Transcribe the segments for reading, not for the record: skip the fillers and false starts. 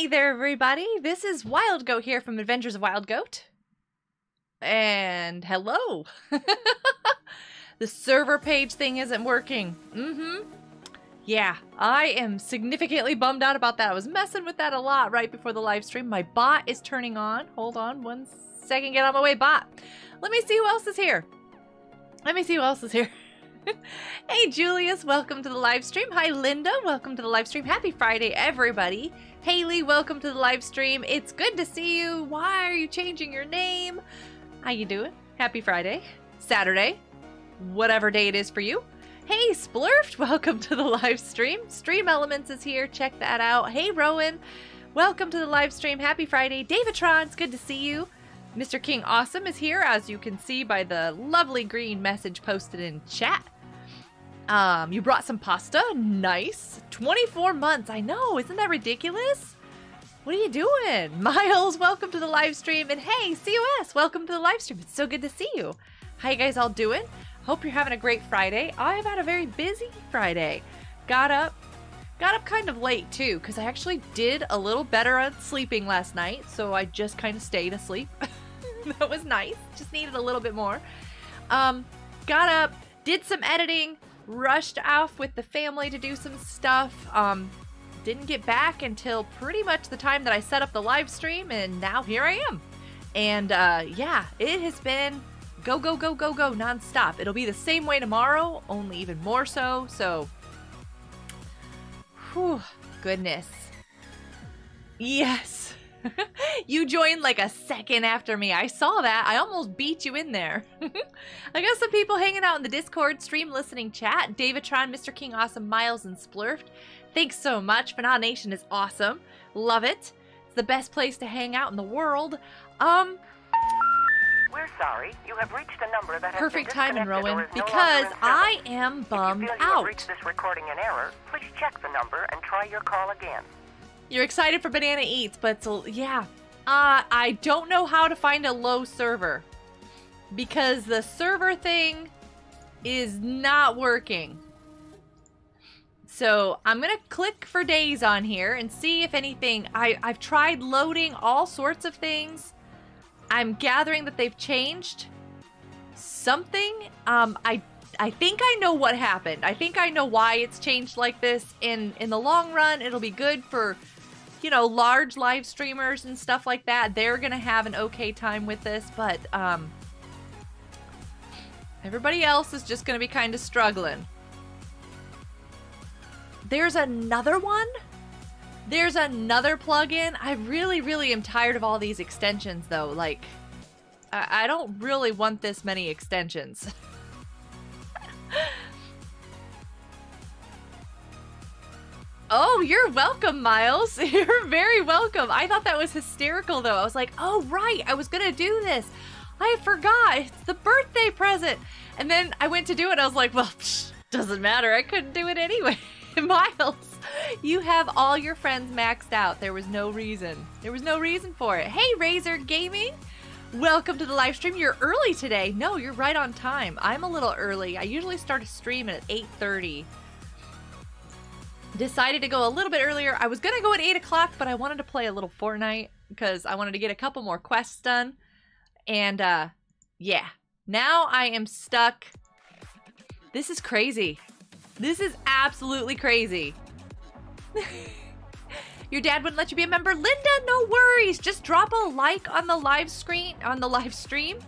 Hey there, everybody. This is Wild Goat here from Adventures of Wild Goat. And hello. The server page thing isn't working. Yeah, I am significantly bummed out about that. I was messing with that a lot right before the live stream. My bot is turning on. Hold on one second. Get out of my way, bot. Let me see who else is here. Hey, Julius. Welcome to the live stream. Hi, Linda. Welcome to the live stream. Happy Friday, everybody. Haley, welcome to the live stream. It's good to see you. Why are you changing your name? How you doing? Happy Friday, Saturday, whatever day it is for you. Hey, Splurfed, welcome to the live stream. Stream Elements is here. Check that out. Hey, Rowan, welcome to the live stream. Happy Friday. Davatron, it's good to see you. Mr. King Awesome is here, as you can see by the lovely green message posted in chat. You brought some pasta. Nice. 24 months. I know. Isn't that ridiculous? What are you doing? Miles, welcome to the live stream. And hey, COS, welcome to the live stream. It's so good to see you. How you guys all doing? Hope you're having a great Friday. I've had a very busy Friday. Got up kind of late too, because I actually did a little better on sleeping last night. So I just kind of stayed asleep. That was nice. Just needed a little bit more. Got up, did some editing, rushed off with the family to do some stuff. Didn't get back until pretty much the time that I set up the live stream, and now here I am. And yeah, it has been go, go, go, go, go, nonstop. It'll be the same way tomorrow, only even more so. So, whew, goodness. Yes. You joined like a second after me. I saw that. I almost beat you in there. I got some people hanging out in the Discord, stream listening chat. Davatron, Mr. King Awesome, Miles, and Splurfed. Thanks so much. FNA Nation is awesome. Love it. It's the best place to hang out in the world. We're sorry. You have reached a number that has perfect timing, Rowan, because I am bummed out. If you feel you have reached this recording in error, please check the number and try your call again. You're excited for Banana Eats, but yeah. I don't know how to find a low server, because the server thing is not working. So I'm going to click for days on here and see if anything. I've tried loading all sorts of things. I'm gathering that they've changed something. I think I know what happened. I think I know why it's changed like this. In the long run, it'll be good for, you know, large live streamers and stuff like that. They're going to have an okay time with this, but everybody else is just going to be kind of struggling. There's another one? There's another plugin? I really, really am tired of all these extensions, though. Like, I don't really want this many extensions. Oh, you're welcome, Miles. You're very welcome. I thought that was hysterical, though. I was like, oh, right, I was going to do this. I forgot. It's the birthday present. And then I went to do it, and I was like, well, psh, doesn't matter. I couldn't do it anyway. Miles, you have all your friends maxed out. There was no reason. There was no reason for it. Hey, Razor Gaming. Welcome to the live stream. You're early today. No, you're right on time. I'm a little early. I usually start a stream at 8:30. Decided to go a little bit earlier. I was going to go at 8 o'clock, but I wanted to play a little Fortnite because I wanted to get a couple more quests done. And, yeah. Now I am stuck. This is crazy. This is absolutely crazy. Your dad wouldn't let you be a member. Linda, no worries. Just drop a like on the live screen, on the live stream.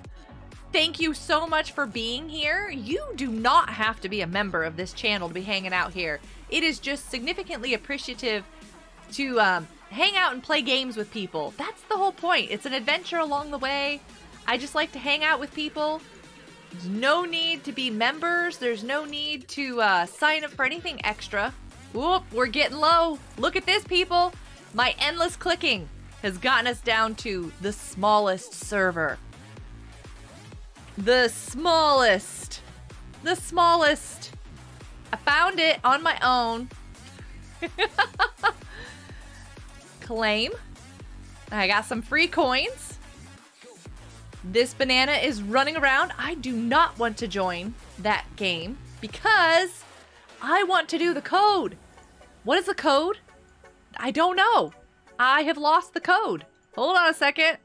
Thank you so much for being here. You do not have to be a member of this channel to be hanging out here. It is just significantly appreciative to hang out and play games with people. That's the whole point. It's an adventure along the way. I just like to hang out with people. There's no need to be members. There's no need to sign up for anything extra. Whoop, we're getting low. Look at this, people. My endless clicking has gotten us down to the smallest server. The smallest. The smallest. I found it on my own. Claim. I got some free coins. This banana is running around. I do not want to join that game because I want to do the code. What is the code? I don't know. I have lost the code. Hold on a second.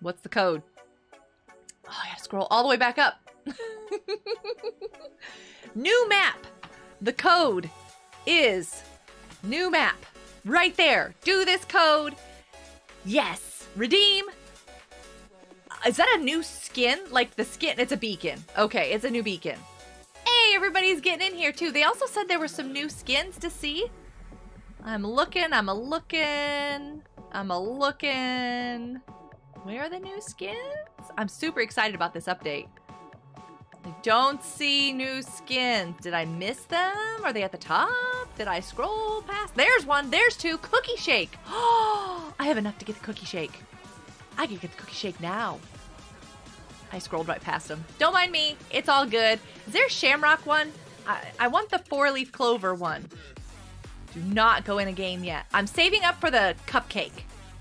What's the code? Oh, I gotta scroll all the way back up. New map. The code is new map. Right there. Do this code. Yes. Redeem. Is that a new skin? Like the skin, it's a beacon. Okay, it's a new beacon. Hey, everybody's getting in here too. They also said there were some new skins to see. I'm looking. Where are the new skins? I'm super excited about this update. I don't see new skins. Did I miss them? Are they at the top? Did I scroll past? There's one. There's two. Cookie shake. Oh, I have enough to get the cookie shake. I can get the cookie shake now. I scrolled right past them. Don't mind me. It's all good. Is there a shamrock one? I want the four-leaf clover one. Do not go in a game yet. I'm saving up for the cupcake.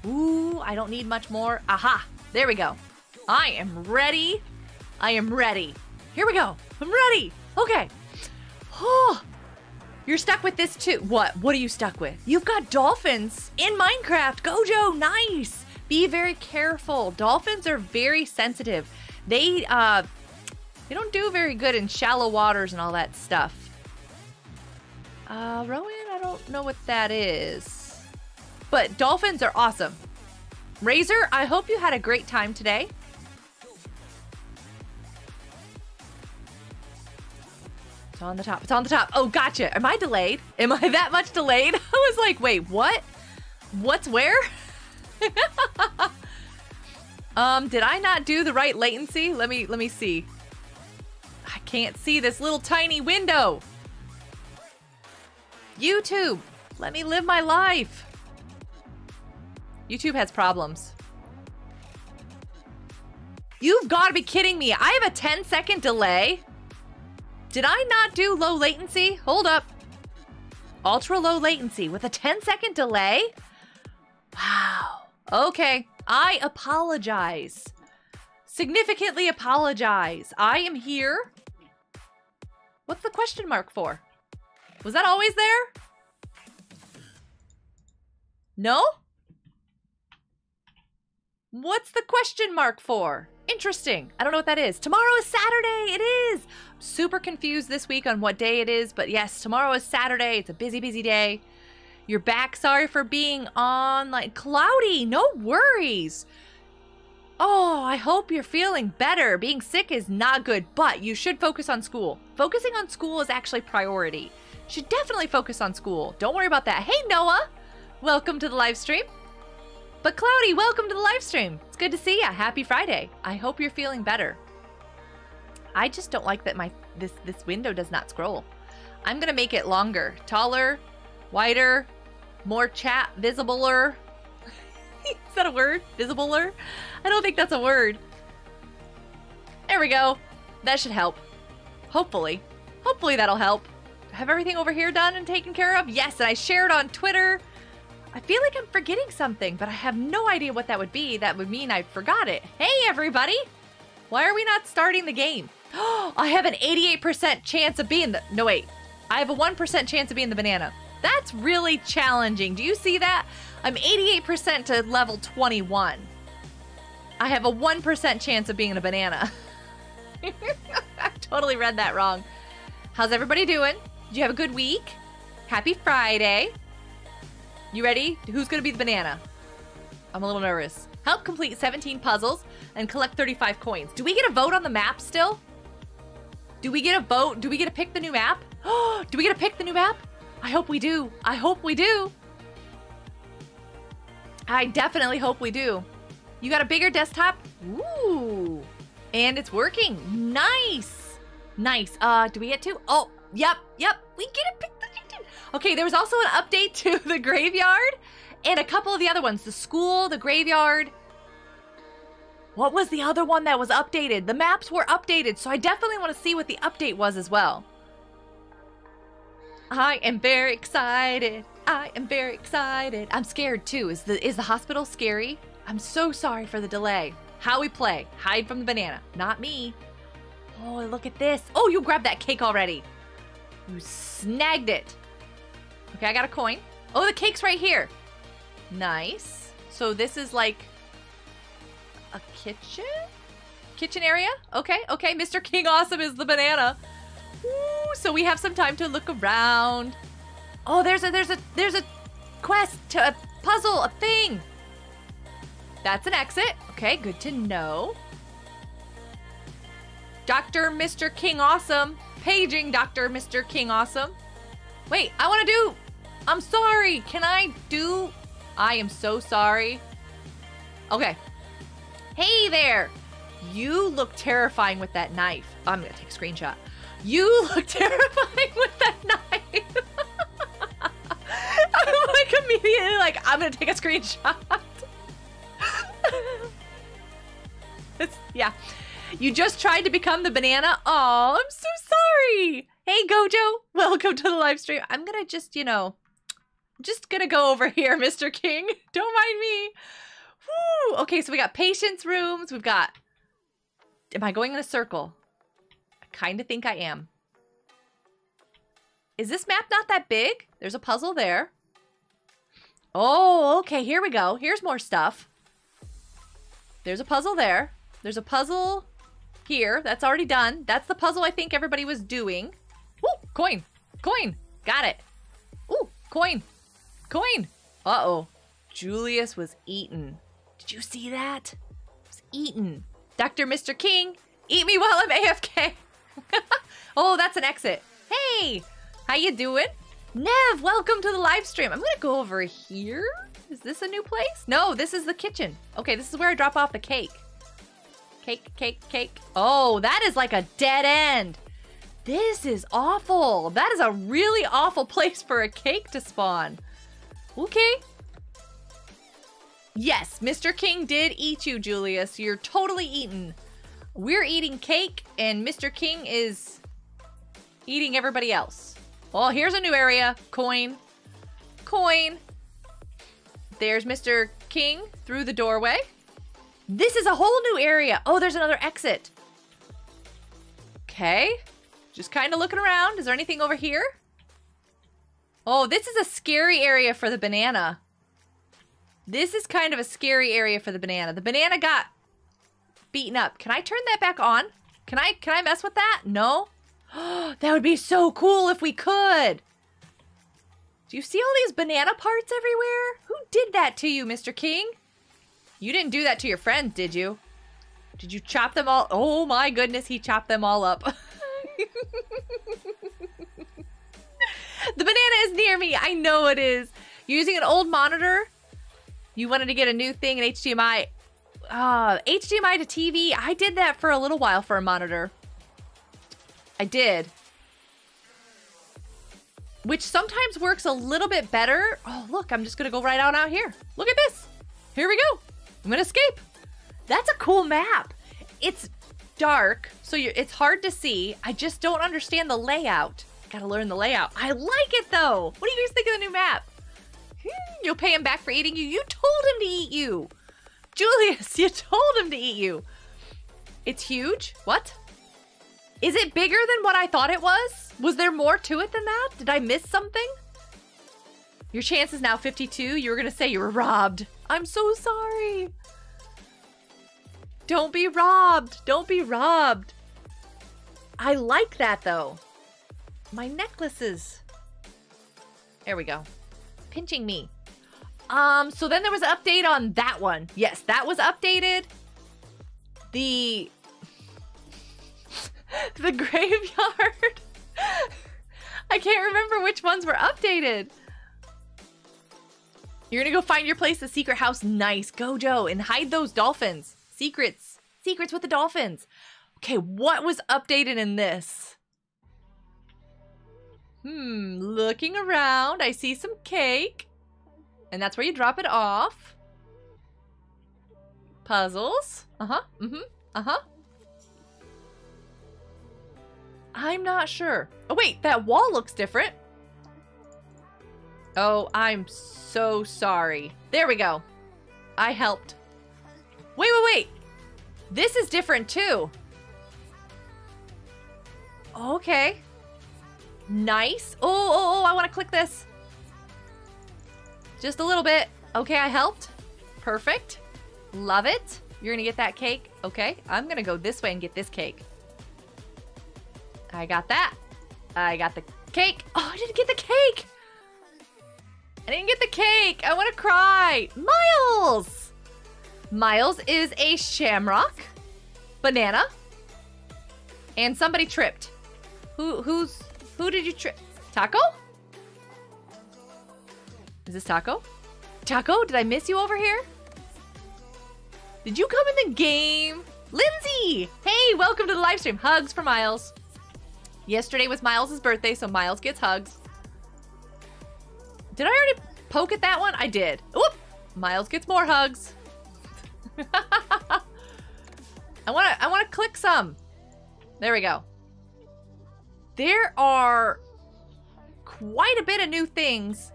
Ooh, I don't need much more. Aha. There we go. I am ready. I am ready. Here we go. I'm ready. Okay. Oh, you're stuck with this too. What? What are you stuck with? You've got dolphins in Minecraft. Gojo, nice. Be very careful. Dolphins are very sensitive. They don't do very good in shallow waters and all that stuff. Rowan, I don't know what that is. But dolphins are awesome. Razor, I hope you had a great time today. It's on the top. It's on the top. Oh, gotcha. Am I delayed? Am I that much delayed? I was like, wait, what? What's where? Did I not do the right latency? Let me see. I can't see this little tiny window. YouTube, let me live my life. YouTube has problems. You've got to be kidding me. I have a 10-second delay. Did I not do low latency? Hold up. Ultra low latency with a 10-second delay? Wow. Okay. I apologize. Significantly apologize. I am here. What's the question mark for? Was that always there? No? What's the question mark for? Interesting. I don't know what that is. Tomorrow is Saturday. It is. I'm super confused this week on what day it is, but yes, tomorrow is Saturday. It's a busy, busy day. You're back. Sorry for being on like cloudy. No worries. Oh, I hope you're feeling better. Being sick is not good, but you should focus on school. Focusing on school is actually priority. Should definitely focus on school. Don't worry about that. Hey, Noah, welcome to the live stream. But Cloudy, welcome to the live stream. It's good to see you. Happy Friday. I hope you're feeling better. I just don't like that my this window does not scroll. I'm gonna make it longer, taller, wider, more chat, visibler. Is that a word? Visibler? I don't think that's a word. There we go. That should help. Hopefully. Hopefully that'll help. Have everything over here done and taken care of? Yes, and I shared on Twitter. I feel like I'm forgetting something, but I have no idea what that would be. That would mean I forgot it. Hey, everybody. Why are we not starting the game? Oh, I have an 88% chance of being the... No, wait. I have a 1% chance of being the banana. That's really challenging. Do you see that? I'm 88% to level 21. I have a 1% chance of being a banana. I totally read that wrong. How's everybody doing? Did you have a good week? Happy Friday. You ready? Who's going to be the banana? I'm a little nervous. Help complete 17 puzzles and collect 35 coins. Do we get a vote on the map still? Do we get a vote? Do we get to pick the new map? Oh, do we get to pick the new map? I hope we do. I hope we do. I definitely hope we do. You got a bigger desktop? Ooh. And it's working. Nice. Nice. Do we get to? Oh, yep. Yep. We get to pick the new. Okay, there was also an update to the graveyard and a couple of the other ones. The school, the graveyard. What was the other one that was updated? The maps were updated, so I definitely want to see what the update was as well. I am very excited. I am very excited. I'm scared too. Is the hospital scary? I'm so sorry for the delay. How we play. Hide from the banana. Not me. Oh, look at this. Oh, you grabbed that cake already. You snagged it. Okay, I got a coin. Oh, the cake's right here. Nice. So this is like a kitchen? Kitchen area? Okay, okay. Mr. King Awesome is the banana. Ooh, so we have some time to look around. Oh, there's a quest, a puzzle, a thing. That's an exit. Okay, good to know. Dr. Mr. King Awesome. Paging Dr. Mr. King Awesome. Wait, I want to do... I'm sorry. Can I do... I am so sorry. Okay. Hey there. You look terrifying with that knife. I'm going to take a screenshot. You look terrifying with that knife. I'm like immediately like, I'm going to take a screenshot. It's, yeah. You just tried to become the banana? Oh, I'm so sorry. Hey, Gojo. Welcome to the live stream. I'm going to just, you know, just going to go over here, Mr. King. Don't mind me. Woo. Okay, so we got patience rooms. We've got... Am I going in a circle? I kind of think I am. Is this map not that big? There's a puzzle there. Oh, okay. Here we go. Here's more stuff. There's a puzzle there. There's a puzzle... Here, that's already done. That's the puzzle I think everybody was doing. Ooh, coin. Coin. Got it. Ooh, coin. Coin. Uh-oh. Julius was eaten. Did you see that? He was eaten. Dr. Mr. King, eat me while I'm AFK. Oh, that's an exit. Hey, how you doing? Nev, welcome to the live stream. I'm going to go over here. Is this a new place? No, this is the kitchen. Okay, this is where I drop off the cake. Cake, cake, cake. Oh, that is like a dead end. This is awful. That is a really awful place for a cake to spawn. Okay. Yes, Mr. King did eat you, Julius. You're totally eaten. We're eating cake, and Mr. King is eating everybody else. Oh, here's a new area. Coin. Coin. There's Mr. King through the doorway. This is a whole new area. Oh, there's another exit. Okay. Just kind of looking around. Is there anything over here? Oh, this is a scary area for the banana. This is kind of a scary area for the banana. The banana got beaten up. Can I turn that back on? Can I mess with that? No? That would be so cool if we could. Do you see all these banana parts everywhere? Who did that to you, Mr. King? You didn't do that to your friends, did you? Did you chop them all? Oh my goodness, he chopped them all up. The banana is near me. I know it is. You're using an old monitor. You wanted to get a new thing in HDMI. HDMI to TV. I did that for a little while for a monitor. I did. Which sometimes works a little bit better. Oh, look, I'm just going to go right on out here. Look at this. Here we go. I'm gonna escape. That's a cool map. It's dark, so it's hard to see. I just don't understand the layout. Gotta learn the layout. I like it though. What do you guys think of the new map? You'll pay him back for eating you. You told him to eat you. Julius, you told him to eat you. It's huge. What? Is it bigger than what I thought it was? Was there more to it than that? Did I miss something? Your chance is now 52. You were gonna say you were robbed. I'm so sorry. Don't be robbed. Don't be robbed. I like that, though. My necklaces. There we go. Pinching me. So then there was an update on that one. Yes, that was updated. The graveyard. I can't remember which ones were updated. You're gonna go find your place, the secret house. Nice, Gojo, and hide those dolphins. Secrets. Secrets with the dolphins. Okay, what was updated in this? Looking around, I see some cake. And that's where you drop it off. Puzzles. I'm not sure. Oh, wait, that wall looks different. Oh, I'm so sorry. There we go. I helped. Wait, wait, wait. This is different too. Okay. Nice. Oh, I want to click this. Just a little bit. Okay, I helped. Perfect. Love it. You're gonna get that cake. Okay, I'm gonna go this way and get this cake. I got that. I got the cake. Oh, I didn't get the cake. I didn't get the cake. I want to cry. Miles. Miles is a shamrock, banana, and somebody tripped. Who did you trip? Taco? Is this Taco? Taco, did I miss you over here? Did you come in the game? Lindsay! Hey, welcome to the live stream. Hugs for Miles. Yesterday was Miles' birthday, so Miles gets hugs. Did I already poke at that one? I did. Whoop! Miles gets more hugs. I wanna click some. There we go. There are quite a bit of new things.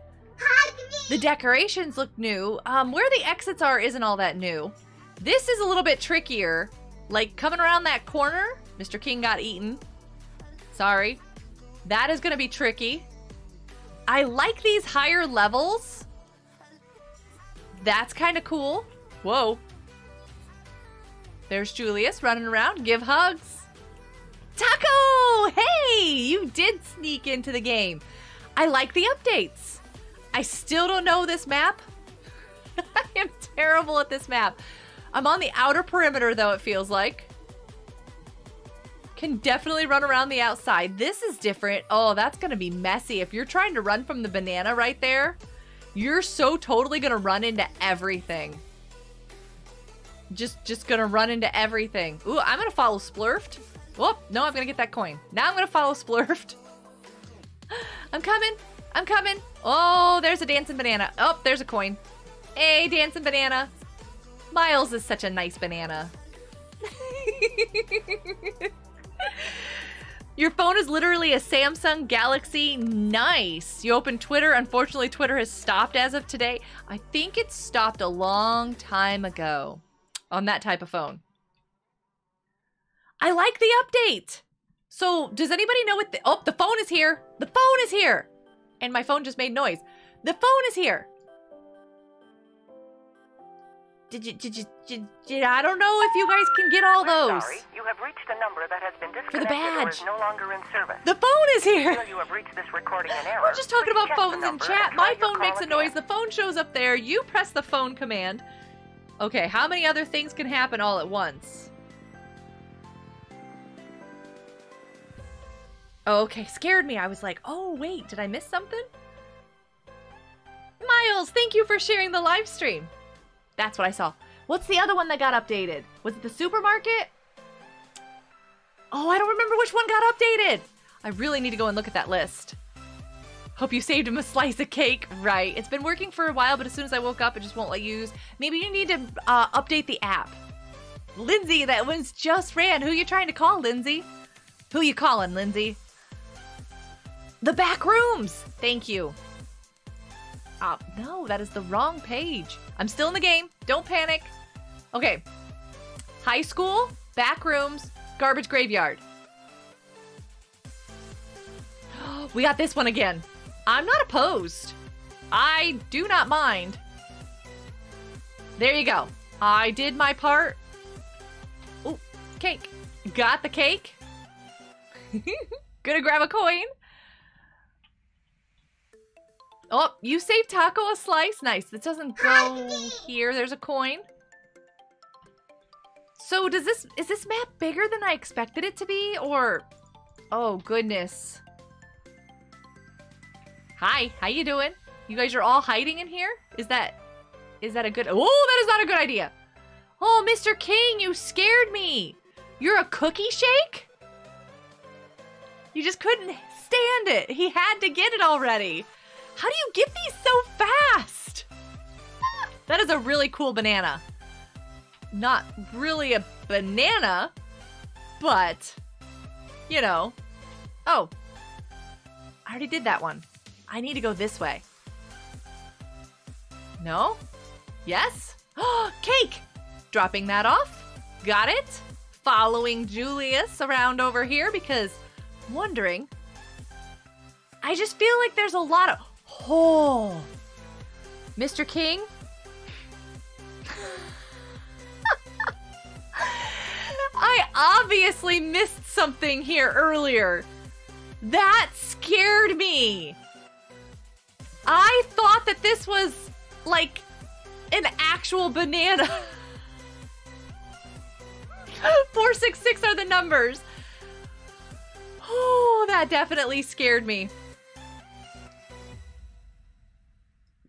The decorations look new. Where the exits are isn't all that new. This is a little bit trickier. Like coming around that corner, Mr. King got eaten. Sorry. That is gonna be tricky. I like these higher levels. That's kind of cool. Whoa. There's Julius running around. Give hugs. Taco! Hey! You did sneak into the game. I like the updates. I still don't know this map. I am terrible at this map. I'm on the outer perimeter, though, it feels like. Can definitely run around the outside. This is different. Oh, that's gonna be messy. If you're trying to run from the banana right there, you're so totally gonna run into everything. Just gonna run into everything. Ooh, I'm gonna follow Splurfed. Whoop, no, I'm gonna get that coin. Now I'm gonna follow Splurfed. I'm coming, I'm coming. Oh, there's a dancing banana. Oh, there's a coin. Hey, dancing banana. Miles is such a nice banana. Your phone is literally a Samsung Galaxy. Nice. You open Twitter. Unfortunately, Twitter has stopped as of today. I think it stopped a long time ago on that type of phone. I like the update. So does anybody know what the... Oh, the phone is here. The phone is here. And my phone just made noise. The phone is here. I don't know if you guys can get all those. Sorry, you have reached a number that has been disconnected for the badge. Or is no longer in service. The phone is here. You have reached this recording in error. We're just talking about phones in chat. My phone makes a noise. The phone shows up there. You press the phone command. Okay, how many other things can happen all at once? Okay, scared me. I was like, oh, wait, did I miss something? Miles, thank you for sharing the live stream. That's what I saw. What's the other one that got updated? Was it the supermarket? Oh, I don't remember which one got updated. I really need to go and look at that list. Hope you saved him a slice of cake. Right. It's been working for a while, but as soon as I woke up, it just won't let you use. Maybe you need to update the app. Lindsay, that one's just ran. Who you trying to call, Lindsay? Who you calling, Lindsay? The back rooms. Thank you. No, that is the wrong page. I'm still in the game. Don't panic. Okay. High school, back rooms, garbage graveyard. We got this one again. I'm not opposed. I do not mind. There you go. I did my part. Ooh, cake. Got the cake. Gonna grab a coin. Oh, you saved Taco a slice. Nice. This doesn't go here. There's a coin. So does this... Is this map bigger than I expected it to be? Or... Oh, goodness. Hi. How you doing? You guys are all hiding in here? Is that a good... Oh, that is not a good idea. Oh, Mr. King, you scared me. You're a cookie shake? You just couldn't stand it. He had to get it already. How do you get these so fast? That is a really cool banana. Not really a banana, but, you know. Oh, I already did that one. I need to go this way. No? Yes? Oh, cake! Dropping that off. Got it. Following Julius around over here because I'm wondering. I just feel like there's a lot of... Oh, Mr. King, I obviously missed something here earlier. That scared me. I thought that this was like an actual banana. 466 are the numbers. Oh, that definitely scared me.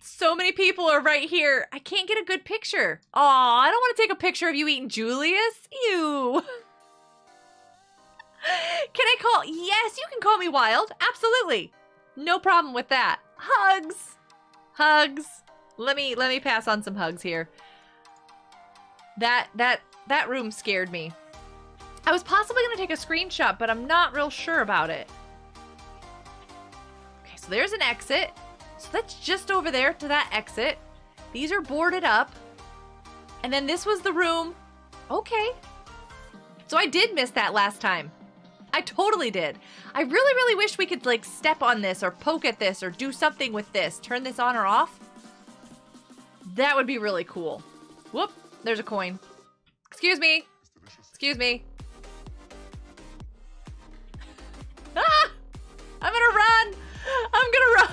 So many people are right here. I can't get a good picture. Oh, I don't want to take a picture of you eating Julius. Ew. Can I call? Yes, you can call me Wild. Absolutely. No problem with that. Hugs. Hugs. Let me pass on some hugs here. That room scared me. I was possibly going to take a screenshot, but I'm not real sure about it. Okay, so there's an exit. So that's just over there to that exit. These are boarded up. And then this was the room. Okay. So I did miss that last time. I totally did. I really wish we could like step on this or poke at this or do something with this. Turn this on or off. That would be really cool. Whoop, there's a coin. Excuse me. Excuse me. Ah! I'm gonna run. I'm gonna run.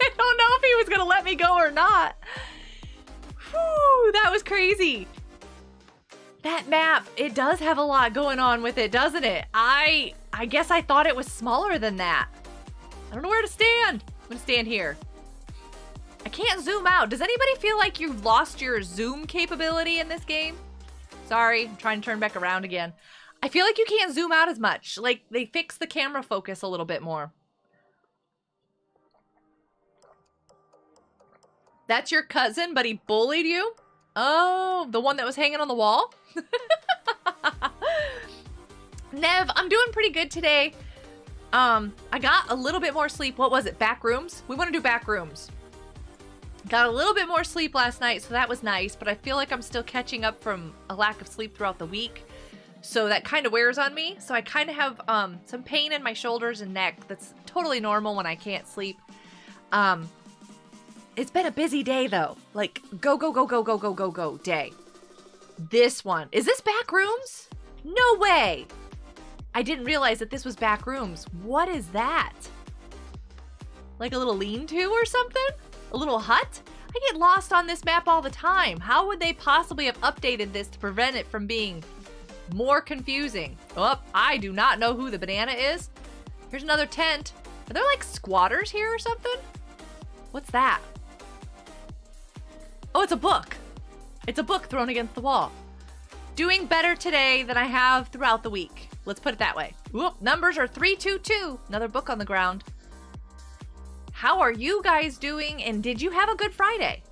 I don't know if he was gonna let me go or not. Whew, that was crazy. That map, it does have a lot going on with it, doesn't it? I guess I thought it was smaller than that. I don't know where to stand. I'm gonna stand here. I can't zoom out. Does anybody feel like you've lost your zoom capability in this game? Sorry, I'm trying to turn back around again. I feel like you can't zoom out as much. Like, they fixed the camera focus a little bit more. That's your cousin, but he bullied you? Oh, the one that was hanging on the wall? Nev, I'm doing pretty good today. I got a little bit more sleep. What was it? Back rooms? We want to do back rooms. Got a little bit more sleep last night, so that was nice. But I feel like I'm still catching up from a lack of sleep throughout the week. So that kind of wears on me. So I kind of have some pain in my shoulders and neck. That's totally normal when I can't sleep. It's been a busy day, though. Like, go day. This one. Is this back rooms? No way. I didn't realize that this was back rooms. What is that? Like a little lean-to or something? A little hut? I get lost on this map all the time. How would they possibly have updated this to prevent it from being more confusing? Oh, I do not know who the banana is. Here's another tent. Are there like squatters here or something? What's that? Oh, it's a book. It's a book thrown against the wall. Doing better today than I have throughout the week. Let's put it that way. Whoop, numbers are 322. Another book on the ground. How are you guys doing, and did you have a good Friday?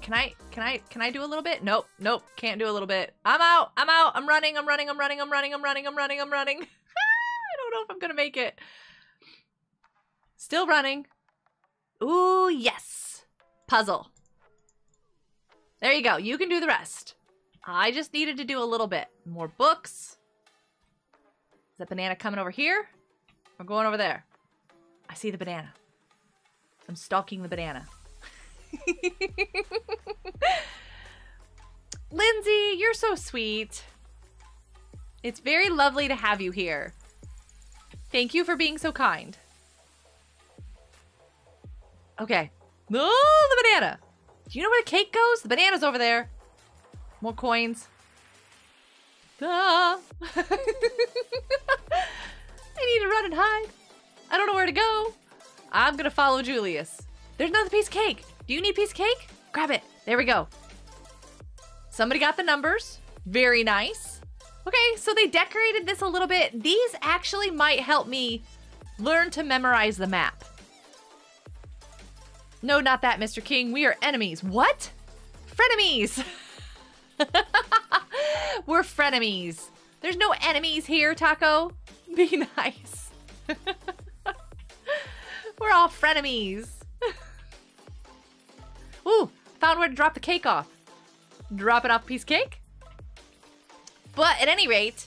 Can I do a little bit? Nope, can't do a little bit. I'm out, I'm running. I don't know if I'm gonna make it. Still running. Ooh, yes. Puzzle. There you go, you can do the rest. I just needed to do a little bit. More books. Is that banana coming over here? We're going over there. I see the banana. I'm stalking the banana. Lindsay, you're so sweet. It's very lovely to have you here. Thank you for being so kind. Okay. Oh, the banana. Do you know where the cake goes? The banana's over there. More coins. Ah. I need to run and hide. I don't know where to go. I'm gonna follow Julius. There's another piece of cake. Do you need a piece of cake? Grab it. There we go. Somebody got the numbers. Very nice. Okay, so they decorated this a little bit. These actually might help me learn to memorize the map. No, not that, Mr. King. We are enemies. What? Frenemies. We're frenemies. There's no enemies here, Taco. Be nice. We're all frenemies. Ooh, found where to drop the cake off. Dropping off a piece of cake? But at any rate,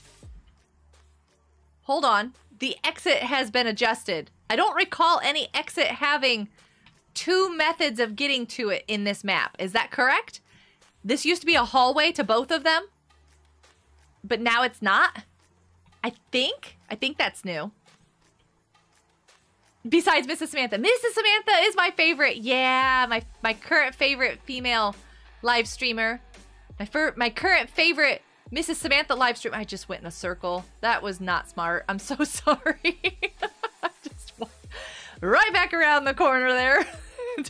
hold on. The exit has been adjusted. I don't recall any exit having two methods of getting to it in this map. Is that correct? This used to be a hallway to both of them, but now it's not. I think that's new. Besides Mrs. Samantha. Mrs. Samantha is my favorite. Yeah, my current favorite female live streamer. My current favorite Mrs. Samantha live stream. I just went in a circle. That was not smart. I'm so sorry. I just went right back around the corner there.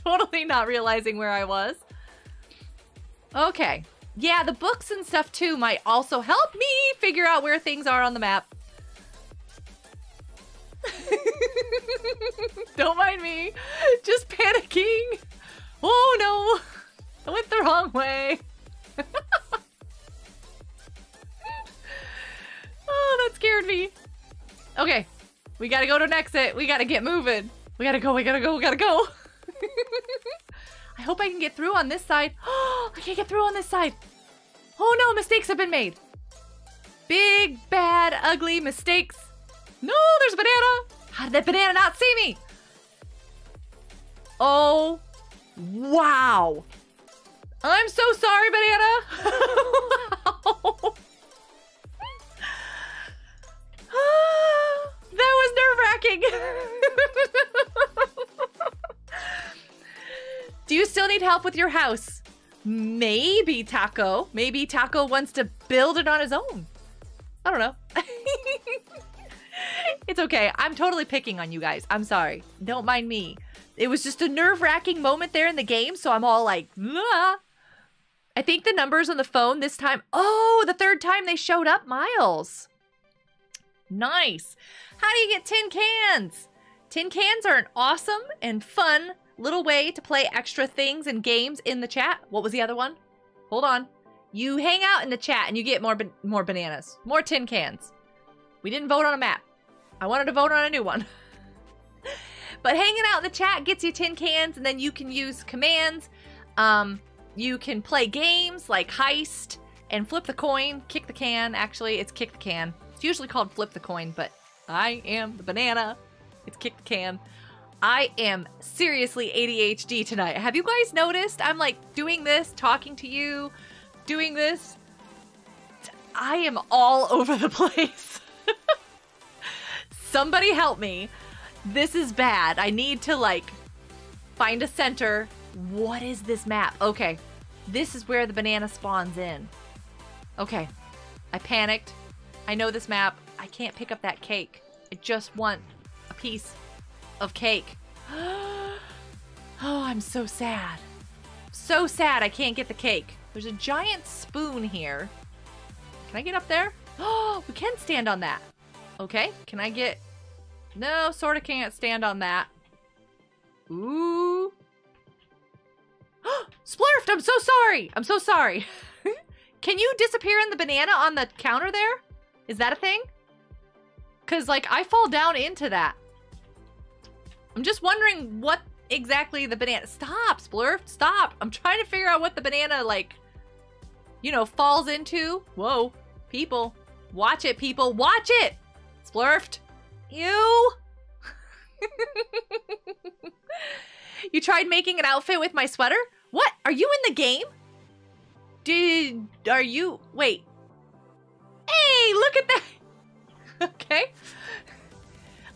Totally not realizing where I was. Okay. Yeah, the books and stuff too might also help me figure out where things are on the map. Don't mind me. Just panicking. Oh no. I went the wrong way. Oh, that scared me. Okay. We gotta go to an exit. We gotta get moving. We gotta go. I hope I can get through on this side. Oh, I can't get through on this side. Oh no, mistakes have been made. Big, bad, ugly mistakes. No, there's a banana. How did that banana not see me? Oh, wow. I'm so sorry, banana. Wow. That was nerve-wracking. Do you still need help with your house? Maybe Taco. Maybe Taco wants to build it on his own. I don't know. It's okay. I'm totally picking on you guys. I'm sorry. Don't mind me. It was just a nerve-wracking moment there in the game, so I'm all like, nah. I think the numbers on the phone this time... Oh, the third time they showed up, Miles. Nice. How do you get tin cans? Tin cans are an awesome and fun little way to play extra things and games in the chat. What was the other one? Hold on. You hang out in the chat and you get more bananas. More tin cans. We didn't vote on a map. I wanted to vote on a new one. But hanging out in the chat gets you tin cans, and then you can use commands. You can play games like Heist and Flip the Coin, Kick the Can. Actually, it's Kick the Can. It's usually called Flip the Coin, but I am the banana. It's Kick the Can. I am seriously ADHD tonight. Have you guys noticed? I'm like doing this, talking to you, doing this. I am all over the place. Somebody help me. This is bad. I need to like find a center. What is this map? Okay. This is where the banana spawns in. Okay. I panicked. I know this map. I can't pick up that cake. I just want a piece of cake. Oh, I'm so sad. So sad I can't get the cake. There's a giant spoon here. Can I get up there? Oh, we can stand on that. Okay, can I get... No, sort of can't stand on that. Ooh. Splurfed! I'm so sorry! I'm so sorry. Can you disappear in the banana on the counter there? Is that a thing? Because, like, I fall down into that. I'm just wondering what exactly the banana... Stop, Splurfed, stop! I'm trying to figure out what the banana, like... You know, falls into. Whoa. People. Watch it, people. Watch it! Splurfed. Ew. You tried making an outfit with my sweater? What? Are you in the game? Are you... Wait. Hey, look at that. Okay.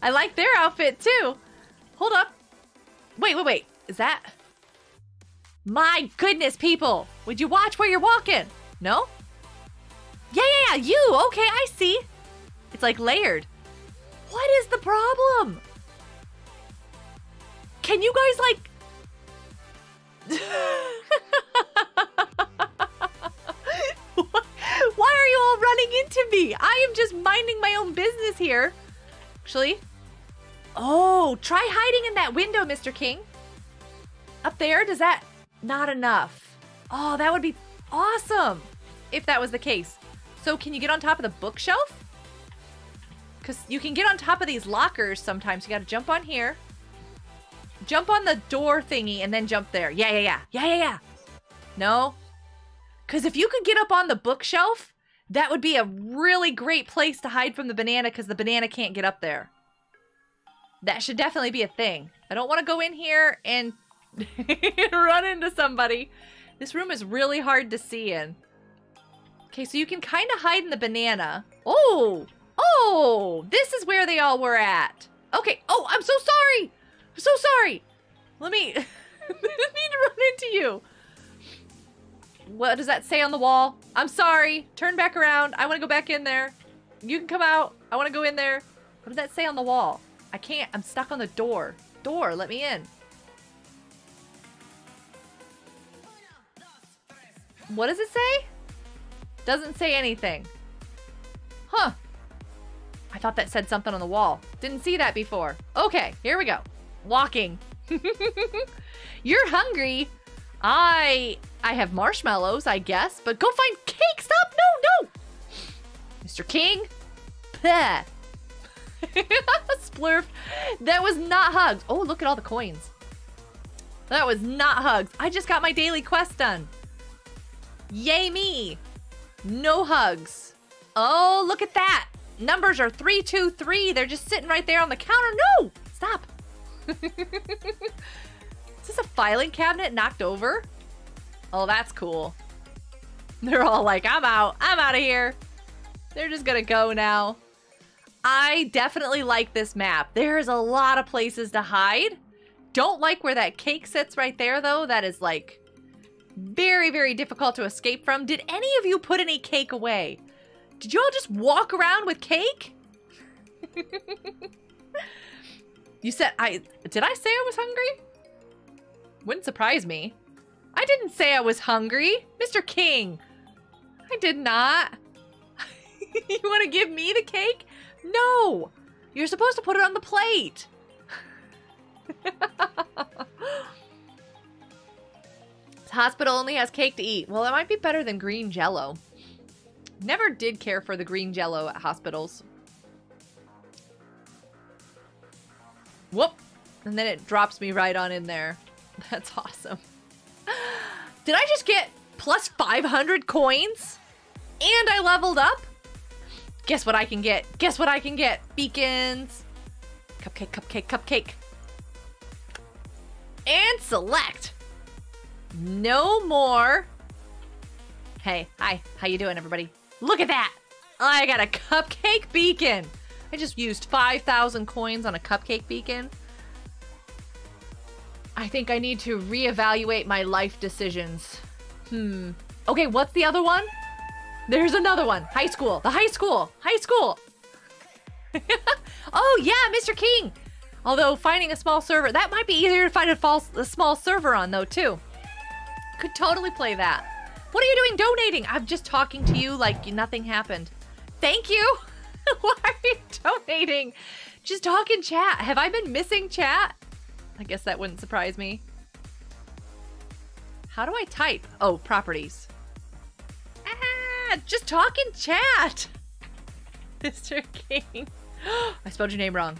I like their outfit, too. Hold up. Wait. Is that... My goodness, people! Would you watch where you're walking? No? Yeah, you! Okay, I see. It's like layered. What is the problem? Can you guys, like... Why are you all running into me? I am just minding my own business here. Actually. Oh, try hiding in that window, Mr. King. Up there, does that... Not enough. Oh, that would be awesome if that was the case. So can you get on top of the bookshelf? Because you can get on top of these lockers sometimes. You got to jump on here. Jump on the door thingy and then jump there. Yeah. No? Because if you could get up on the bookshelf, that would be a really great place to hide from the banana because the banana can't get up there. That should definitely be a thing. I don't want to go in here and... Run into somebody This room is really hard to see in. Okay, so you can kind of hide in the banana. Oh! Oh! This is where they all were at. Okay. Oh, I'm so sorry! I'm so sorry! Let me... I didn't mean to run into you. What does that say on the wall? I'm sorry. Turn back around. I want to go back in there. You can come out. I want to go in there. What did that say on the wall? I can't. I'm stuck on the door. Door, let me in. What does it say? Doesn't say anything. Huh. I thought that said something on the wall. Didn't see that before. Okay, here we go. Walking. You're hungry. I have marshmallows, I guess, but go find cake. Stop. No, no. Mr. King. Bleh. Splurf. That was not hugs. Oh, look at all the coins. That was not hugs. I just got my daily quest done. Yay me. No hugs. Oh, look at that. Numbers are 323. They're just sitting right there on the counter. No, stop. Is this a filing cabinet knocked over? Oh, that's cool. They're all like, I'm out. I'm out of here. They're just gonna go now. I definitely like this map. There's a lot of places to hide. Don't like where that cake sits right there, though. That is, like, very, very difficult to escape from. Did any of you put any cake away? Did you all just walk around with cake? You said did I say I was hungry? Wouldn't surprise me. I didn't say I was hungry. Mr. King. I did not. You want to give me the cake? No. You're supposed to put it on the plate. This hospital only has cake to eat. Well, that might be better than green jello. Never did care for the green jello at hospitals. Whoop. And then it drops me right on in there. That's awesome. Did I just get plus 500 coins? And I leveled up? Guess what I can get? Guess what I can get? Beacons. Cupcake, cupcake, cupcake. And select. No more. Hey, hi. How you doing, everybody? Look at that. I got a cupcake beacon. I just used 5,000 coins on a cupcake beacon. I think I need to reevaluate my life decisions. Okay, what's the other one? There's another one. High school. The high school. High school. Oh, yeah, Mr. King. Although finding a small server, that might be easier to find a small server on, though, too. Could totally play that. What are you doing donating? I'm just talking to you like nothing happened. Thank you. Why are you donating? Just talk in chat. Have I been missing chat? I guess that wouldn't surprise me. How do I type? Oh, properties. Ah, just talk in chat. Mr. King. I spelled your name wrong.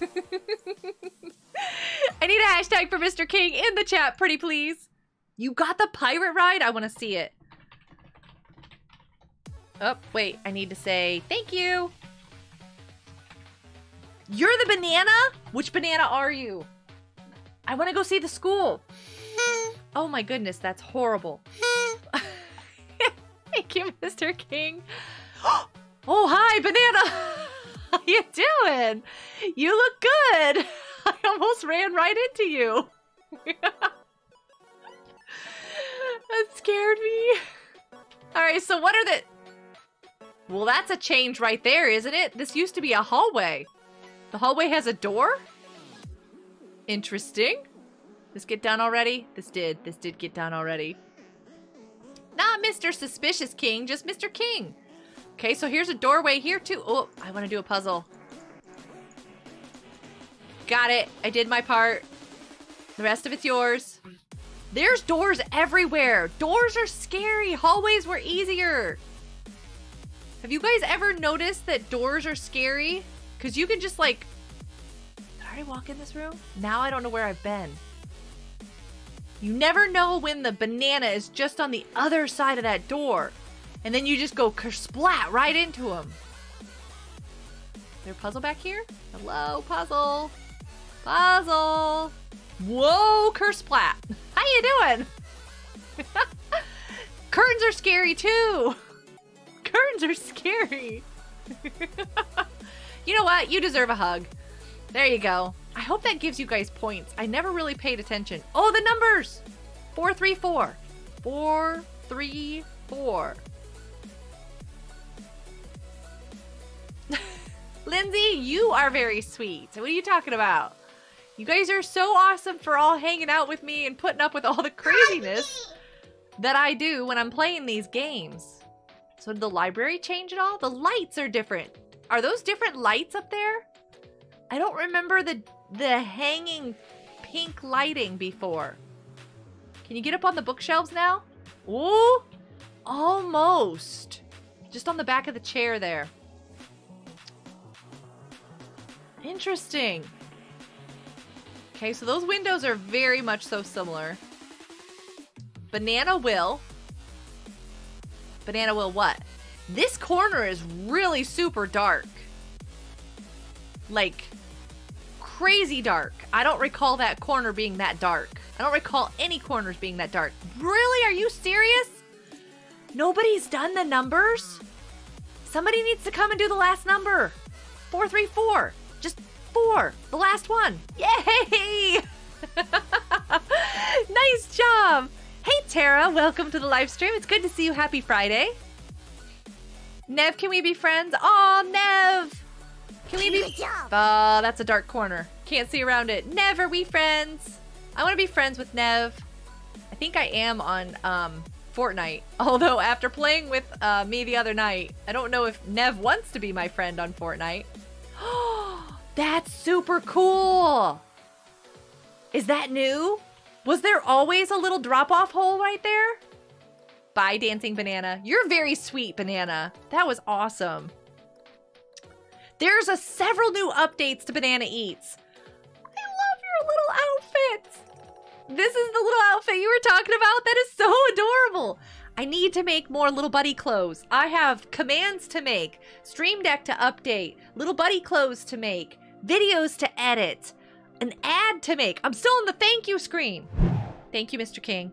I need a hashtag for Mr. King in the chat, pretty please. You got the pirate ride? I want to see it. Oh, wait. I need to say thank you. You're the banana? Which banana are you? I want to go see the school. Oh my goodness, that's horrible. Thank you, Mr. King. Oh, hi, banana. How you doing? You look good. I almost ran right into you. That scared me. All right, so what are the... Well, that's a change right there, isn't it? This used to be a hallway. The hallway has a door? Interesting. This get done already? This did get done already. Not Mr. Suspicious King, just Mr. King. Okay, so here's a doorway here too. Oh, I want to do a puzzle. Got it. I did my part. The rest of it's yours. There's doors everywhere. Doors are scary. Hallways were easier. Have you guys ever noticed that doors are scary? Because you can just like... I already walk in this room? Now I don't know where I've been. You never know when the banana is just on the other side of that door. And then you just go kersplat right into him. Is there a puzzle back here? Hello, puzzle. Puzzle. Whoa, kersplat. How you doing? Curtains are scary too! Curtains are scary! You know what? You deserve a hug. There you go. I hope that gives you guys points. I never really paid attention. Oh, the numbers! 434. 434. Lindsay, you are very sweet. What are you talking about? You guys are so awesome for all hanging out with me and putting up with all the craziness that I do when I'm playing these games. So did the library change at all? The lights are different. Are those different lights up there? I don't remember the hanging pink lighting before. Can you get up on the bookshelves now? Ooh, almost. Just on the back of the chair there. Interesting. Okay, so those windows are very much so similar. Banana will. Banana will what? This corner is really super dark. Like, crazy dark. I don't recall that corner being that dark. I don't recall any corners being that dark. Really? Are you serious? Nobody's done the numbers? Somebody needs to come and do the last number. 434. Just 4. The last one. Yay! Nice job. Hey, Tara. Welcome to the live stream. It's good to see you. Happy Friday. Nev, can we be friends? Aw, Nev. Can we be... Oh, that's a dark corner. Can't see around it. Nev, are we friends? I want to be friends with Nev. I think I am on Fortnite. Although, after playing with me the other night, I don't know if Nev wants to be my friend on Fortnite. Oh, that's super cool. Is that new? Was there always a little drop-off hole right there? Bye, Dancing Banana. You're very sweet, Banana. That was awesome. There's several new updates to Banana Eats. I love your little outfits. This is the little outfit you were talking about. That is so adorable. I need to make more little buddy clothes. I have commands to make, stream deck to update, little buddy clothes to make, videos to edit, an ad to make. I'm still on the thank you screen. Thank you, Mr. King.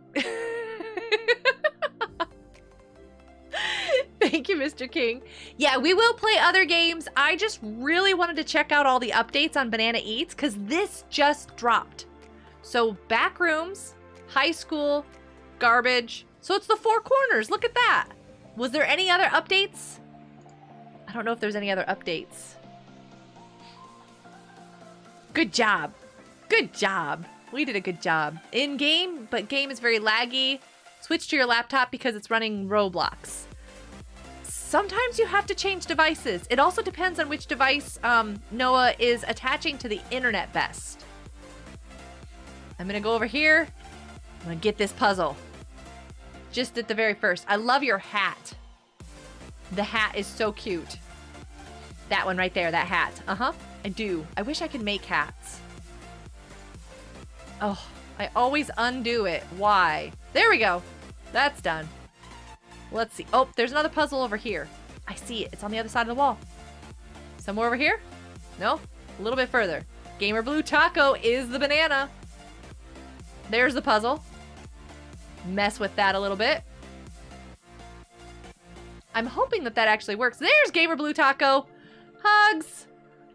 Thank you, Mr. King. Yeah, we will play other games. I just really wanted to check out all the updates on Banana Eats because this just dropped. So Backrooms, High School, Garbage. So it's the four corners. Look at that. Was there any other updates? I don't know if there's any other updates. Good job. Good job. We did a good job. In game, but game is very laggy. Switch to your laptop because it's running Roblox. Sometimes you have to change devices. It also depends on which device Noah is attaching to the internet best. I'm gonna go over here. I'm gonna get this puzzle. Just at the very first. I love your hat. The hat is so cute. That one right there, that hat. Uh-huh, I do. I wish I could make hats. Oh, I always undo it. Why? There we go. That's done. Let's see. Oh, there's another puzzle over here. I see it. It's on the other side of the wall. Somewhere over here? No? A little bit further. Gamer Blue Taco is the banana. There's the puzzle. Mess with that a little bit. I'm hoping that that actually works. There's Gamer Blue Taco. Hugs.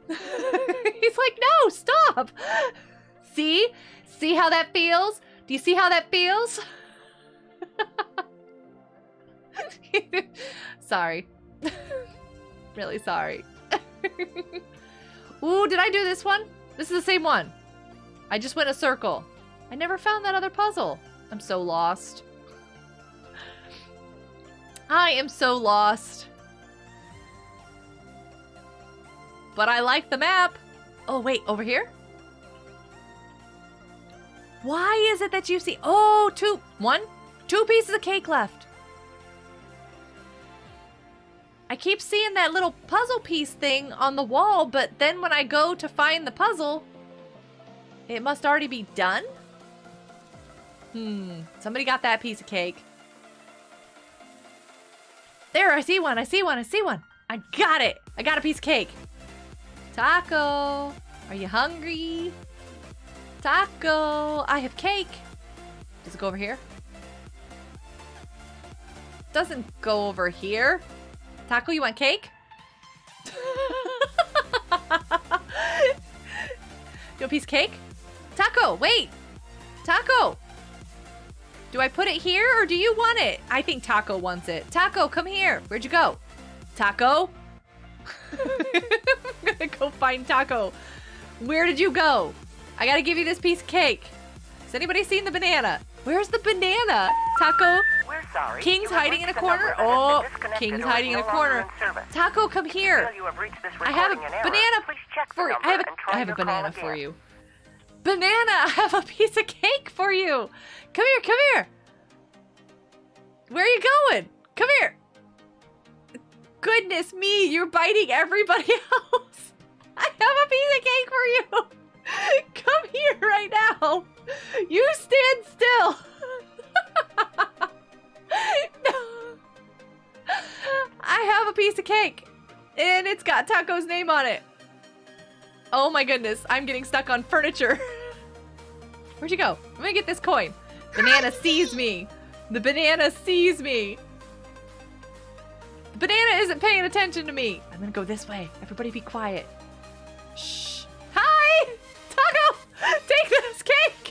He's like, no, stop. See? See how that feels? Do you see how that feels? Sorry. Really sorry. Ooh, did I do this one? This is the same one. I just went a circle. I never found that other puzzle. I'm so lost. I am so lost. But I like the map. Oh, wait, over here? Why is it that you see... Oh, two pieces of cake left. I keep seeing that little puzzle piece thing on the wall, but then when I go to find the puzzle, it must already be done? Hmm. Somebody got that piece of cake. There, I see one. I see one. I see one. I got it. I got a piece of cake. Taco, are you hungry? Taco, I have cake. Does it go over here? doesn't go over here. Taco, you want cake? You want a piece of cake? Taco, wait! Taco! Do I put it here or do you want it? I think Taco wants it. Taco, come here. Where'd you go? Taco? I'm gonna go find Taco. Where did you go? I gotta give you this piece of cake. Has anybody seen the banana? Where's the banana? Taco? We're sorry. King's hiding in a corner. Oh, King's hiding in a corner. Taco, come here. I have a banana for you. I have a banana for you. Banana, I have a piece of cake for you. Come here, come here. Where are you going? Come here. Goodness me, you're biting everybody else. I have a piece of cake for you. Come here right now. You stand still. No. I have a piece of cake and it's got Taco's name on it. Oh my goodness, I'm getting stuck on furniture. Where'd you go? I'm gonna get this coin. Banana sees me. The banana sees me. The banana isn't paying attention to me. I'm gonna go this way. Everybody be quiet. Shh. Hi! Taco! Take this cake!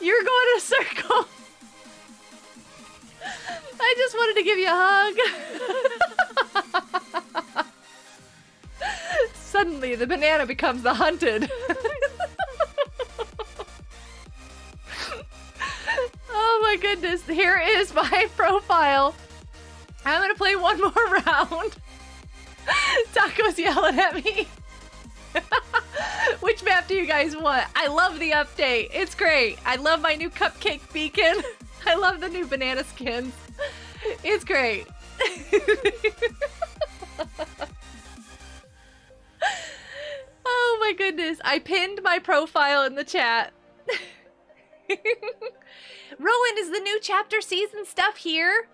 You're going in a circle. I just wanted to give you a hug. Suddenly, the banana becomes the hunted. Oh my goodness. Here is my profile. I'm going to play one more round. Taco's yelling at me. Which map do you guys want? I love the update. It's great. I love my new cupcake beacon. I love the new banana skins. It's great. Oh my goodness. I pinned my profile in the chat. Rowan, is the new chapter season stuff here?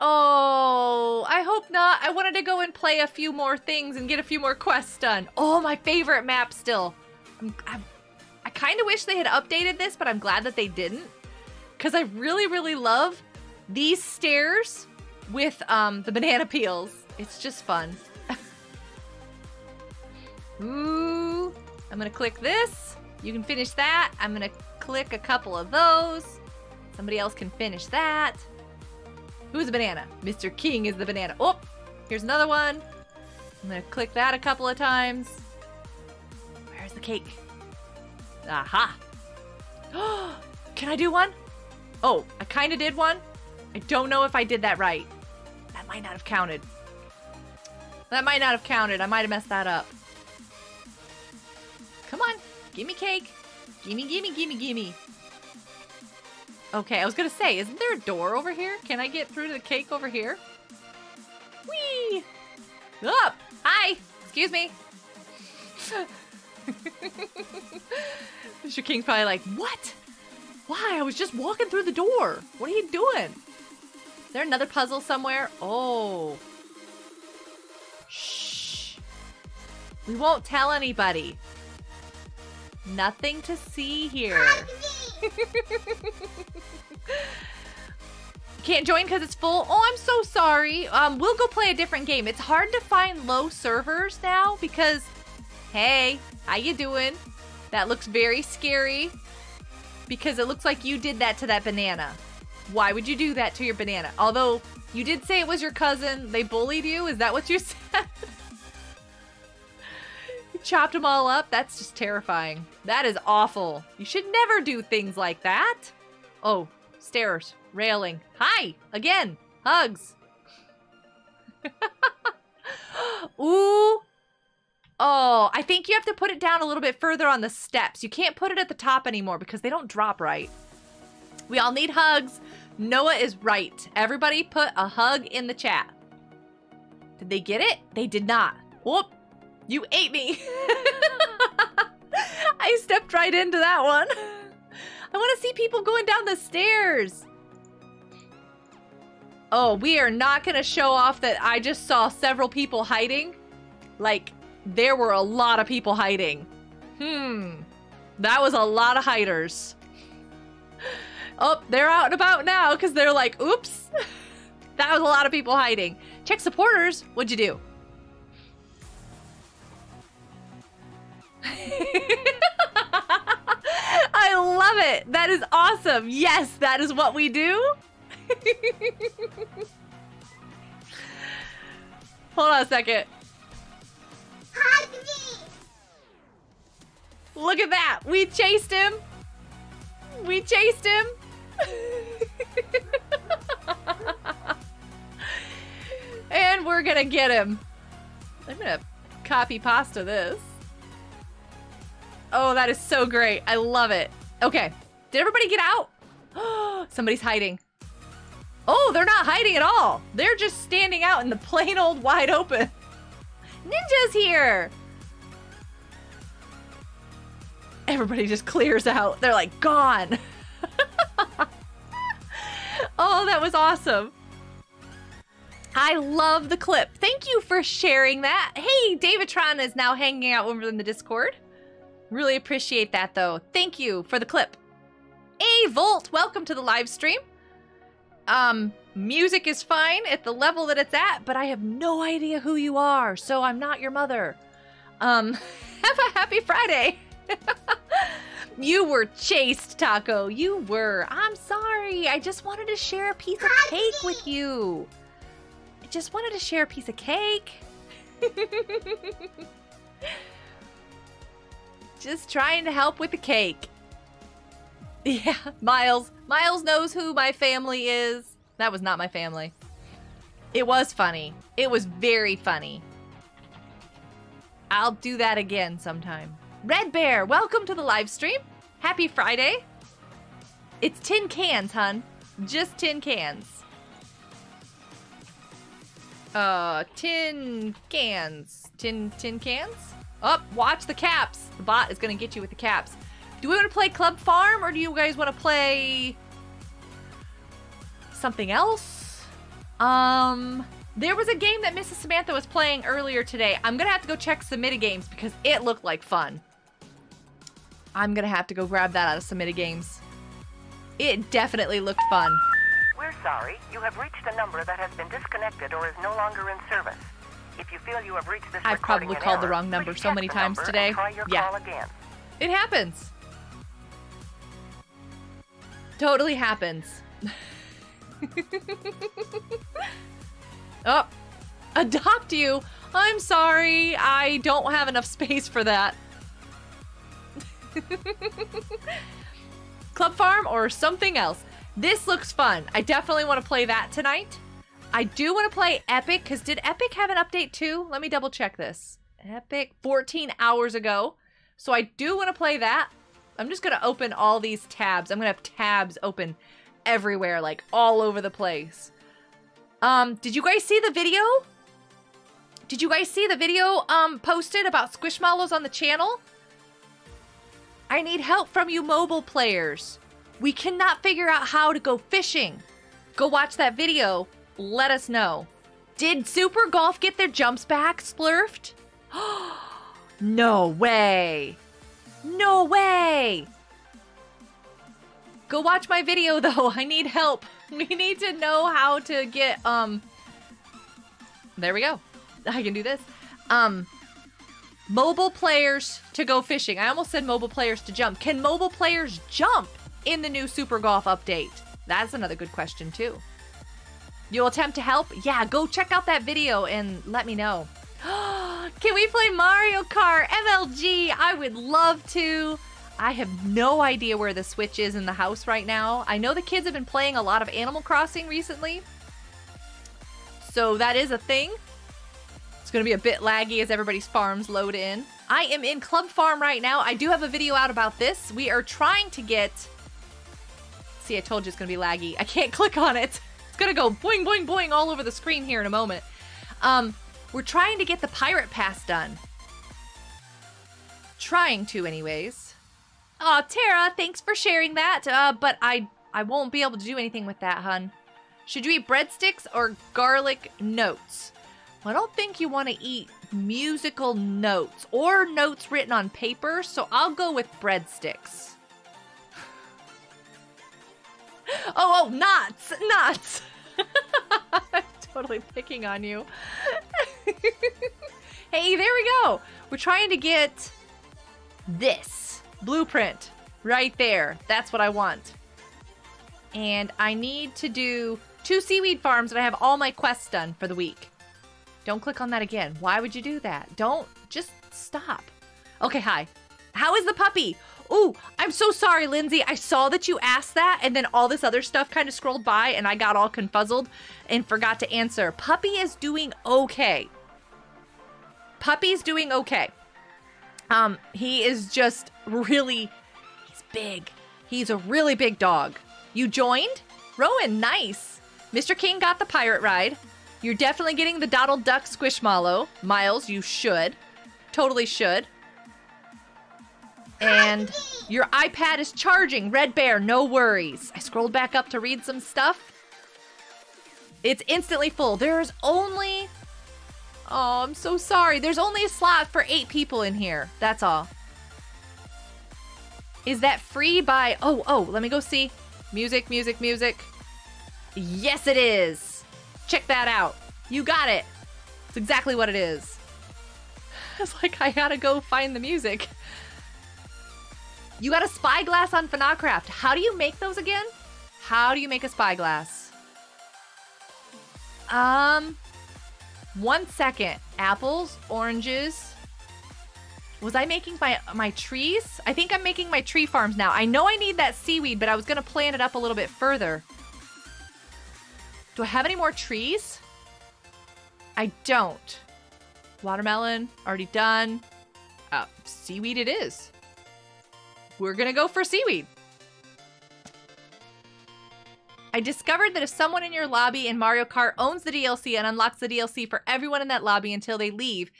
Oh, I hope not. I wanted to go and play a few more things and get a few more quests done. Oh, my favorite map still. I kind of wish they had updated this, but I'm glad that they didn't. Because I really, really love these stairs with the banana peels. It's just fun. Ooh, I'm going to click this. You can finish that. I'm going to click a couple of those. Somebody else can finish that. Who's the banana? Mr. King is the banana. Oh, here's another one. I'm gonna click that a couple of times. Where's the cake? Aha. Can I do one? Oh, I kind of did one. I don't know if I did that right. That might not have counted. That might not have counted. I might have messed that up. Come on. Gimme cake. Gimme, gimme, gimme, gimme. Okay, I was gonna say, isn't there a door over here? Can I get through to the cake over here? Whee! Up! Oh, hi! Excuse me! Mr. King's probably like, what? Why? I was just walking through the door. What are you doing? Is there another puzzle somewhere? Oh. Shh. We won't tell anybody. Nothing to see here. Can't join because it's full. Oh, I'm so sorry. We'll go play a different game. It's hard to find low servers now because, hey, how you doing? That looks very scary because it looks like you did that to that banana. Why would you do that to your banana? Although you did say it was your cousin. They bullied you. Is that what you said? Chopped them all up. That's just terrifying. That is awful. You should never do things like that. Oh, stairs, railing. Hi, again. Hugs. Ooh. Oh, I think you have to put it down a little bit further on the steps. You can't put it at the top anymore because they don't drop right. We all need hugs. Noah is right. Everybody put a hug in the chat. Did they get it? They did not. Whoop. You ate me. I stepped right into that one. I want to see people going down the stairs. Oh, we are not going to show off that I just saw several people hiding. Like, there were a lot of people hiding. That was a lot of hiders. Oh, they're out and about now because they're like, oops. That was a lot of people hiding. Check supporters. What'd you do? I love it. That is awesome. Yes, that is what we do. Hold on a second. Hide me. Look at that. We chased him. We chased him. And we're gonna get him. I'm gonna copy pasta this. Oh, that is so great. I love it. Okay. Did everybody get out? Oh, somebody's hiding. Oh, they're not hiding at all. They're just standing out in the plain old wide open. Ninja's here. Everybody just clears out. They're like gone. Oh, that was awesome. I love the clip. Thank you for sharing that. Hey, Davidtron is now hanging out over in the Discord. Really appreciate that, though. Thank you for the clip. Hey, Volt, welcome to the live stream. Music is fine at the level that it's at, but I have no idea who you are, so I'm not your mother. Have a happy Friday. You were chased, Taco. You were. I'm sorry. I just wanted to share a piece of cake with you. I just wanted to share a piece of cake. Just trying to help with the cake. Yeah, Miles. Miles knows who my family is. That was not my family. It was funny. It was very funny. I'll do that again sometime. Red Bear, welcome to the live stream. Happy Friday. It's tin cans, hun. Just tin cans. Tin cans. Tin cans? Up, watch the caps. The bot is going to get you with the caps. Do we want to play Club Farm or do you guys want to play something else? There was a game that Mrs. Samantha was playing earlier today. I'm going to have to go check some minigames because it looked like fun. I'm going to have to go grab that out of some minigames. It definitely looked fun. We're sorry. You have reached a number that has been disconnected or is no longer in service. If you feel you have reached this, I've probably called the wrong number so many times today. Yeah, it happens. Totally happens. Oh, adopt you. I'm sorry. I don't have enough space for that. Club Farm or something else. This looks fun. I definitely want to play that tonight. I do want to play Epic, because did Epic have an update too? Let me double check this. Epic, 14 hours ago. So I do want to play that. I'm just going to open all these tabs. I'm going to have tabs open everywhere, like all over the place. Did you guys see the video? Did you guys see the video posted about Squishmallows on the channel? I need help from you mobile players. We cannot figure out how to go fishing. Go watch that video. Let us know. Did Super Golf get their jumps back, Splurfed? No way. No way. Go watch my video, though. I need help. We need to know how to get, there we go. I can do this. Mobile players to go fishing. I almost said mobile players to jump. Can mobile players jump in the new Super Golf update? That's another good question, too. You'll attempt to help? Yeah, go check out that video and let me know. Can we play Mario Kart? MLG, I would love to. I have no idea where the Switch is in the house right now. I know the kids have been playing a lot of Animal Crossing recently. So that is a thing. It's going to be a bit laggy as everybody's farms load in. I am in Club Farm right now. I do have a video out about this. We are trying to get... See, I told you it's going to be laggy. I can't click on it. Gonna go boing boing boing all over the screen here in a moment. We're trying to get the pirate pass done. Trying to anyways. Aw, Tara, thanks for sharing that. But I won't be able to do anything with that, hun. Should you eat breadsticks or garlic notes? Well, I don't think you want to eat musical notes or notes written on paper, so I'll go with breadsticks. Oh, knots! Knots! I'm totally picking on you. Hey, there we go. We're trying to get this blueprint right there. That's what I want. And I need to do 2 seaweed farms, and I have all my quests done for the week. Don't click on that again. Why would you do that? Don't. Just stop. Okay, hi. How is the puppy? Ooh, I'm so sorry, Lindsay. I saw that you asked that, and then all this other stuff kind of scrolled by, and I got all confuzzled and forgot to answer. Puppy is doing okay. Puppy's doing okay. He is just really... He's big. He's a really big dog. You joined? Rowan, nice. Mr. King got the pirate ride. You're definitely getting the Donald Duck Squishmallow. Miles, you should. Totally should. And your iPad is charging. Red Bear, no worries. I scrolled back up to read some stuff. It's instantly full. There's only... Oh, I'm so sorry. There's only a slot for 8 people in here. That's all. Is that free by... Oh, let me go see. Music, music, music. Yes, it is. Check that out. You got it. It's exactly what it is. It's like I gotta go find the music. You got a spyglass on FNA Craft. How do you make those again? How do you make a spyglass? 1 second. Apples, oranges. Was I making my trees? I think I'm making my tree farms now. I know I need that seaweed, but I was gonna plan it up a little bit further. Do I have any more trees? I don't. Watermelon, already done. Seaweed it is. We're gonna go for seaweed. I discovered that if someone in your lobby in Mario Kart owns the DLC and unlocks the DLC for everyone in that lobby until they leave,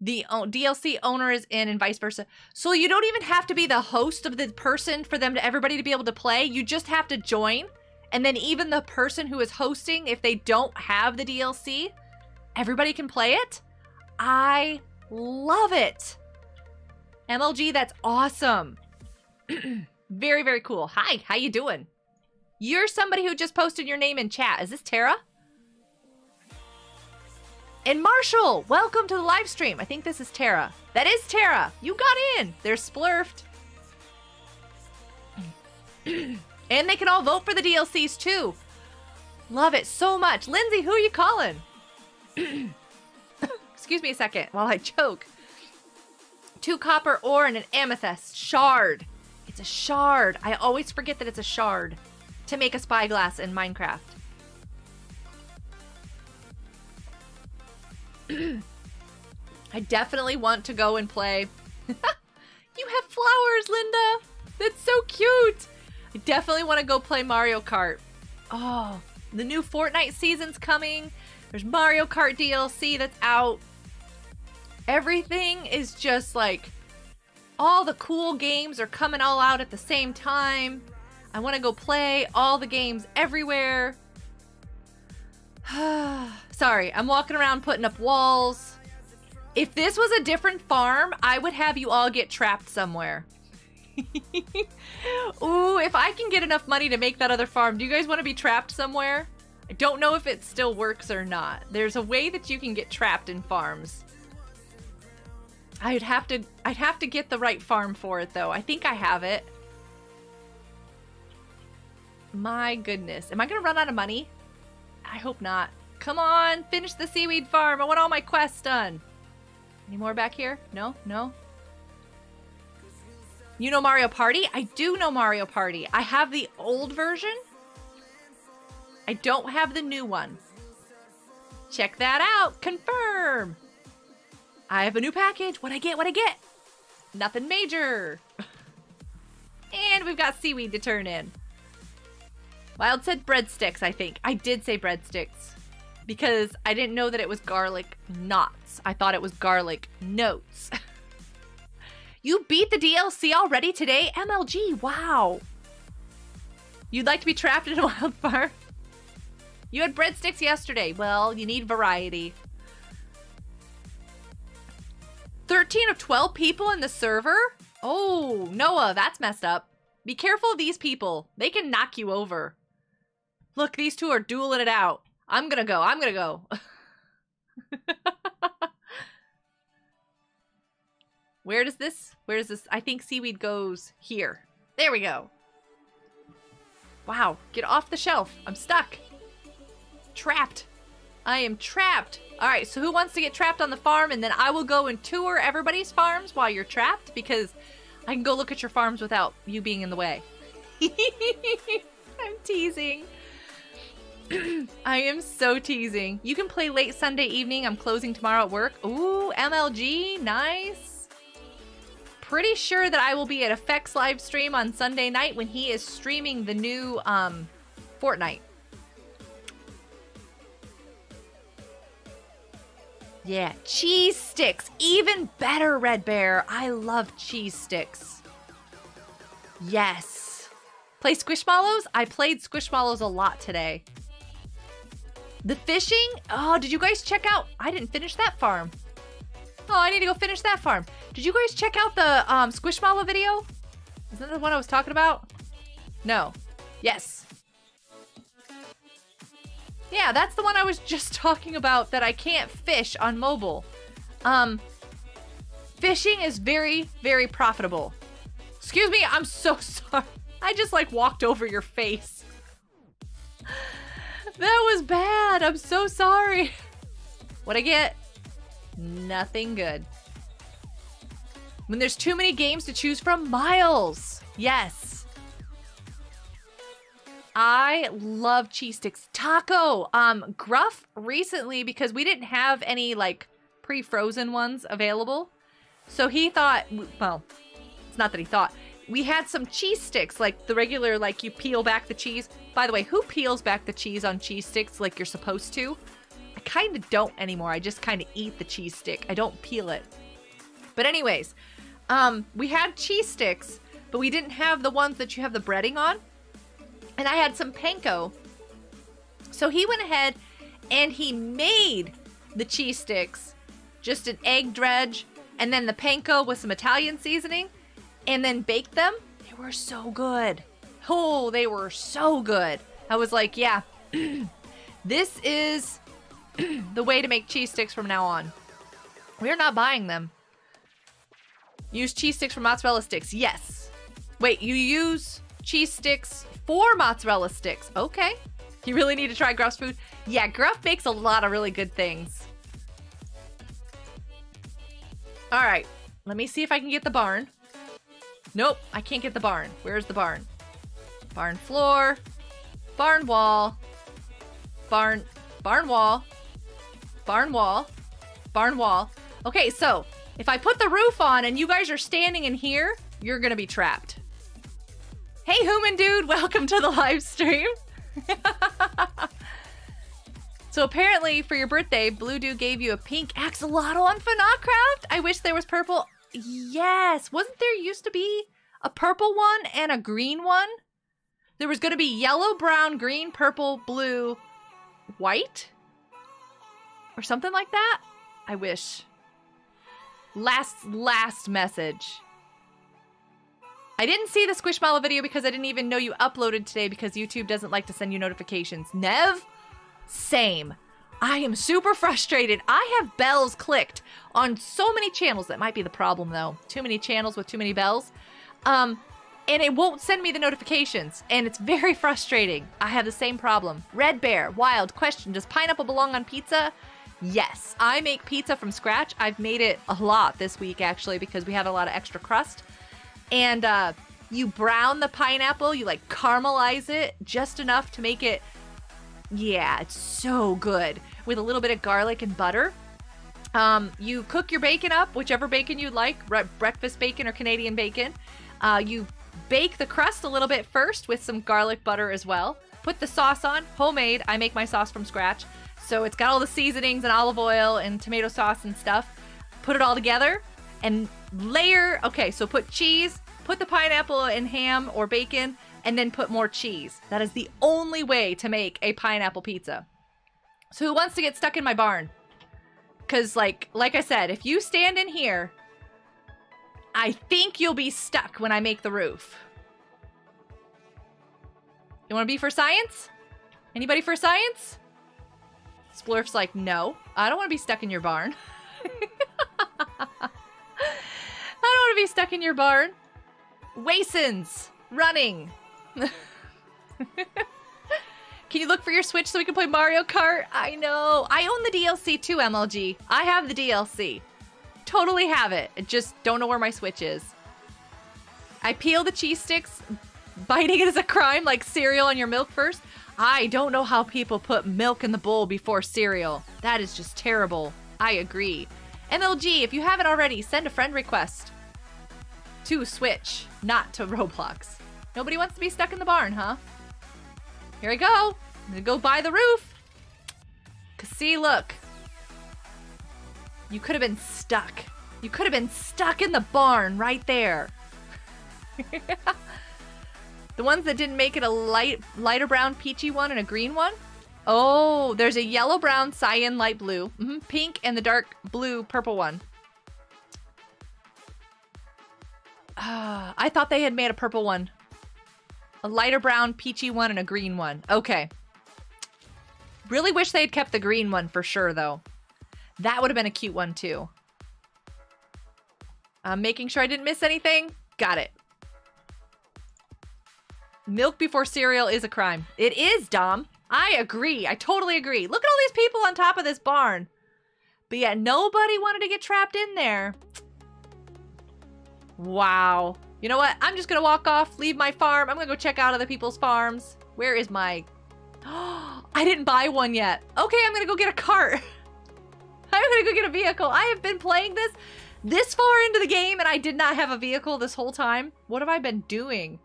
the DLC owner is in and vice versa. So you don't even have to be the host of the person for them to everybody to be able to play. You just have to join. And then even the person who is hosting, if they don't have the DLC, everybody can play it. I love it. MLG, that's awesome. Very, very cool. Hi, how you doing? You're somebody who just posted your name in chat. Is this Tara? And Marshall, welcome to the live stream. I think this is Tara. That is Tara. You got in. They're splurfed. And they can all vote for the DLCs too. Love it so much. Lindsay, who are you calling? Excuse me a second while I choke. 2 copper ore and an amethyst shard. It's a shard. I always forget that it's a shard to make a spyglass in Minecraft. I definitely want to go and play. You have flowers, Linda. That's so cute. I definitely want to go play Mario Kart. Oh, the new Fortnite season's coming. There's Mario Kart DLC that's out. Everything is just like, all the cool games are coming all out at the same time. I want to go play all the games everywhere. Sorry, I'm walking around putting up walls. If this was a different farm, I would have you all get trapped somewhere. Ooh, if I can get enough money to make that other farm, do you guys want to be trapped somewhere? I don't know if it still works or not. There's a way that you can get trapped in farms. I'd have to get the right farm for it though. I think I have it. My goodness. Am I going to run out of money? I hope not. Come on, finish the seaweed farm. I want all my quests done. Any more back here? No? No? You know Mario Party? I do know Mario Party. I have the old version. I don't have the new one. Check that out. Confirm. I have a new package. What'd I get? What'd I get? Nothing major. And we've got seaweed to turn in. Wild said breadsticks, I think. I did say breadsticks because I didn't know that it was garlic knots. I thought it was garlic notes. You beat the DLC already today? MLG, wow. You'd like to be trapped in a wild farm? You had breadsticks yesterday. Well, you need variety. 13 of 12 people in the server? Oh, Noah, that's messed up. Be careful of these people. They can knock you over. Look, these two are dueling it out. I'm gonna go. I'm gonna go. Where does this? Where is this? I think seaweed goes here. There we go. Wow, get off the shelf. I'm stuck. Trapped. I am trapped. All right, so who wants to get trapped on the farm? And then I will go and tour everybody's farms while you're trapped, because I can go look at your farms without you being in the way. I'm teasing. I am so teasing. You can play late Sunday evening. I'm closing tomorrow at work. Ooh, MLG, nice. Pretty sure that I will be at Effects live stream on Sunday night when he is streaming the new Fortnite. Yeah, cheese sticks, even better, Red Bear. I love cheese sticks. Yes. Play Squishmallows? I played Squishmallows a lot today. The fishing? Oh, did you guys check out? I didn't finish that farm. Oh, I need to go finish that farm. Did you guys check out the Squishmallow video? Isn't that the one I was talking about? No. Yes. Yeah, that's the one I was just talking about, that I can't fish on mobile. Fishing is very, very profitable. Excuse me, I'm so sorry. I just like walked over your face. That was bad. I'm so sorry. What'd I get? Nothing good. When there's too many games to choose from, Miles. Yes. I love cheese sticks. Taco, Gruff recently, because we didn't have any like pre-frozen ones available. So he thought, well, it's not that he thought. We had some cheese sticks, like the regular, like you peel back the cheese. By the way, who peels back the cheese on cheese sticks like you're supposed to? I kind of don't anymore. I just kind of eat the cheese stick. I don't peel it. But anyways, we had cheese sticks, but we didn't have the ones that you have the breading on. And I had some panko. So he went ahead and he made the cheese sticks, just an egg dredge, and then the panko with some Italian seasoning, and then baked them. They were so good. Oh, they were so good. I was like, yeah, this is the way to make cheese sticks from now on. We're not buying them. Use cheese sticks for mozzarella sticks. Yes. Wait, you use cheese sticks for mozzarella sticks. Okay. You really need to try Gruff's food. Yeah, Gruff makes a lot of really good things. All right. Let me see if I can get the barn. Nope, I can't get the barn. Where's the barn? Barn floor. Barn wall. Barn wall. Barn wall. Barn wall. Okay, so if I put the roof on and you guys are standing in here, you're going to be trapped. Hey, human dude, welcome to the live stream. So apparently for your birthday, Blue Dude gave you a pink axolotl on FNA Craft. I wish there was purple. Yes. Wasn't there used to be a purple one and a green one? There was going to be yellow, brown, green, purple, blue, white or something like that. I wish. Last message. I didn't see the Squishmallow video because I didn't even know you uploaded today because YouTube doesn't like to send you notifications. Nev? Same. I am super frustrated. I have bells clicked on so many channels. That might be the problem though. Too many channels with too many bells. And it won't send me the notifications. And it's very frustrating. I have the same problem. Red Bear, Wild, question. Does pineapple belong on pizza? Yes. I make pizza from scratch. I've made it a lot this week actually because we had a lot of extra crust. And you brown the pineapple, you like caramelize it just enough to make it, yeah, it's so good. With a little bit of garlic and butter. You cook your bacon up, whichever bacon you'd like, breakfast bacon or Canadian bacon. You bake the crust a little bit first with some garlic butter as well. Put the sauce on, homemade. I make my sauce from scratch. So it's got all the seasonings and olive oil and tomato sauce and stuff. Put it all together and layer. Okay, so put cheese, put the pineapple and ham or bacon, and then put more cheese. That is the only way to make a pineapple pizza. So who wants to get stuck in my barn? Because like I said, if you stand in here, I think you'll be stuck when I make the roof. You want to be for science? Anybody for science? Splurf's like, no, I don't want to be stuck in your barn. I don't want to be stuck in your barn. Wasins, running. Can you look for your Switch so we can play Mario Kart? I know. I own the DLC too, MLG. I have the DLC. Totally have it. I just don't know where my Switch is. I peel the cheese sticks. Biting it is a crime, like cereal on your milk first. I don't know how people put milk in the bowl before cereal. That is just terrible. I agree. MLG, if you haven't already, send a friend request. To Switch, not to Roblox. Nobody wants to be stuck in the barn, huh? Here I go. I'm gonna go by the roof. 'Cause see, look. You could have been stuck. You could have been stuck in the barn right there. The ones that didn't make it a lighter brown peachy one and a green one. Oh, there's a yellow, brown, cyan, light blue, pink, and the dark blue, purple one. I thought they had made a purple one. A lighter brown, peachy one, and a green one. Okay. Really wish they had kept the green one for sure, though. That would have been a cute one, too. I'm making sure I didn't miss anything. Got it. Milk before cereal is a crime. It is, Dom. I agree. I totally agree. Look at all these people on top of this barn. But yeah, nobody wanted to get trapped in there. Wow. You know what? I'm just going to walk off, leave my farm. I'm going to go check out other people's farms. Where is my... Oh, I didn't buy one yet. Okay, I'm going to go get a cart. I'm going to go get a vehicle. I have been playing this far into the game, and I did not have a vehicle this whole time. What have I been doing?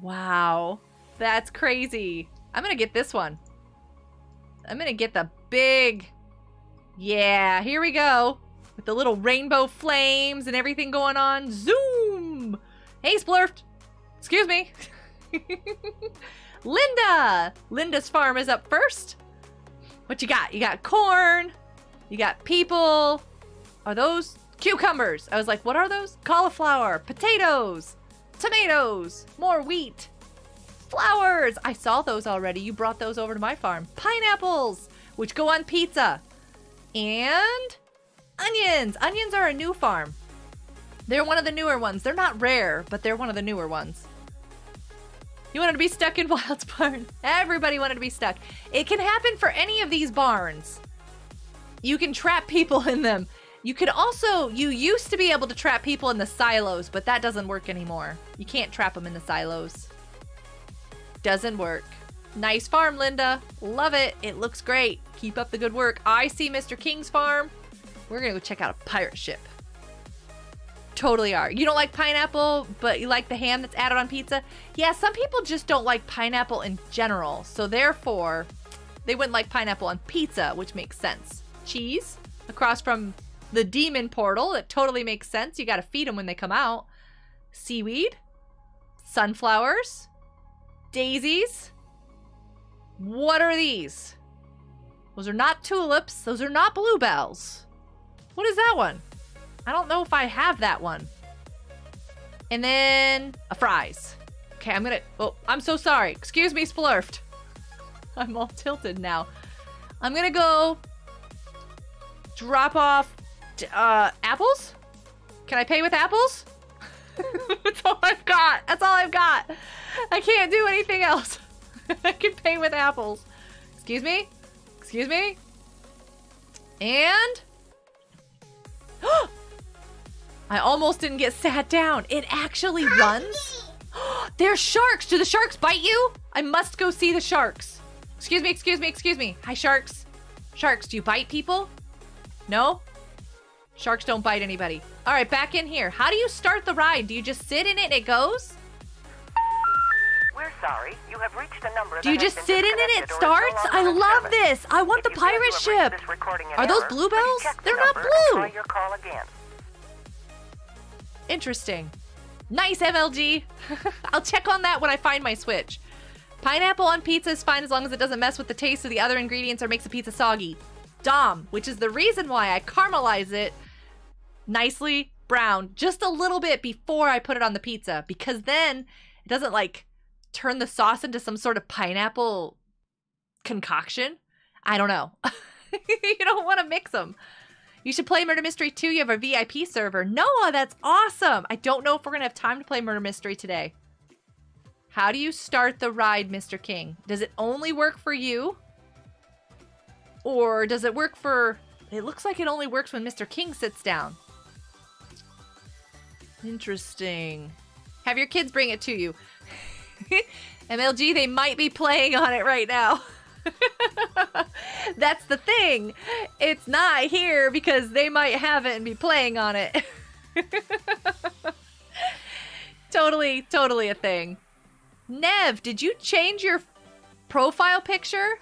Wow. That's crazy. I'm going to get this one. I'm going to get the big... Yeah, here we go. With the little rainbow flames and everything going on. Zoom! Hey, Splurfed! Excuse me. Linda! Linda's farm is up first. What you got? You got corn. You got people. Are those cucumbers? I was like, what are those? Cauliflower. Potatoes. Tomatoes. More wheat. Flowers. I saw those already. You brought those over to my farm. Pineapples, which go on pizza. And... onions! Onions are a new farm. They're one of the newer ones. They're not rare, but they're one of the newer ones. You wanted to be stuck in Wild's barn. Everybody wanted to be stuck. It can happen for any of these barns. You can trap people in them. You could also, you used to be able to trap people in the silos, but that doesn't work anymore. You can't trap them in the silos. Doesn't work. Nice farm, Linda. Love it. It looks great. Keep up the good work. I see Mr. King's farm. We're gonna go check out a pirate ship. Totally are. You don't like pineapple, but you like the ham that's added on pizza? Yeah, some people just don't like pineapple in general. So therefore, they wouldn't like pineapple on pizza, which makes sense. Cheese, across from the demon portal. It totally makes sense. You gotta feed them when they come out. Seaweed, sunflowers, daisies. What are these? Those are not tulips. Those are not bluebells. What is that one? I don't know if I have that one. And then a fries. Okay, I'm gonna... Oh, I'm so sorry. Excuse me, Splurfed. I'm all tilted now. I'm gonna go drop off apples. Can I pay with apples? That's all I've got. That's all I've got. I can't do anything else. I can pay with apples. Excuse me. Excuse me. And... I almost didn't get sat down. It actually runs. There's sharks. Do the sharks bite you? I must go see the sharks. Excuse me, excuse me, excuse me. Hi, sharks. Sharks, do you bite people? No? Sharks don't bite anybody. All right, back in here. How do you start the ride? Do you just sit in it and it goes? We're sorry. You have reached a number. Do you just sit in it and it starts? I love this. I want the pirate ship. Are those bluebells? They're not blue. Interesting. Nice, MLG. I'll check on that when I find my Switch. Pineapple on pizza is fine as long as it doesn't mess with the taste of the other ingredients or makes the pizza soggy. Dom, which is the reason why I caramelize it nicely brown just a little bit before I put it on the pizza, because then it doesn't like turn the sauce into some sort of pineapple concoction. I don't know. You don't want to mix them. You should play Murder Mystery 2. You have a VIP server. Noah, that's awesome. I don't know if we're going to have time to play Murder Mystery today. How do you start the ride, Mr. King? Does it only work for you? Or does it work for... It looks like it only works when Mr. King sits down. Interesting. Have your kids bring it to you. MLG, they might be playing on it right now. That's the thing. It's not here because they might have it and be playing on it. Totally, totally a thing. Nev, did you change your profile picture?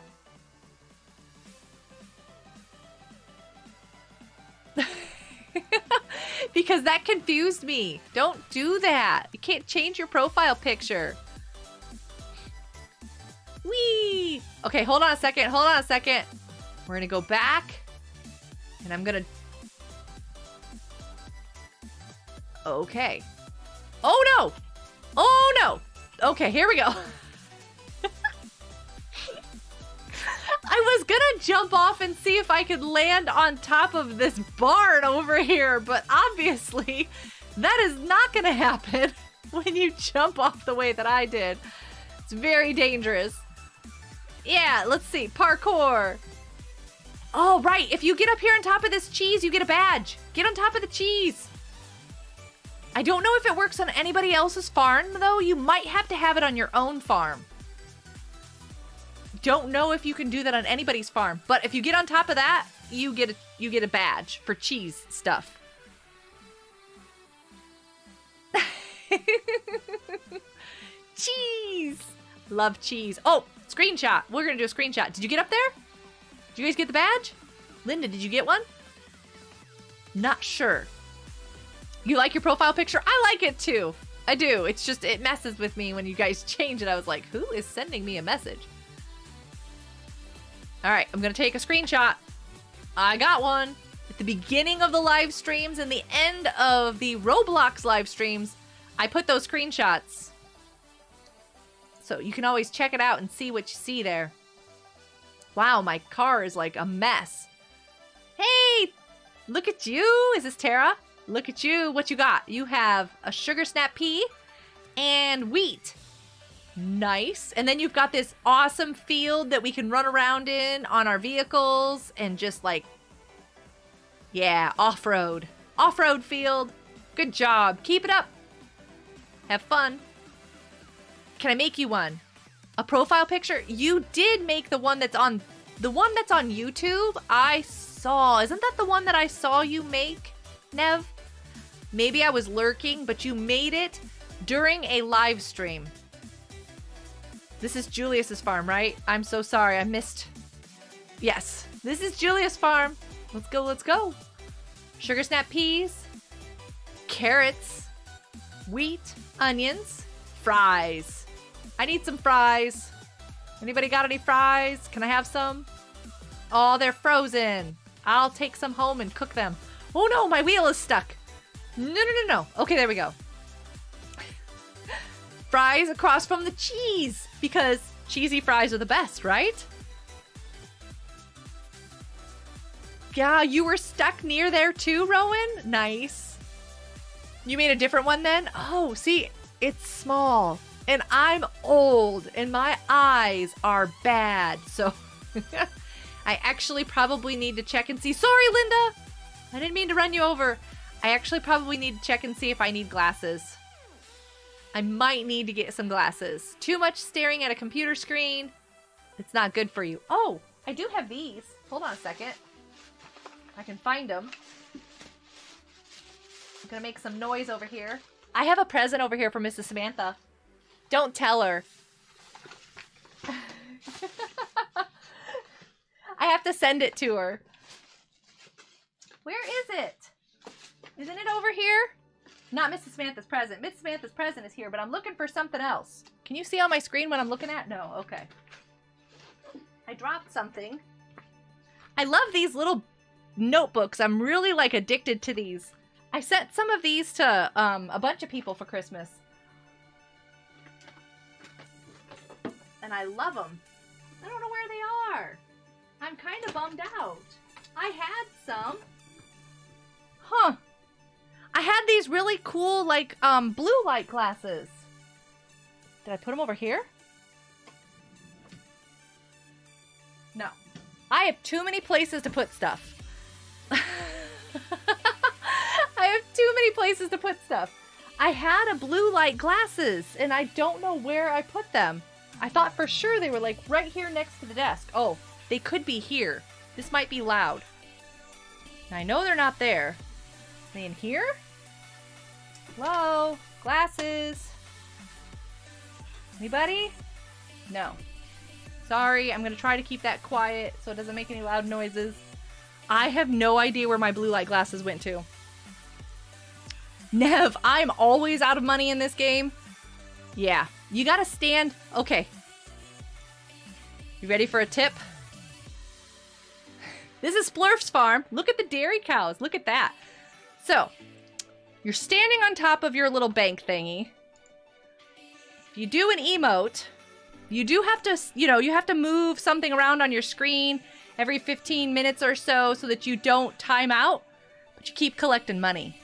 Because that confused me. Don't do that. You can't change your profile picture. Whee! Okay, hold on a second. Hold on a second. We're gonna go back. And I'm gonna... Okay. Oh no! Oh no! Okay, here we go. I was gonna jump off and see if I could land on top of this barn over here, but obviously that is not gonna happen when you jump off the way that I did. It's very dangerous. Yeah, let's see. Parkour. Oh, right. If you get up here on top of this cheese, you get a badge. Get on top of the cheese. I don't know if it works on anybody else's farm, though. You might have to have it on your own farm. Don't know if you can do that on anybody's farm, but if you get on top of that, you get a badge for cheese stuff. Cheese! Love cheese. Oh, screenshot. We're going to do a screenshot. Did you get up there? Did you guys get the badge? Linda, did you get one? Not sure. You like your profile picture? I like it too. I do. It's just, it messes with me when you guys change it. I was like, who is sending me a message? All right, I'm going to take a screenshot. I got one. At the beginning of the live streams and the end of the Roblox live streams, I put those screenshots. So you can always check it out and see what you see there. Wow, my car is like a mess. Hey, look at you. Is this Tara? Look at you. What you got? You have a sugar snap pea and wheat. Nice. And then you've got this awesome field that we can run around in on our vehicles and just like, yeah, off-road. Off-road field. Good job. Keep it up. Have fun. Can I make you one? A profile picture? You did make the one that's on YouTube. I saw. Isn't that the one that I saw you make, Nev? Maybe I was lurking, but you made it during a live stream. This is Julius's farm, right? I'm so sorry. I missed. Yes. This is Julius' farm. Let's go. Let's go. Sugar snap peas, carrots, wheat, onions, fries. I need some fries. Anybody got any fries? Can I have some? Oh, they're frozen. I'll take some home and cook them. Oh no, my wheel is stuck. No, no, no, no. Okay, there we go. Fries across from the cheese, because cheesy fries are the best, right? Yeah, you were stuck near there too, Rowan? Nice. You made a different one then? Oh, see, it's small and I'm old and my eyes are bad. So I actually probably need to check and see. Sorry, Linda. I didn't mean to run you over. I actually probably need to check and see if I need glasses. I might need to get some glasses. Too much staring at a computer screen. It's not good for you. Oh, I do have these. Hold on a second. I can find them. I'm gonna make some noise over here. I have a present over here for Mrs. Samantha. Don't tell her. I have to send it to her. Where is it? Isn't it over here? Not Mrs. Samantha's present. Mrs. Samantha's present is here, but I'm looking for something else. Can you see on my screen what I'm looking at? No, okay. I dropped something. I love these little notebooks. I'm really, like, addicted to these. I sent some of these to a bunch of people for Christmas. And I love them. I don't know where they are. I'm kind of bummed out. I had some. Huh. I had these really cool, like, blue light glasses. Did I put them over here? No. I have too many places to put stuff. I have too many places to put stuff. I had a blue light glasses, and I don't know where I put them. I thought for sure they were, like, right here next to the desk. Oh, they could be here. This might be loud. And I know they're not there. Are they in here? Hello? Glasses? Anybody? No. Sorry, I'm going to try to keep that quiet so it doesn't make any loud noises. I have no idea where my blue light glasses went to. Nev, I'm always out of money in this game. Yeah, you got to stand. Okay. You ready for a tip? This is Splurf's Farm. Look at the dairy cows. Look at that. So, you're standing on top of your little bank thingy. If you do an emote, you do have to, you know, you have to move something around on your screen every 15 minutes or so, so that you don't time out, but you keep collecting money.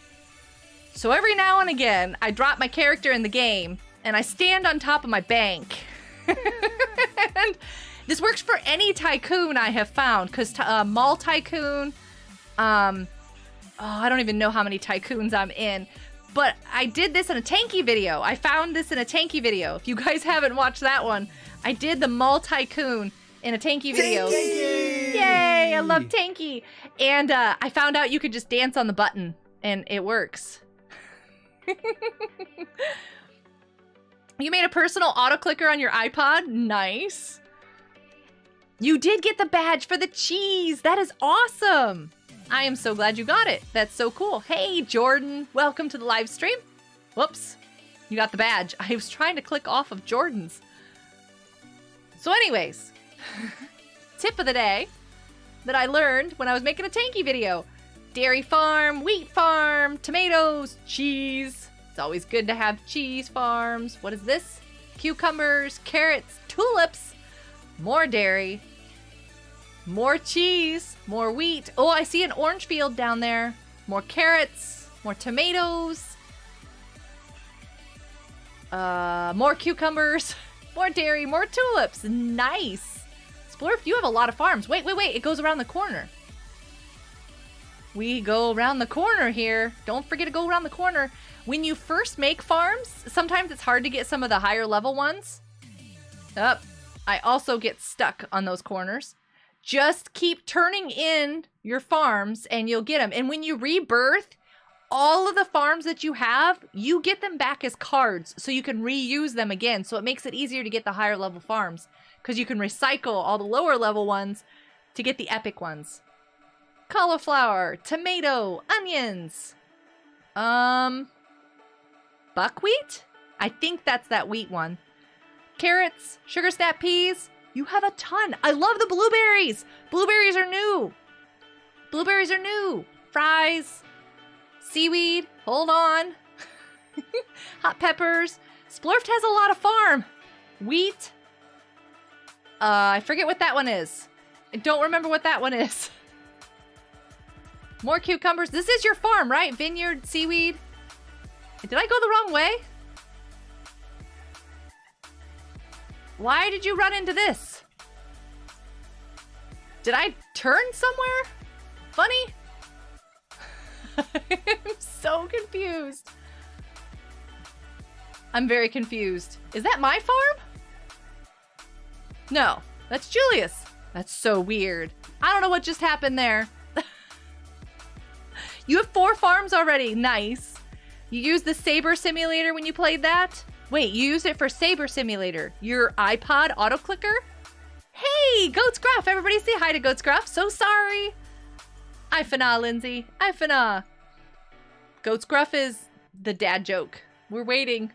So every now and again, I drop my character in the game, and I stand on top of my bank. And this works for any tycoon I have found, because Mall Tycoon, I don't even know how many tycoons I'm in, but I did this in a Tanqy video. I found this in a Tanqy video. If you guys haven't watched that one, I did the Mall Tycoon in a Tanqy video. Tanqy! Yay, I love Tanqy. And I found out you could just dance on the button, and it works. You made a personal auto-clicker on your iPod? Nice. You did get the badge for the cheese. That is awesome. I am so glad you got it. That's so cool. Hey, Jordan. Welcome to the live stream. Whoops. You got the badge. I was trying to click off of Jordan's. So anyways, tip of the day that I learned when I was making a Tanqy video. Dairy farm, wheat farm, tomatoes, cheese. It's always good to have cheese farms. What is this? Cucumbers, carrots, tulips, more dairy. More cheese, more wheat. Oh, I see an orange field down there. More carrots, more tomatoes, more cucumbers, more dairy, more tulips. Nice. Splurf, you have a lot of farms. Wait, wait, wait. It goes around the corner. We go around the corner here. Don't forget to go around the corner. When you first make farms, sometimes it's hard to get some of the higher level ones. Oh, I also get stuck on those corners. Just keep turning in your farms and you'll get them. And when you rebirth, all of the farms that you have, you get them back as cards so you can reuse them again. So it makes it easier to get the higher level farms because you can recycle all the lower level ones to get the epic ones. Cauliflower, tomato, onions, buckwheat? I think that's that wheat one. Carrots, sugar snap peas. You have a ton. I love the blueberries. Blueberries are new. Blueberries are new. Fries, seaweed, hold on. Hot peppers. Splurfed has a lot of farm. Wheat. I forget what that one is. I don't remember what that one is. More cucumbers. This is your farm, right? Vineyard, seaweed. Did I go the wrong way? Why did you run into this? Did I turn somewhere? Funny? I'm so confused. I'm very confused. Is that my farm? No, that's Julius. That's so weird. I don't know what just happened there. You have 4 farms already. Nice. You used the Saber Simulator when you played that? Wait, you used it for Saber Simulator, your iPod auto-clicker? Hey, Goat's Gruff! Everybody say hi to Goat's Gruff. So sorry. I FNA, Lindsay. I FNA. Goat's Gruff is the dad joke. We're waiting.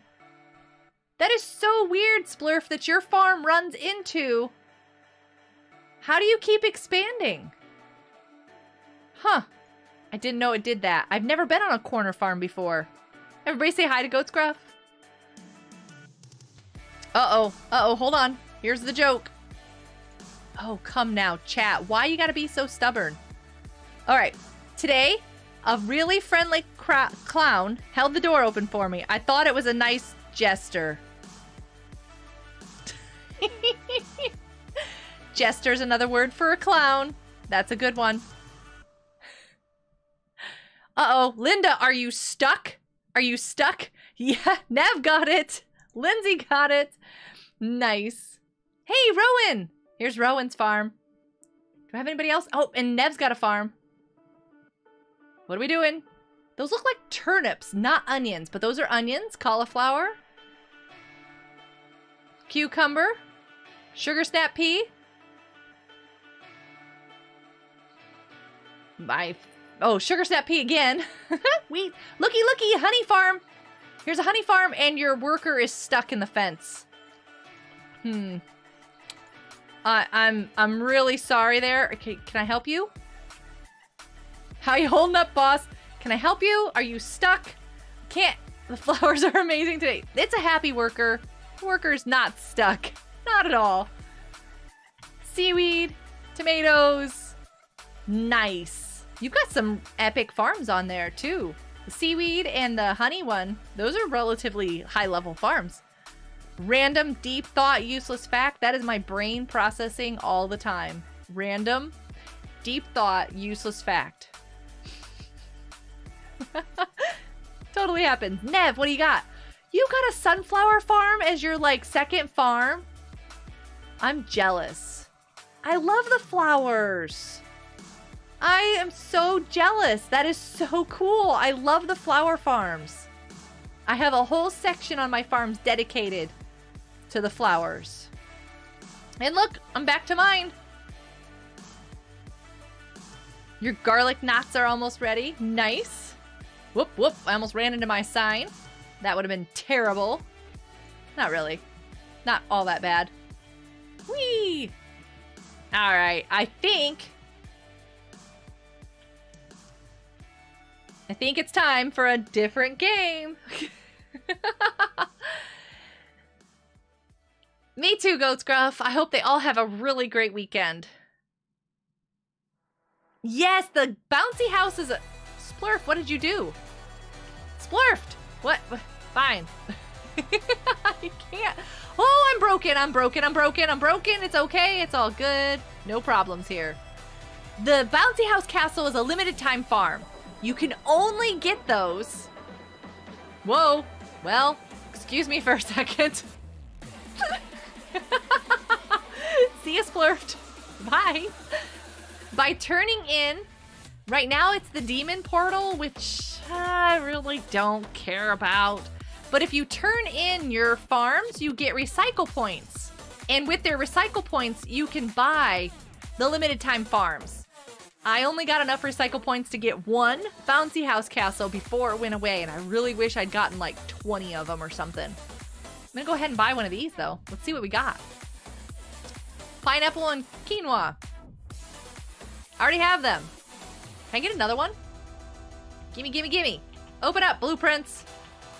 That is so weird, Splurf, that your farm runs into... How do you keep expanding? Huh. I didn't know it did that. I've never been on a corner farm before. Everybody say hi to Goat's Gruff. Uh-oh. Uh-oh, hold on. Here's the joke. Oh, come now, chat. Why you gotta be so stubborn? All right. Today, a really friendly clown held the door open for me. I thought it was a nice jester. Jester's another word for a clown. That's a good one. Uh-oh. Linda, are you stuck? Are you stuck? Yeah, Nev got it. Lindsay got it. Nice. Hey, Rowan. Here's Rowan's farm. Do I have anybody else? Oh, and Nev's got a farm. What are we doing? Those look like turnips, not onions, but those are onions. Cauliflower. Cucumber. Sugar snap pea. Oh, sugar snap pea again. Wheat. Looky, looky, honey farm. Here's a honey farm, and your worker is stuck in the fence. Hmm. I'm really sorry there. Okay, can I help you? How you holding up, boss? Can I help you? Are you stuck? Can't. The flowers are amazing today. It's a happy worker. The worker's not stuck. Not at all. Seaweed. Tomatoes. Nice. You've got some epic farms on there, too. The seaweed and the honey one. Those are relatively high-level farms. Random, deep thought, useless fact. That is my brain processing all the time. Random, deep thought, useless fact. Totally happens. Nev, what do you got? You got a sunflower farm as your, like, second farm? I'm jealous. I love the flowers. I am so jealous. That is so cool. I love the flower farms. I have a whole section on my farms dedicated to the flowers. And look, I'm back to mine. Your garlic knots are almost ready. Nice. Whoop, whoop. I almost ran into my sign. That would have been terrible. Not really. Not all that bad. Whee! All right. I think it's time for a different game. Me too, Goat's Gruff. I hope they all have a really great weekend. Yes, the bouncy house is a... Splurf, what did you do? Splurfed. What? Fine. I can't. Oh, I'm broken. I'm broken. I'm broken. I'm broken. It's okay. It's all good. No problems here. The bouncy house castle is a limited time farm. You can only get those. Whoa. Well, excuse me for a second. See you, Splurfed. Bye. By turning in, right now it's the demon portal, which I really don't care about. But if you turn in your farms, you get recycle points. And with their recycle points, you can buy the limited time farms. I only got enough recycle points to get one bouncy house castle before it went away, and I really wish I'd gotten like 20 of them or something. I'm gonna go ahead and buy one of these, though. Let's see what we got. Pineapple and quinoa. I already have them. Can I get another one? Gimme, gimme, gimme. Open up, blueprints.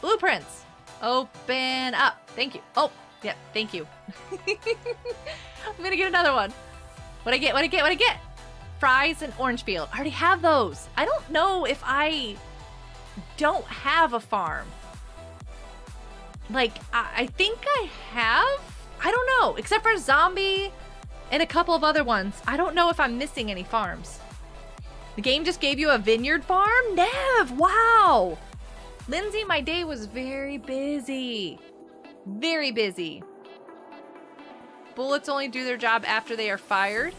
Blueprints. Open up. Thank you. Oh, yep, yeah, thank you. I'm gonna get another one. What'd I get? What'd I get? What'd I get? Fries and orange peel. I already have those. I don't know if I don't have a farm. Like, I think I have? I don't know. Except for zombie and a couple of other ones. I don't know if I'm missing any farms. The game just gave you a vineyard farm? Nev, wow. Lindsay, my day was very busy. Very busy. Bullets only do their job after they are fired.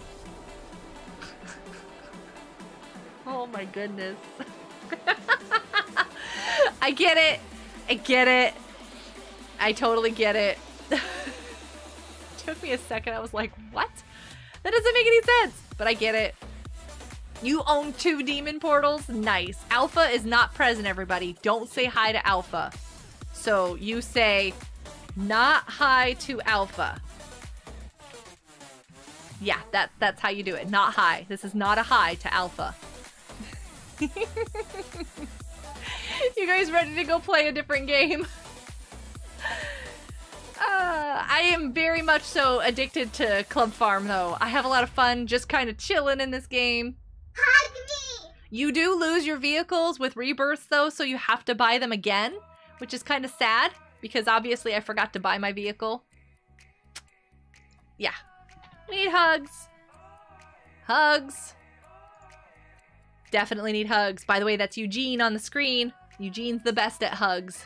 Oh my goodness. I get it. I get it. I totally get it. It took me a second. I was like, what? That doesn't make any sense. But I get it. You own 2 demon portals? Nice. Alpha is not present, everybody. Don't say hi to Alpha. So you say not hi to Alpha. Yeah, that's how you do it. Not hi. This is not a hi to Alpha. You guys ready to go play a different game? I am very much so addicted to Club Farm, though. I have a lot of fun just kind of chilling in this game. Hug me! You do lose your vehicles with rebirths, though, so you have to buy them again, which is kind of sad, because obviously I forgot to buy my vehicle. Yeah. We need hugs. Hugs. Definitely need hugs. By the way, that's Eugene on the screen. Eugene's the best at hugs.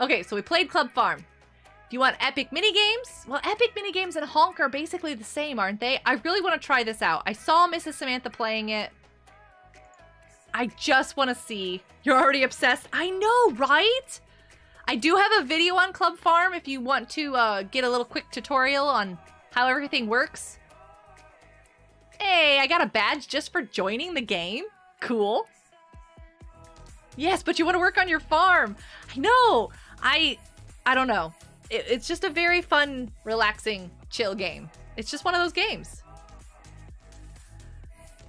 Okay, so we played Club Farm. Do you want Epic Minigames? Well, Epic Minigames and Honk are basically the same, aren't they? I really want to try this out. I saw Mrs. Samantha playing it. I just want to see. You're already obsessed. I know, right? I do have a video on Club Farm if you want to get a little quick tutorial on how everything works. Hey, I got a badge just for joining the game. Cool. Yes, but you want to work on your farm. I know. I don't know. It's just a very fun, relaxing, chill game. It's just one of those games.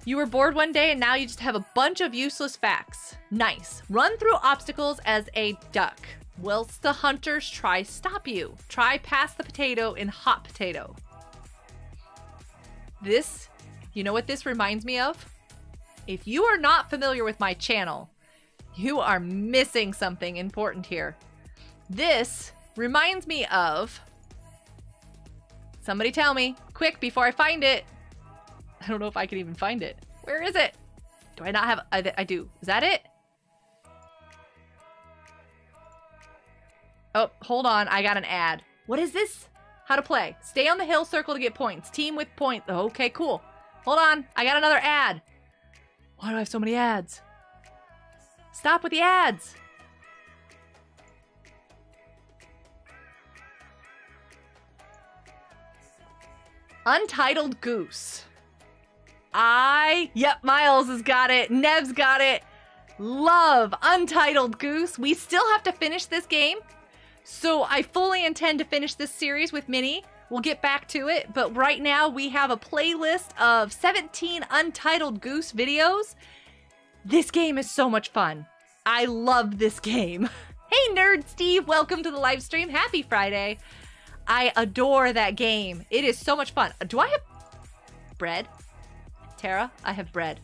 You were bored one day and now you just have a bunch of useless facts. Nice. Run through obstacles as a duck. Whilst the hunters try stop you. Try pass the potato in hot potato. This, you know what this reminds me of? If you are not familiar with my channel, you are missing something important here. This reminds me of... Somebody tell me. Quick, before I find it. I don't know if I can even find it. Where is it? Do I not have... I do. Is that it? Oh, hold on. I got an ad. What is this? How to play. Stay on the hill circle to get points. Team with points. Okay, cool. Hold on. I got another ad. Why do I have so many ads? Stop with the ads. Untitled Goose. Yep, Miles has got it. Nev's got it. Love Untitled Goose. We still have to finish this game. So I fully intend to finish this series with Minnie. We'll get back to it. But right now we have a playlist of 17 Untitled Goose videos. This game is so much fun. I love this game. Hey, Nerd Steve, welcome to the live stream. Happy Friday. I adore that game. It is so much fun. Do I have bread? Tara, I have bread.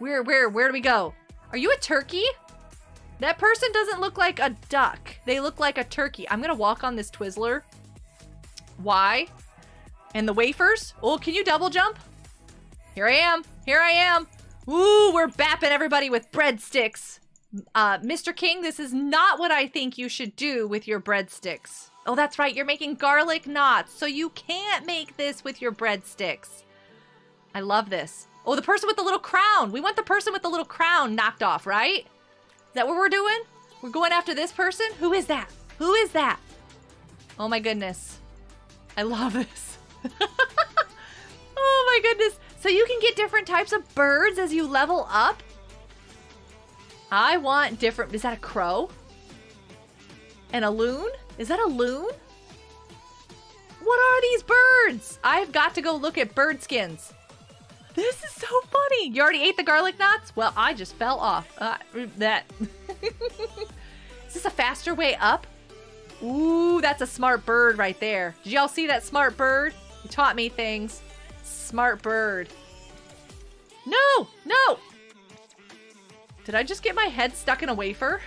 Where do we go? Are you a turkey? That person doesn't look like a duck. They look like a turkey. I'm gonna walk on this Twizzler. Why? And the wafers? Oh, can you double jump? Here I am. Here I am. Ooh, we're bapping everybody with breadsticks. Mr. King, this is not what I think you should do with your breadsticks. Oh, that's right. You're making garlic knots, so you can't make this with your breadsticks. I love this. Oh, the person with the little crown. We want the person with the little crown knocked off, right? Is that what we're doing? We're going after this person? Who is that? Who is that? Oh, my goodness. I love this. Oh, my goodness. So you can get different types of birds as you level up? I want different... Is that a crow? And a loon? Is that a loon? What are these birds? I've got to go look at bird skins. This is so funny. You already ate the garlic knots? Well, I just fell off. That. Is this a faster way up? Ooh, that's a smart bird right there. Did y'all see that smart bird? You taught me things. Smart bird. No! No! Did I just get my head stuck in a wafer?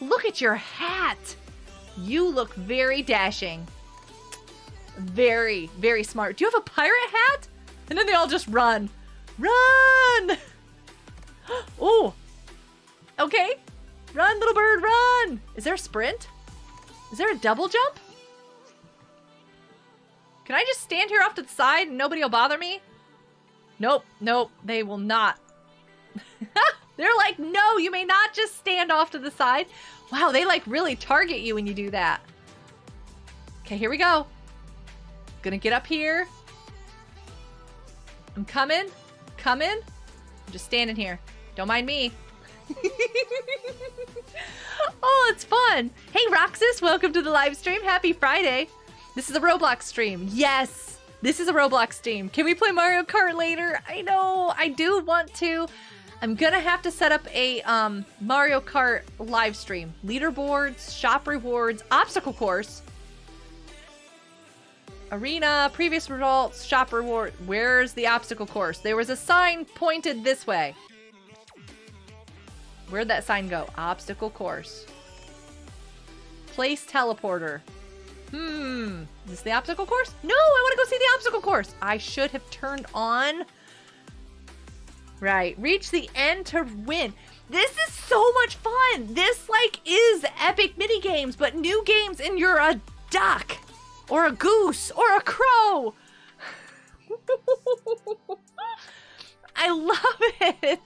Look at your hat. You look very dashing. Very, very smart. Do you have a pirate hat? And then they all just run. Run! Oh! Okay. Run, little bird, run! Is there a sprint? Is there a double jump? Can I just stand here off to the side and nobody will bother me? Nope, nope, they will not. They're like, no, you may not just stand off to the side. Wow, they like really target you when you do that. Okay, here we go. Gonna get up here. I'm coming. Coming. I'm just standing here. Don't mind me. Oh, it's fun. Hey, Roxas, welcome to the live stream. Happy Friday. This is a Roblox stream. Yes, this is a Roblox stream. Can we play Mario Kart later? I know, I do want to. I'm gonna have to set up a Mario Kart live stream. Leaderboards, shop rewards, obstacle course, arena, previous results, shop reward. Where's the obstacle course? There was a sign pointed this way. Where'd that sign go? Obstacle course. Place teleporter. Is this the obstacle course? No, I want to go see the obstacle course. I should have turned on. Right. Reach the end to win. This is so much fun. This, like, is Epic Minigames, but new games, and you're a duck or a goose or a crow. I love it.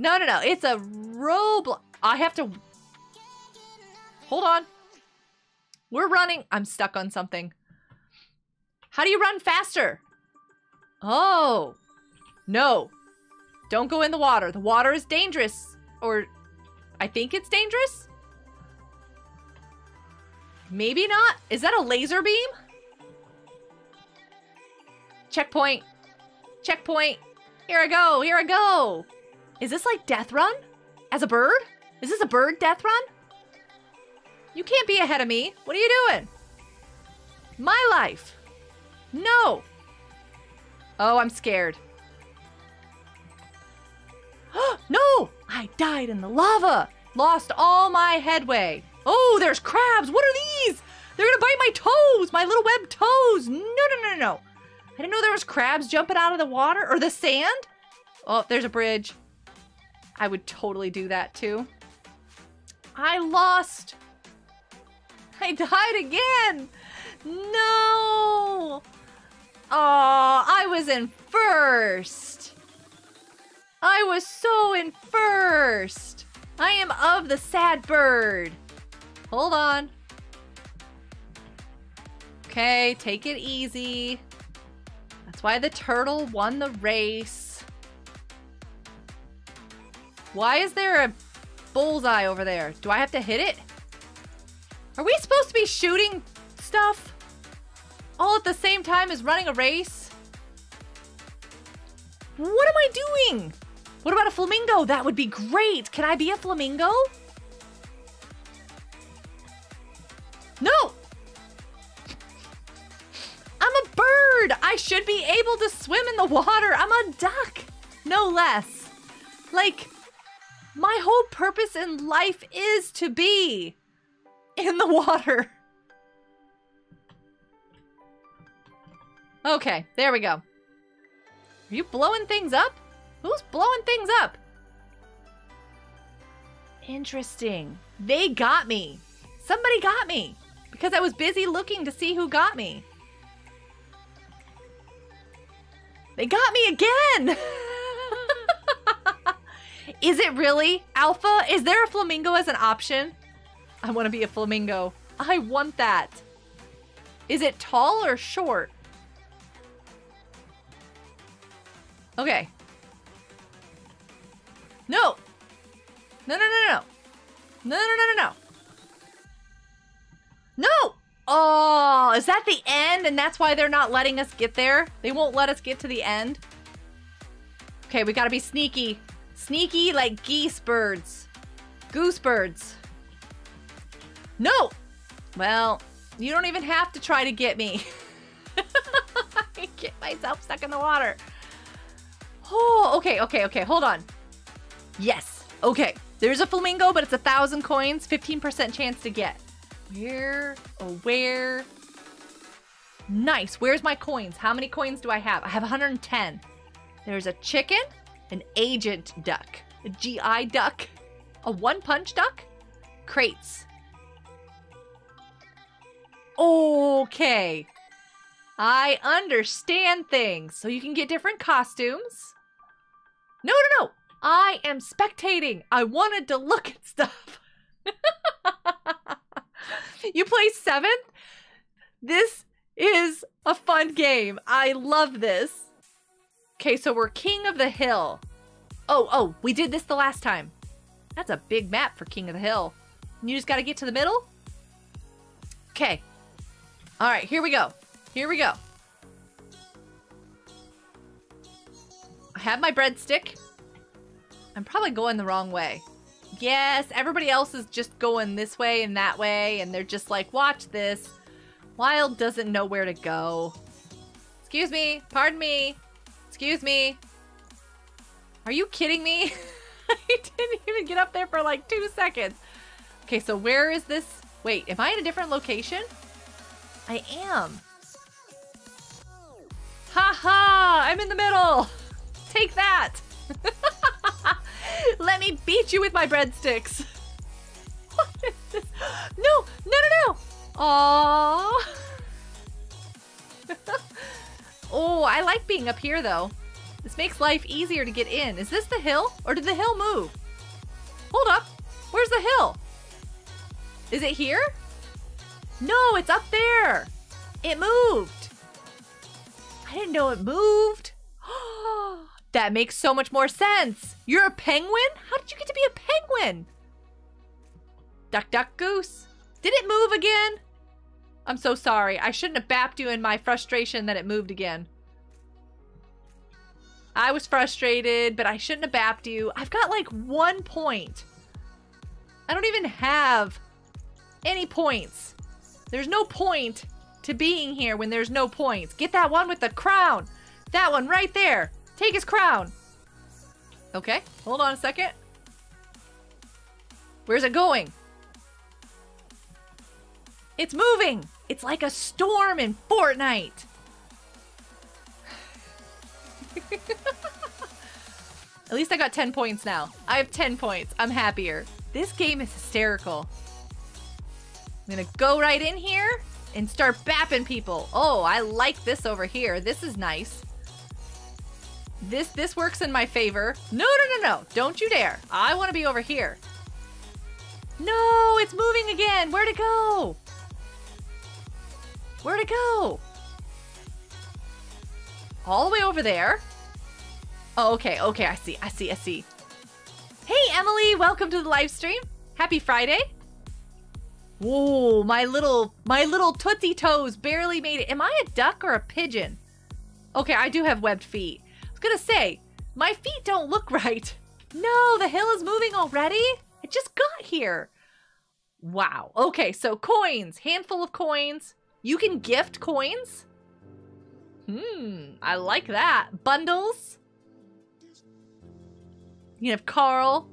No, no, no. It's a Roblox. I have to... Hold on. We're running. I'm stuck on something. How do you run faster? Oh. No. Don't go in the water. The water is dangerous. Or... I think it's dangerous? Maybe not. Is that a laser beam? Checkpoint. Checkpoint. Here I go. Here I go. Is this like Death Run? As a bird? Is this a bird Death Run? You can't be ahead of me. What are you doing? My life. No. Oh, I'm scared. No! I died in the lava. Lost all my headway. Oh, there's crabs. What are these? They're gonna bite my toes. My little web toes. No, no, no, no. I didn't know there was crabs jumping out of the water or the sand. Oh, there's a bridge. I would totally do that too. I lost. I died again. No. Oh, I was in first. I was so in first. I am of the sad bird. Hold on. Okay, take it easy. That's why the turtle won the race. Why is there a bullseye over there? Do I have to hit it? Are we supposed to be shooting stuff all at the same time as running a race? What am I doing? What about a flamingo? That would be great. Can I be a flamingo? No! I'm a bird! I should be able to swim in the water. I'm a duck, no less. Like, my whole purpose in life is to be in the water. Okay, there we go. Are you blowing things up? Who's blowing things up? Interesting. They got me. Somebody got me because I was busy looking to see who got me. They got me again. Is it really? Alpha? Is there a flamingo as an option? I want to be a flamingo. I want that. Is it tall or short? Okay. No. No, no, no, no. No, no, no, no, no. No! Oh, is that the end? And that's why they're not letting us get there? They won't let us get to the end? Okay, we gotta be sneaky. Sneaky like geese birds. Goose birds. No! Well, you don't even have to try to get me. I get myself stuck in the water. Oh, okay, okay, okay. Hold on. Yes. Okay. There's a flamingo, but it's 1,000 coins. 15% chance to get. Where? Oh, where? Nice. Where's my coins? How many coins do I have? I have 110. There's a chicken, an agent duck, a GI duck, a one-punch duck, crates. Okay. I understand things. So you can get different costumes. No, no, no. I am spectating. I wanted to look at stuff. You play 7th? This is a fun game. I love this. Okay, so we're King of the Hill. Oh, we did this the last time. That's a big map for King of the Hill. You just gotta get to the middle? Okay. All right, here we go. Here we go. I have my breadstick. I'm probably going the wrong way. Yes, everybody else is just going this way and that way, and they're just like, watch this. Wild doesn't know where to go. Excuse me. Pardon me. Excuse me. Are you kidding me? I didn't even get up there for like 2 seconds. Okay, so where is this? Wait, am I in a different location? I am. Ha-ha! I'm in the middle! Take that! Let me beat you with my breadsticks! What is this? No! No! Aww! Oh, I like being up here, though. This makes life easier to get in. Is this the hill? Or did the hill move? Hold up! Where's the hill? Is it here? No, it's up there. It moved. I didn't know it moved. That makes so much more sense. You're a penguin? How did you get to be a penguin? Duck, duck, goose. Did it move again? I'm so sorry. I shouldn't have bapped you in my frustration that it moved again. I was frustrated, but I shouldn't have bapped you. I've got like 1 point. I don't even have any points. There's no point to being here when there's no points. Get that one with the crown. That one right there. Take his crown. Okay, hold on a second. Where's it going? It's moving. It's like a storm in Fortnite. At least I got 10 points now. I have 10 points. I'm happier. This game is hysterical. I'm gonna go right in here and start bapping people. Oh, I like this over here. This is nice. This works in my favor. No. Don't you dare. I want to be over here. No, it's moving again. Where'd it go? Where'd it go? All the way over there. Oh, okay. I see. Hey, Emily. Welcome to the live stream. Happy Friday. Whoa, my little tootsie toes barely made it. Am I a duck or a pigeon? Okay, I do have webbed feet. I was gonna say, my feet don't look right. No, the hill is moving already? I just got here. Wow. Okay, so coins. Handful of coins. You can gift coins. I like that. Bundles. You can have Carl.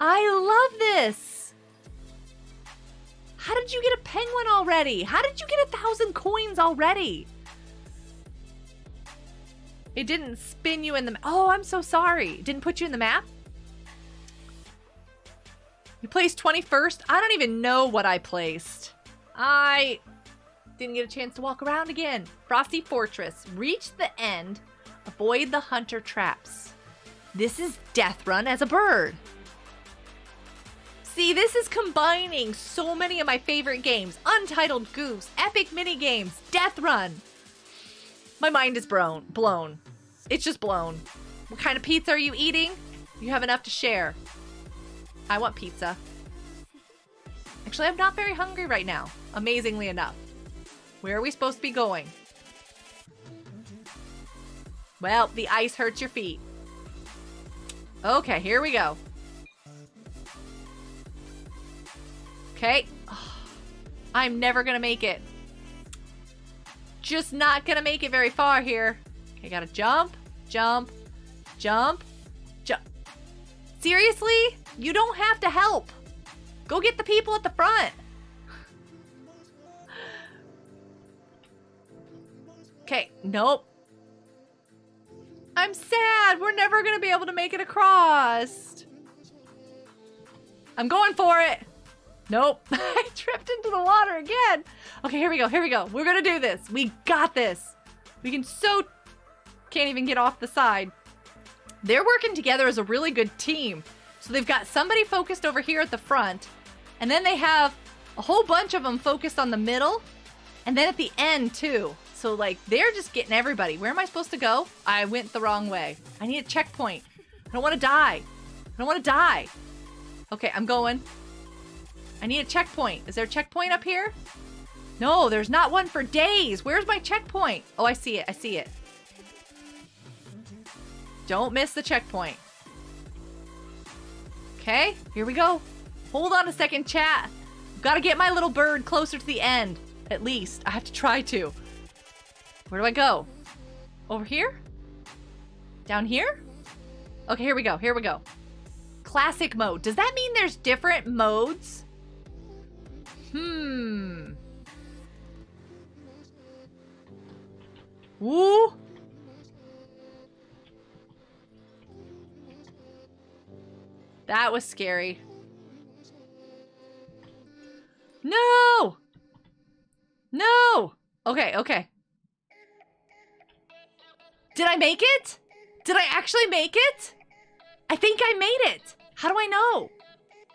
I love this. How did you get a penguin already? How did you get 1,000 coins already? It didn't spin you in the... Oh, I'm so sorry. Didn't put you in the map? You placed 21st? I don't even know what I placed. I didn't get a chance to walk around again. Frosty Fortress. Reach the end. Avoid the hunter traps. This is Death Run as a bird. See, this is combining so many of my favorite games. Untitled Goose, Epic Minigames, Death Run. My mind is blown. It's just blown. What kind of pizza are you eating? You have enough to share. I want pizza. Actually, I'm not very hungry right now, amazingly enough. Where are we supposed to be going? Well, the ice hurts your feet. Okay, here we go. Okay, oh, I'm never gonna make it. Just not gonna make it very far here. Okay, gotta jump. Seriously? You don't have to help. Go get the people at the front. Okay, nope. I'm sad. We're never gonna be able to make it across. I'm going for it. Nope. I tripped into the water again. Okay, here we go. We're gonna do this. We got this. We can so... Can't even get off the side. They're working together as a really good team. So they've got somebody focused over here at the front. And then they have a whole bunch of them focused on the middle. And then at the end, too. So, like, they're just getting everybody. Where am I supposed to go? I went the wrong way. I need a checkpoint. I don't want to die. I don't want to die. Okay, I'm going. I need a checkpoint. Is there a checkpoint up here? No, there's not one for days. Where's my checkpoint? Oh, I see it. I see it. Don't miss the checkpoint. Okay, here we go. Hold on a second, chat. I've got to get my little bird closer to the end. At least. I have to try to. Where do I go? Over here? Down here? Okay, here we go. Here we go. Classic mode. Does that mean there's different modes? Hmm. Woo! That was scary. No! No! Okay, okay. Did I make it? Did I actually make it? I think I made it. How do I know?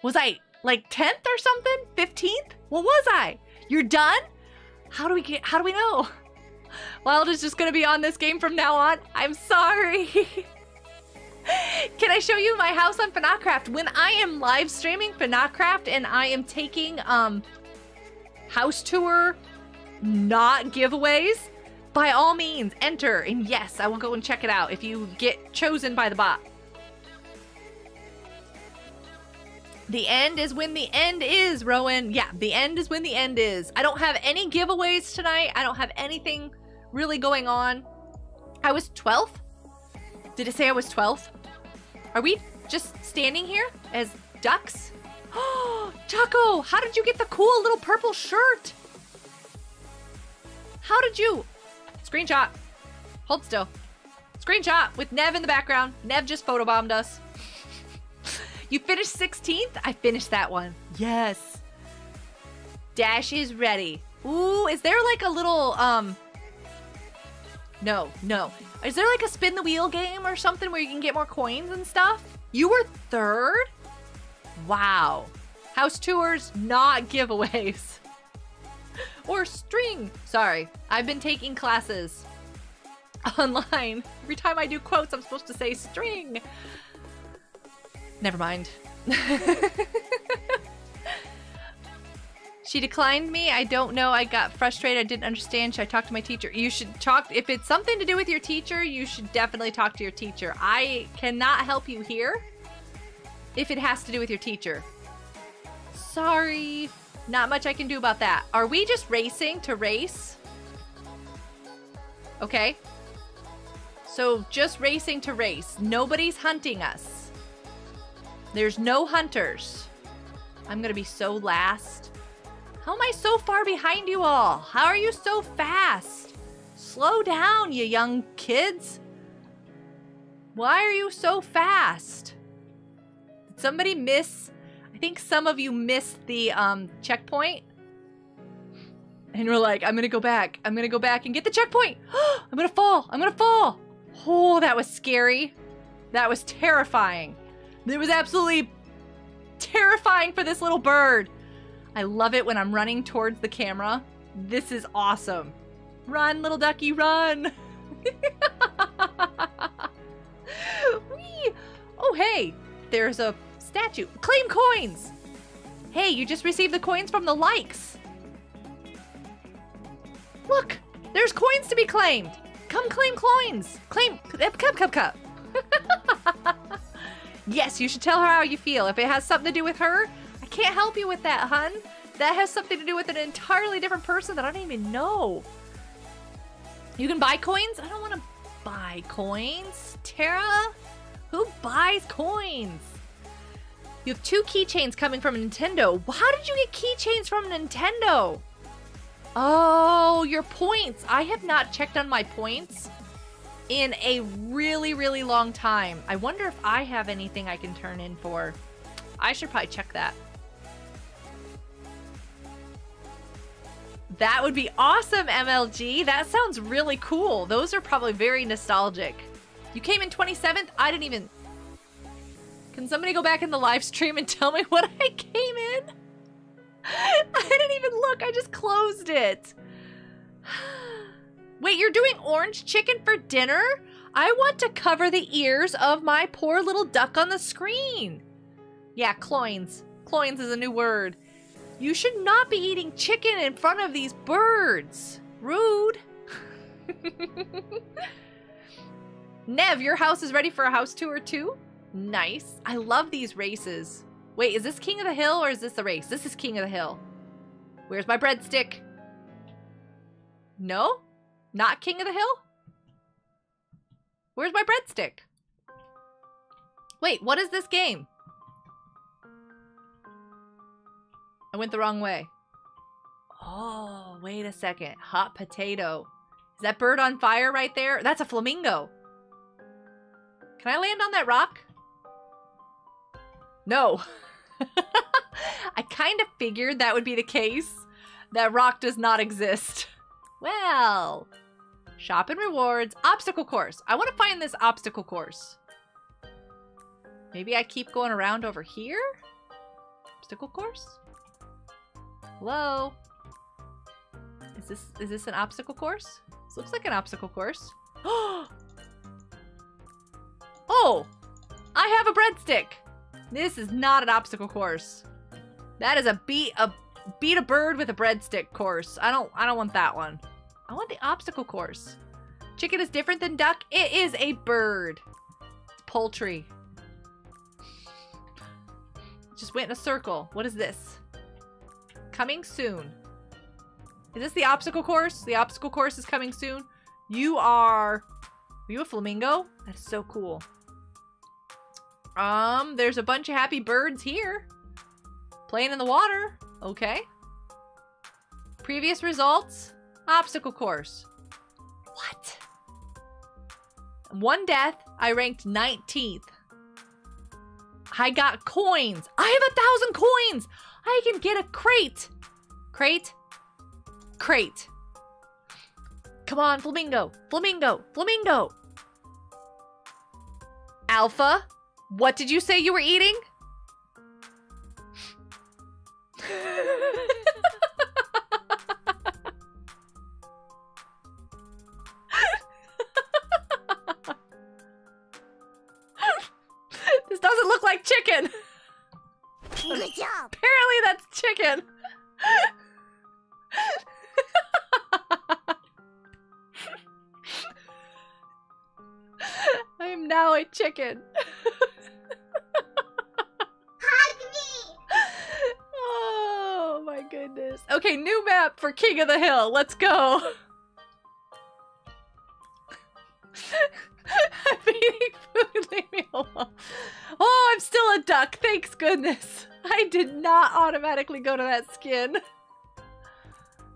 Was I like 10th or something? 15th? What was I? You're done? How do we know? Wild is just going to be on this game from now on. I'm sorry. Can I show you my house on FNA Craft? When I am live streaming FNA Craft and I am taking house tour, not giveaways, by all means, enter. And yes, I will go and check it out if you get chosen by the bot. The end is when the end is, Rowan. Yeah, the end is when the end is. I don't have any giveaways tonight. I don't have anything really going on. I was 12th. Did it say I was 12th? Are we just standing here as ducks? Oh, Taco, how did you get the cool little purple shirt? How did you? Screenshot. Hold still. Screenshot with Nev in the background. Nev just photobombed us. You finished 16th? I finished that one. Yes. Dash is ready. Ooh, is there like a little, no, no. Is there like a spin the wheel game or something where you can get more coins and stuff? You were third? Wow. House tours, not giveaways. Or string. Sorry, I've been taking classes online. Every time I do quotes, I'm supposed to say string. Never mind. She declined me. I don't know. I got frustrated. I didn't understand. Should I talk to my teacher? You should talk. If it's something to do with your teacher, you should definitely talk to your teacher. I cannot help you here if it has to do with your teacher. Sorry. Not much I can do about that. Are we just racing to race? Okay. So just racing to race. Nobody's hunting us. There's no hunters. I'm gonna be so last. How am I so far behind you all? How are you so fast? Slow down, you young kids. Why are you so fast? Did somebody miss? I think some of you missed the checkpoint. And we're like, I'm gonna go back. I'm gonna go back and get the checkpoint. I'm gonna fall. I'm gonna fall. Oh, that was scary. That was terrifying. It was absolutely terrifying for this little bird. I love it when I'm running towards the camera. This is awesome. Run, little ducky, run. Wee. Oh, hey, there's a statue. Claim coins. Hey, you just received the coins from the likes. Look, there's coins to be claimed. Come claim coins. Claim, cup. Yes, you should tell her how you feel. If it has something to do with her, I can't help you with that, hun. That has something to do with an entirely different person that I don't even know. You can buy coins? I don't want to buy coins. Tara, who buys coins? You have 2 keychains coming from Nintendo. How did you get keychains from Nintendo? Oh, your points. I have not checked on my points in a really, really long time. I wonder if I have anything I can turn in for. I should probably check that. That would be awesome, MLG. That sounds really cool. Those are probably very nostalgic. You came in 27th? I didn't even... Can somebody go back in the live stream and tell me what I came in? I didn't even look. I just closed it. Wait, you're doing orange chicken for dinner? I want to cover the ears of my poor little duck on the screen. Yeah, cloynes. Cloynes is a new word. You should not be eating chicken in front of these birds. Rude. Nev, your house is ready for a house tour too? Nice. I love these races. Wait, is this King of the Hill or is this the race? This is King of the Hill. Where's my breadstick? No? Not King of the Hill? Where's my breadstick? Wait, what is this game? I went the wrong way. Oh, wait a second. Hot potato. Is that bird on fire right there? That's a flamingo. Can I land on that rock? No. I kind of figured that would be the case. That rock does not exist. Well, shop and rewards. Obstacle course. I want to find this obstacle course. Maybe I keep going around over here? Obstacle course? Hello? Is this an obstacle course? This looks like an obstacle course. Oh! I have a breadstick! This is not an obstacle course. That is a beat a bird with a breadstick course. I don't want that one. I want the obstacle course. Chicken is different than duck. It is a bird. It's poultry. Just went in a circle. What is this? Coming soon. Is this the obstacle course? The obstacle course is coming soon. You are... Were you a flamingo? That's so cool. There's a bunch of happy birds here. Playing in the water. Okay. Previous results. Obstacle course. What? One death. I ranked 19th. I got coins. I have 1,000 coins. I can get a crate. Crate. Crate. Come on, flamingo. Flamingo. Flamingo. Alpha. What did you say you were eating? This doesn't look like chicken. Good job. Apparently that's chicken. I am now a chicken. Goodness. Okay, new map for King of the Hill. Let's go. I'm eating food. Leave me alone. Oh, I'm still a duck. Thanks goodness. I did not automatically go to that skin.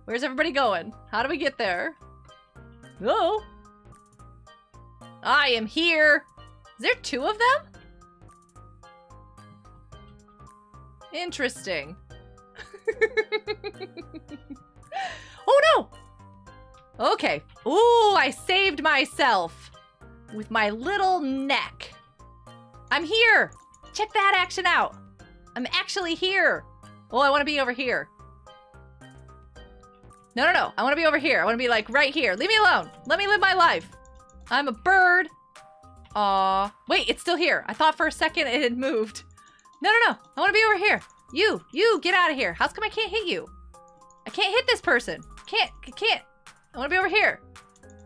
Where's everybody going? How do we get there? Oh. I am here. Is there two of them? Interesting. Oh no! Okay. Ooh, I saved myself with my little neck. I'm here! Check that action out! I'm actually here! Oh, I want to be over here. No, no, no. I want to be over here. I want to be like right here. Leave me alone! Let me live my life! I'm a bird! Aww. Wait, it's still here. I thought for a second it had moved. No, no, no. I want to be over here. You, get out of here. How come I can't hit you? I can't hit this person. Can't. I want to be over here.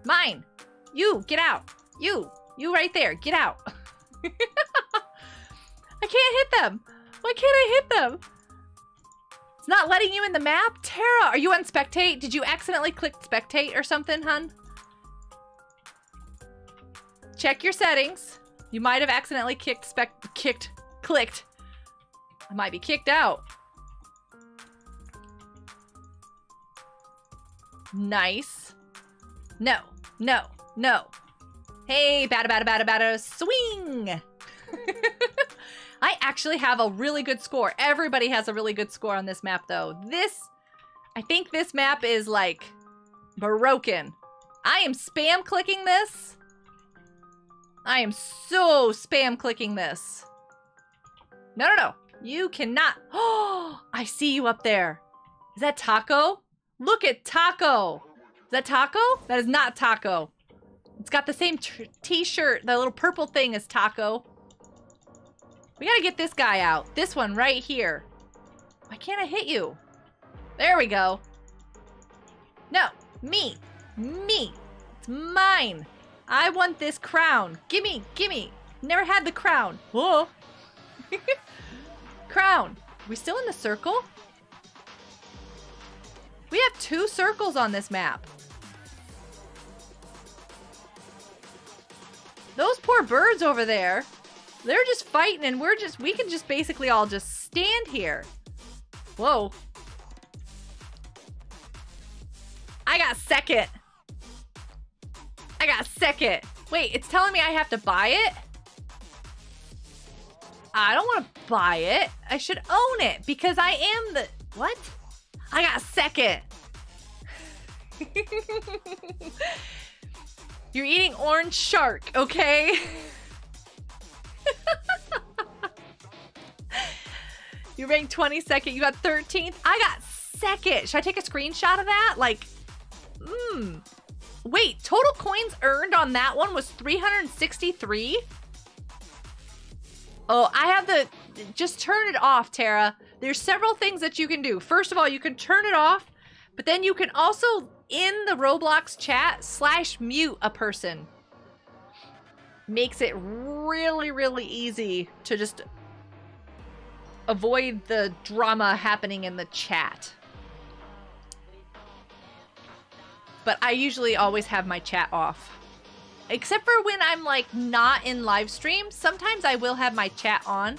Mine. You, get out. You right there. Get out. I can't hit them. Why can't I hit them? It's not letting you in the map? Tara, are you on spectate? Did you accidentally click spectate or something, hun? Check your settings. You might have accidentally clicked. I might be kicked out. Nice. No. No. No. Hey, bada, swing! I actually have a really good score. Everybody has a really good score on this map, though. I think this map is, like, broken. I am spam clicking this. I am so spam clicking this. No, no, no. You cannot. Oh, I see you up there. Is that Taco? Look at Taco. Is that Taco? That is not Taco. It's got the same t-shirt, that little purple thing as Taco. We gotta get this guy out. This one right here. Why can't I hit you? There we go. No, me. Me. It's mine. I want this crown. Gimme, gimme. Never had the crown. Whoa. Crown. We still in the circle? We have two circles on this map. Those poor birds over there. They're just fighting and we're just, we can just basically all just stand here. Whoa. I got second. I got second. Wait, it's telling me I have to buy it? I don't want to buy it. I should own it because I am the... What? I got second. You're eating orange shark, okay? You ranked 22nd. You got 13th. I got second. Should I take a screenshot of that? Like, Wait, total coins earned on that one was 363? Oh, I have the... Just turn it off, Tara. There's several things that you can do. First of all, you can turn it off, but then you can also, in the Roblox chat, /mute a person. Makes it really, really easy to just avoid the drama happening in the chat. But I usually always have my chat off. Except for when I'm like not in live stream, sometimes I will have my chat on.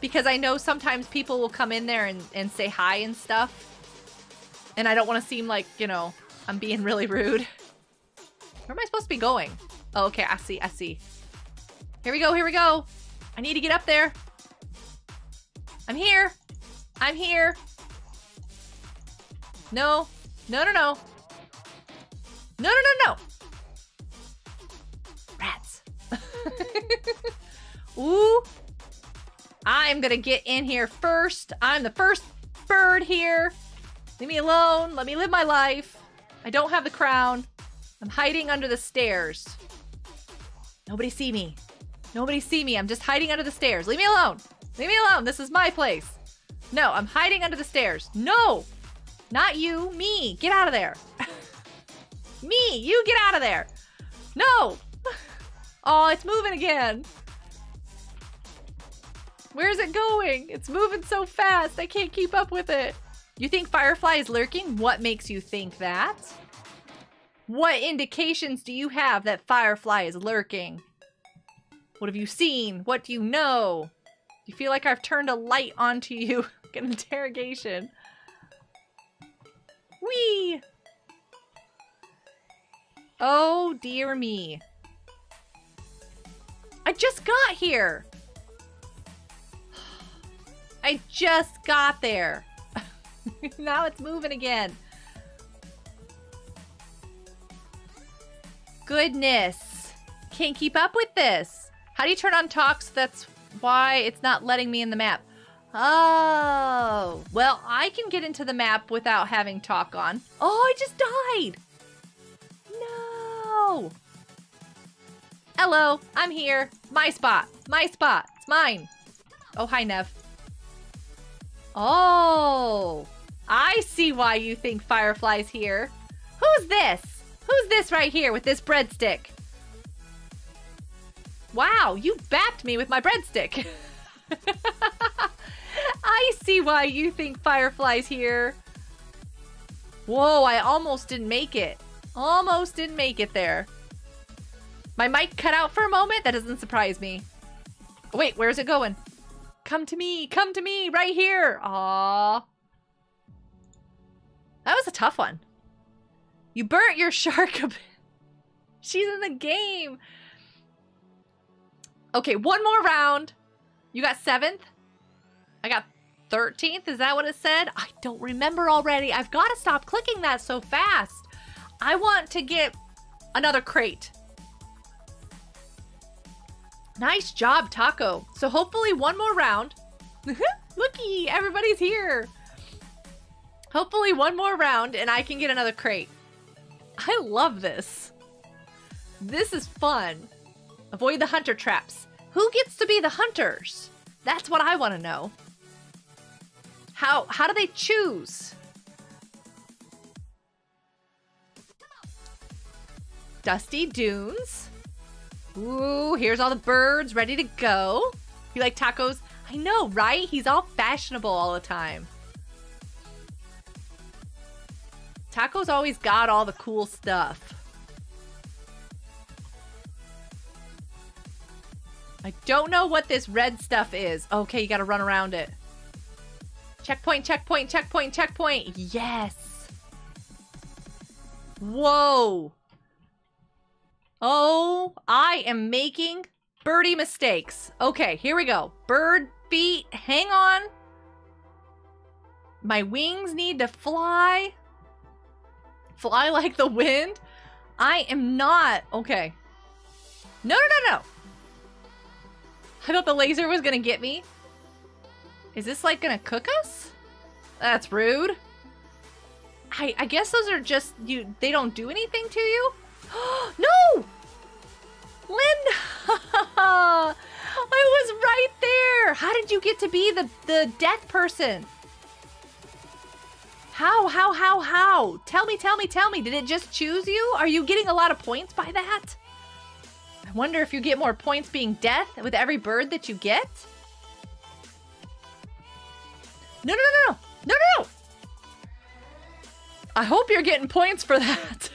Because I know sometimes people will come in there and say hi and stuff. And I don't want to seem like, you know, I'm being really rude. Where am I supposed to be going? Oh, okay, I see, I see. Here we go, here we go. I need to get up there. I'm here. I'm here. No. No, no, no. No, no, no, no. Rats. Ooh. I'm gonna get in here first. I'm the first bird here. Leave me alone. Let me live my life. I don't have the crown. I'm hiding under the stairs. Nobody see me. Nobody see me. I'm just hiding under the stairs. Leave me alone. Leave me alone. This is my place. No, I'm hiding under the stairs. No, not you. Me. Get out of there. Me. You get out of there. No. Oh, it's moving again. Where's it going? It's moving so fast. I can't keep up with it. You think Firefly is lurking? What makes you think that? What indications do you have that Firefly is lurking? What have you seen? What do you know? Do you feel like I've turned a light onto you? Like an interrogation. Whee! Oh dear me. I just got here. I just got there. Now it's moving again. Goodness. Can't keep up with this. How do you turn on talks? That's why it's not letting me in the map. Oh. Well, I can get into the map without having talk on. Oh, I just died. No. Hello. I'm here. My spot. My spot. It's mine. Oh, hi, Nev. Oh, I see why you think Firefly's here. Who's this? Who's this right here with this breadstick? Wow, you bapped me with my breadstick. I see why you think Firefly's here. Whoa, I almost didn't make it. Almost didn't make it there. My mic cut out for a moment? That doesn't surprise me. Wait, where's it going? Come to me, right here. Aww. That was a tough one. You burnt your shark a bit. She's in the game. Okay, one more round. You got 7th. I got 13th. Is that what it said? I don't remember already. I've got to stop clicking that so fast. I want to get another crate. Nice job, Taco. So hopefully one more round. Looky, everybody's here. Hopefully one more round and I can get another crate. I love this. This is fun. Avoid the hunter traps. Who gets to be the hunters? That's what I want to know. How do they choose? Dusty Dunes. Ooh, here's all the birds ready to go. You like tacos? I know, right? He's all fashionable all the time. Taco's always got all the cool stuff. I don't know what this red stuff is. Okay, you gotta run around it. Checkpoint, checkpoint, checkpoint, checkpoint. Yes. Whoa. Oh, I am making birdie mistakes. Okay, here we go. Bird feet, hang on. My wings need to fly. Fly like the wind. I am not, okay. No, no, no, no. I thought the laser was gonna get me. Is this like gonna cook us? That's rude. I guess those are just, they don't do anything to you? No! Linda! I was right there! How did you get to be the death person? How? Tell me. Did it just choose you? Are you getting a lot of points by that? I wonder if you get more points being death with every bird that you get? No, no, no, no. No, no, no! I hope you're getting points for that.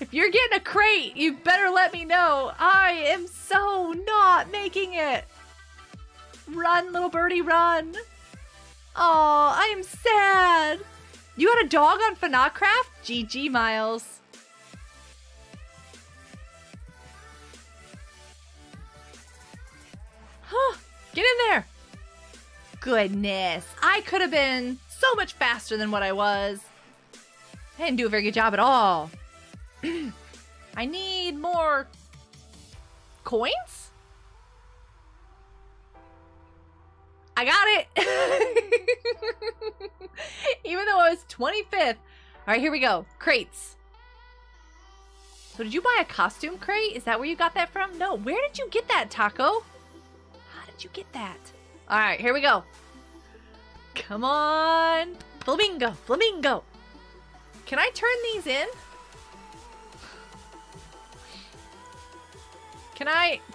If you're getting a crate, you better let me know. I am so not making it. Run, little birdie, run. Oh, I am sad. You had a dog on FNA Craft? GG, Miles. Huh, get in there. Goodness, I could have been so much faster than what I was. I didn't do a very good job at all. I need more coins? I got it. Even though I was 25th. All right, here we go. Crates. So did you buy a costume crate? Is that where you got that from? No, where did you get that, Taco? How did you get that? All right, here we go. Come on. Flamingo, flamingo. Can I turn these in?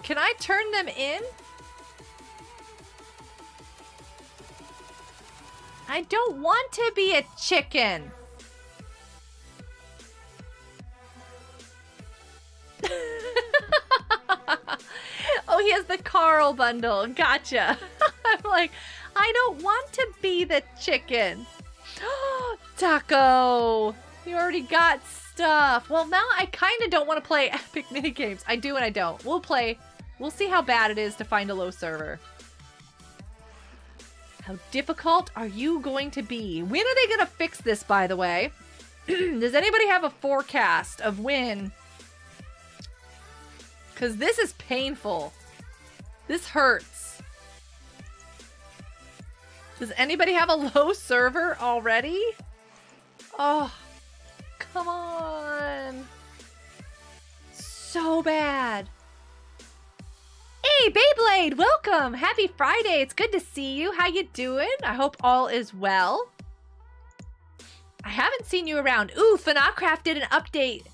Can I turn them in? I don't want to be a chicken. Oh, he has the Carl bundle. Gotcha. I'm like, I don't want to be the chicken. Taco. You already got stuff. Well, now I kind of don't want to play Epic Minigames. I do and I don't. We'll play. We'll see how bad it is to find a low server. How difficult are you going to be? When are they going to fix this, by the way? Does anybody have a forecast of when? Because this is painful. This hurts. Does anybody have a low server already? Oh, come on. So bad. Hey, Beyblade, welcome. Happy Friday. It's good to see you. How you doing? I hope all is well. I haven't seen you around. Ooh, FNA Craft did an update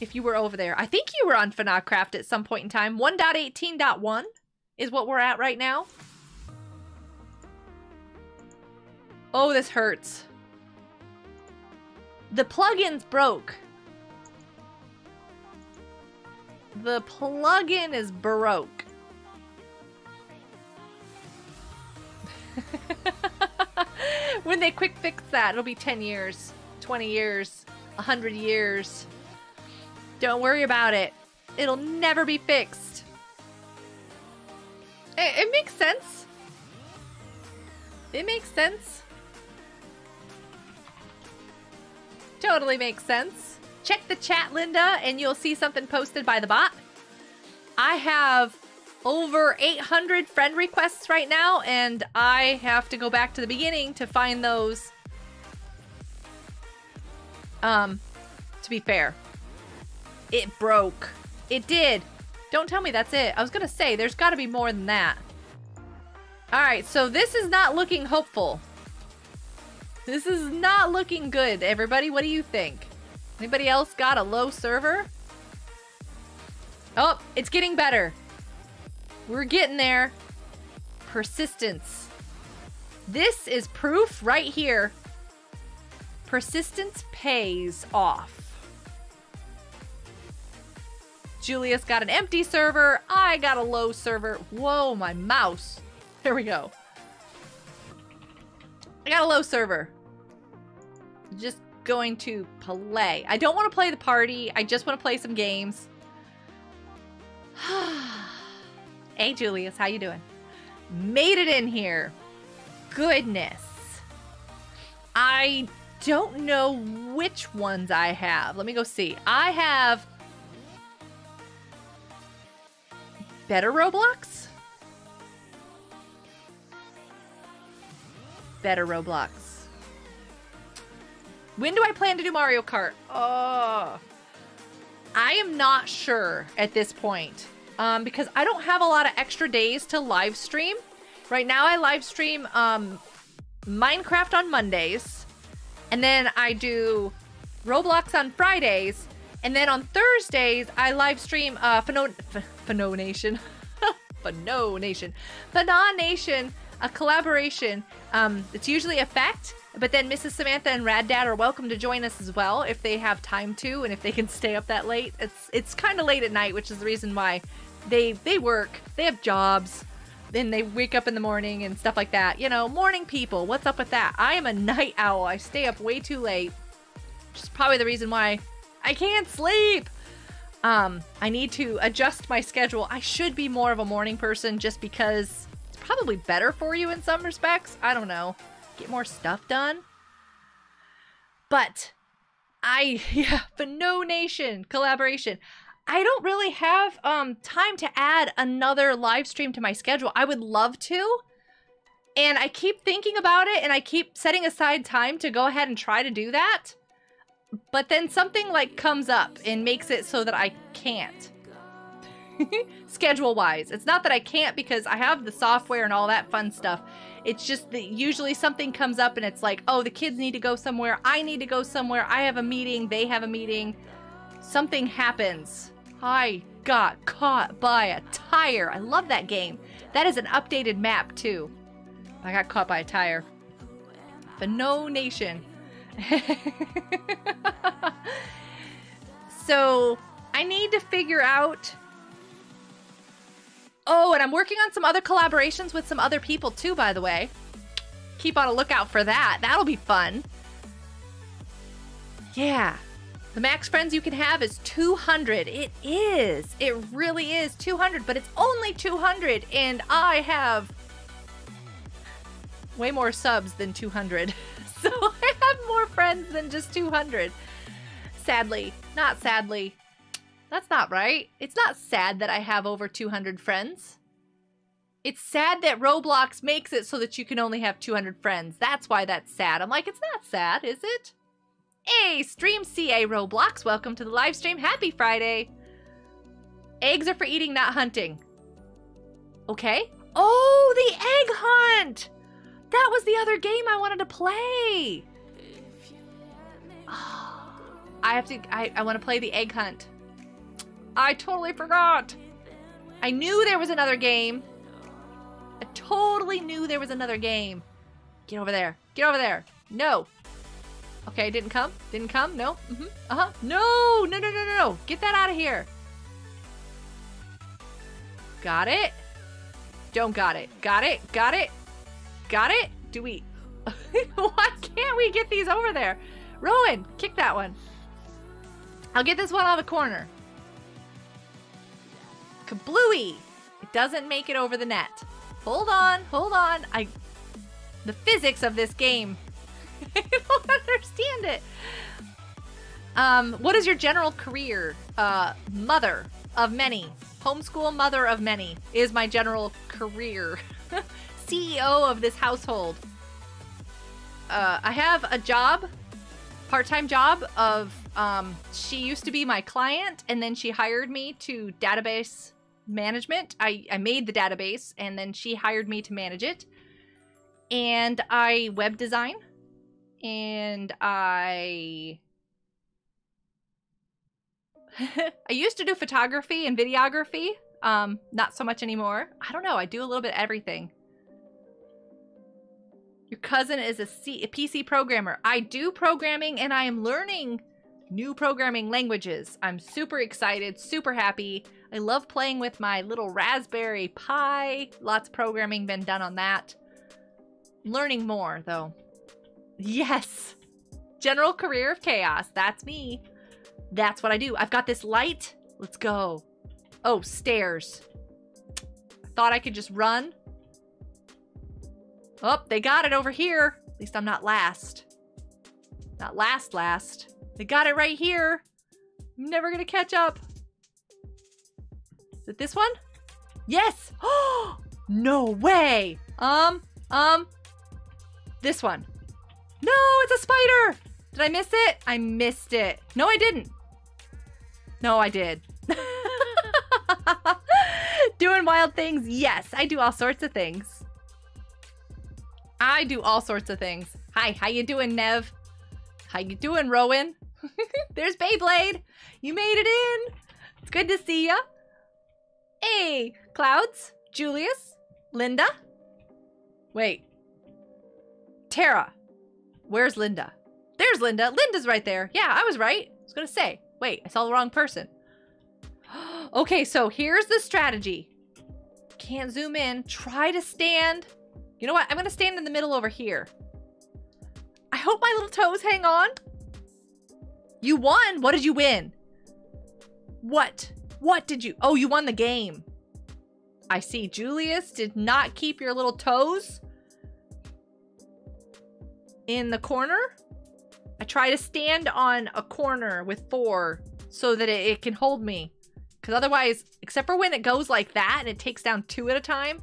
if you were over there. I think you were on FNA Craft at some point in time. 1.18.1 is what we're at right now. Oh, this hurts. The plugins broke. The plugin is broke. When they quick fix that, it'll be 10 years, 20 years, 100 years. Don't worry about it. It'll never be fixed. It makes sense. It makes sense. Totally makes sense. Check the chat, Linda, and you'll see something posted by the bot. I have over 800 friend requests right now, and I have to go back to the beginning to find those. To be fair, it broke. It did. Don't tell me that's it. I was gonna say, there's gotta be more than that. Alright, so this is not looking hopeful. This is not looking good, everybody. What do you think? Anybody else got a low server? Oh, it's getting better. We're getting there. Persistence. This is proof right here. Persistence pays off. Julius got an empty server. I got a low server. Whoa, my mouse. There we go. I got a low server. Just going to play. I don't want to play the party. I just want to play some games. Hey, Julius, how you doing? Made it in here. Goodness. I don't know which ones I have. Let me go see. I have better Roblox? Better Roblox. When do I plan to do Mario Kart? Oh, I am not sure at this point because I don't have a lot of extra days to live stream. Right now I live stream Minecraft on Mondays, and then I do Roblox on Fridays, and then on Thursdays I live stream FNA Nation. FNA Nation. FNA Nation, a collaboration. It's usually Effect, but then Mrs. Samantha and Rad Dad are welcome to join us as well if they have time to and if they can stay up that late. It's kind of late at night, which is the reason why they work. They have jobs. Then they wake up in the morning and stuff like that. You know, morning people, what's up with that? I am a night owl. I stay up way too late, which is probably the reason why I can't sleep. I need to adjust my schedule. I should be more of a morning person just because it's probably better for you in some respects. I don't know. Get more stuff done. But FNA Nation collaboration. I don't really have time to add another live stream to my schedule. I would love to. And I keep thinking about it and I keep setting aside time to go ahead and try to do that. But then something like comes up and makes it so that I can't. Schedule wise. It's not that I can't because I have the software and all that fun stuff. It's just that usually something comes up and it's like, oh, the kids need to go somewhere. I need to go somewhere. I have a meeting. They have a meeting. Something happens. I got caught by a tire. I love that game. That is an updated map too. I got caught by a tire. FNA Nation. So I need to figure out. Oh, and I'm working on some other collaborations with some other people too, by the way. Keep on a lookout for that. That'll be fun. Yeah. The max friends you can have is 200. It is. It really is 200, but it's only 200. And I have way more subs than 200. So I have more friends than just 200. Sadly. Not sadly. That's not right. It's not sad that I have over 200 friends. It's sad that Roblox makes it so that you can only have 200 friends. That's why that's sad. I'm like, it's not sad, is it? Hey, Stream CA Roblox, welcome to the live stream. Happy Friday. Eggs are for eating, not hunting. Okay. Oh, the egg hunt! That was the other game I wanted to play. Oh, I want to play the egg hunt. I totally forgot. I knew there was another game. I totally knew there was another game. Get over there. Get over there. No. Okay, didn't come. Didn't come. No. Mm-hmm. Uh-huh. No. No, no, no, no, no. Get that out of here. Got it? Don't got it. Got it? Got it? Got it? Do we... Why can't we get these over there? Rowan, kick that one. I'll get this one out of the corner. Kablooey! It doesn't make it over the net. Hold on. Hold on. The physics of this game... I don't understand it. What is your general career? Mother of many. homeschool mother of many is my general career. CEO of this household. I have a job, part-time job of, she used to be my client and then she hired me to database management. I made the database and then she hired me to manage it. And I web design and I used to do photography and videography. Not so much anymore. I don't know. I do a little bit of everything. Your cousin is a PC programmer. I do programming and I am learning new programming languages. I'm super excited, super happy. I love playing with my little Raspberry Pi. Lots of programming been done on that. Learning more though. Yes. General career of chaos. That's me. That's what I do. I've got this light. Let's go. Oh, stairs. I thought I could just run. Oh, they got it over here. At least I'm not last. Not last. They got it right here. I'm never gonna catch up. Is it this one? Yes! Oh, no way! This one. No, it's a spider! Did I miss it? I missed it. No, I didn't. No, I did. Doing wild things? Yes, I do all sorts of things. I do all sorts of things. Hi, how you doing, Nev? How you doing, Rowan? There's Beyblade. You made it in. It's good to see ya. Hey, Clouds, Julius, Linda. Wait. Tara. Where's Linda? There's Linda. Linda's right there. Yeah, I was right. I was gonna say. Wait, I saw the wrong person. Okay, so here's the strategy. Can't zoom in. Try to stand. You know what? I'm gonna stand in the middle over here. I hope my little toes hang on. You won. What did you win? What did you? Oh, you won the game. I see. Julius did not keep your little toes in the corner. I try to stand on a corner with four so that it can hold me. Because otherwise, except for when it goes like that and it takes down two at a time.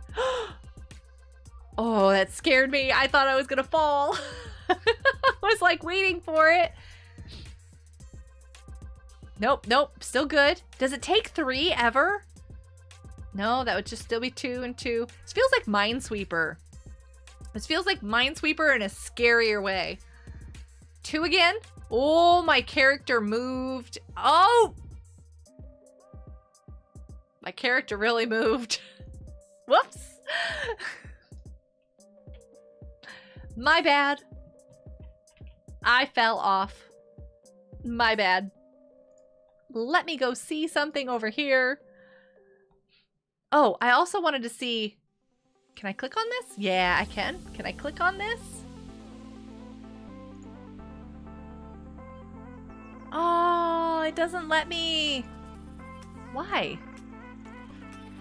Oh, that scared me. I thought I was gonna fall. I was like waiting for it. Nope, still good. Does it take three ever? No, that would just still be 2 and 2. This feels like Minesweeper. This feels like Minesweeper in a scarier way. 2 again. Oh, my character moved. Oh! My character really moved. Whoops. My bad. I fell off. My bad. Let me go see something over here. Oh, I also wanted to see... Can I click on this? Yeah, I can. Can I click on this? Oh, it doesn't let me. Why?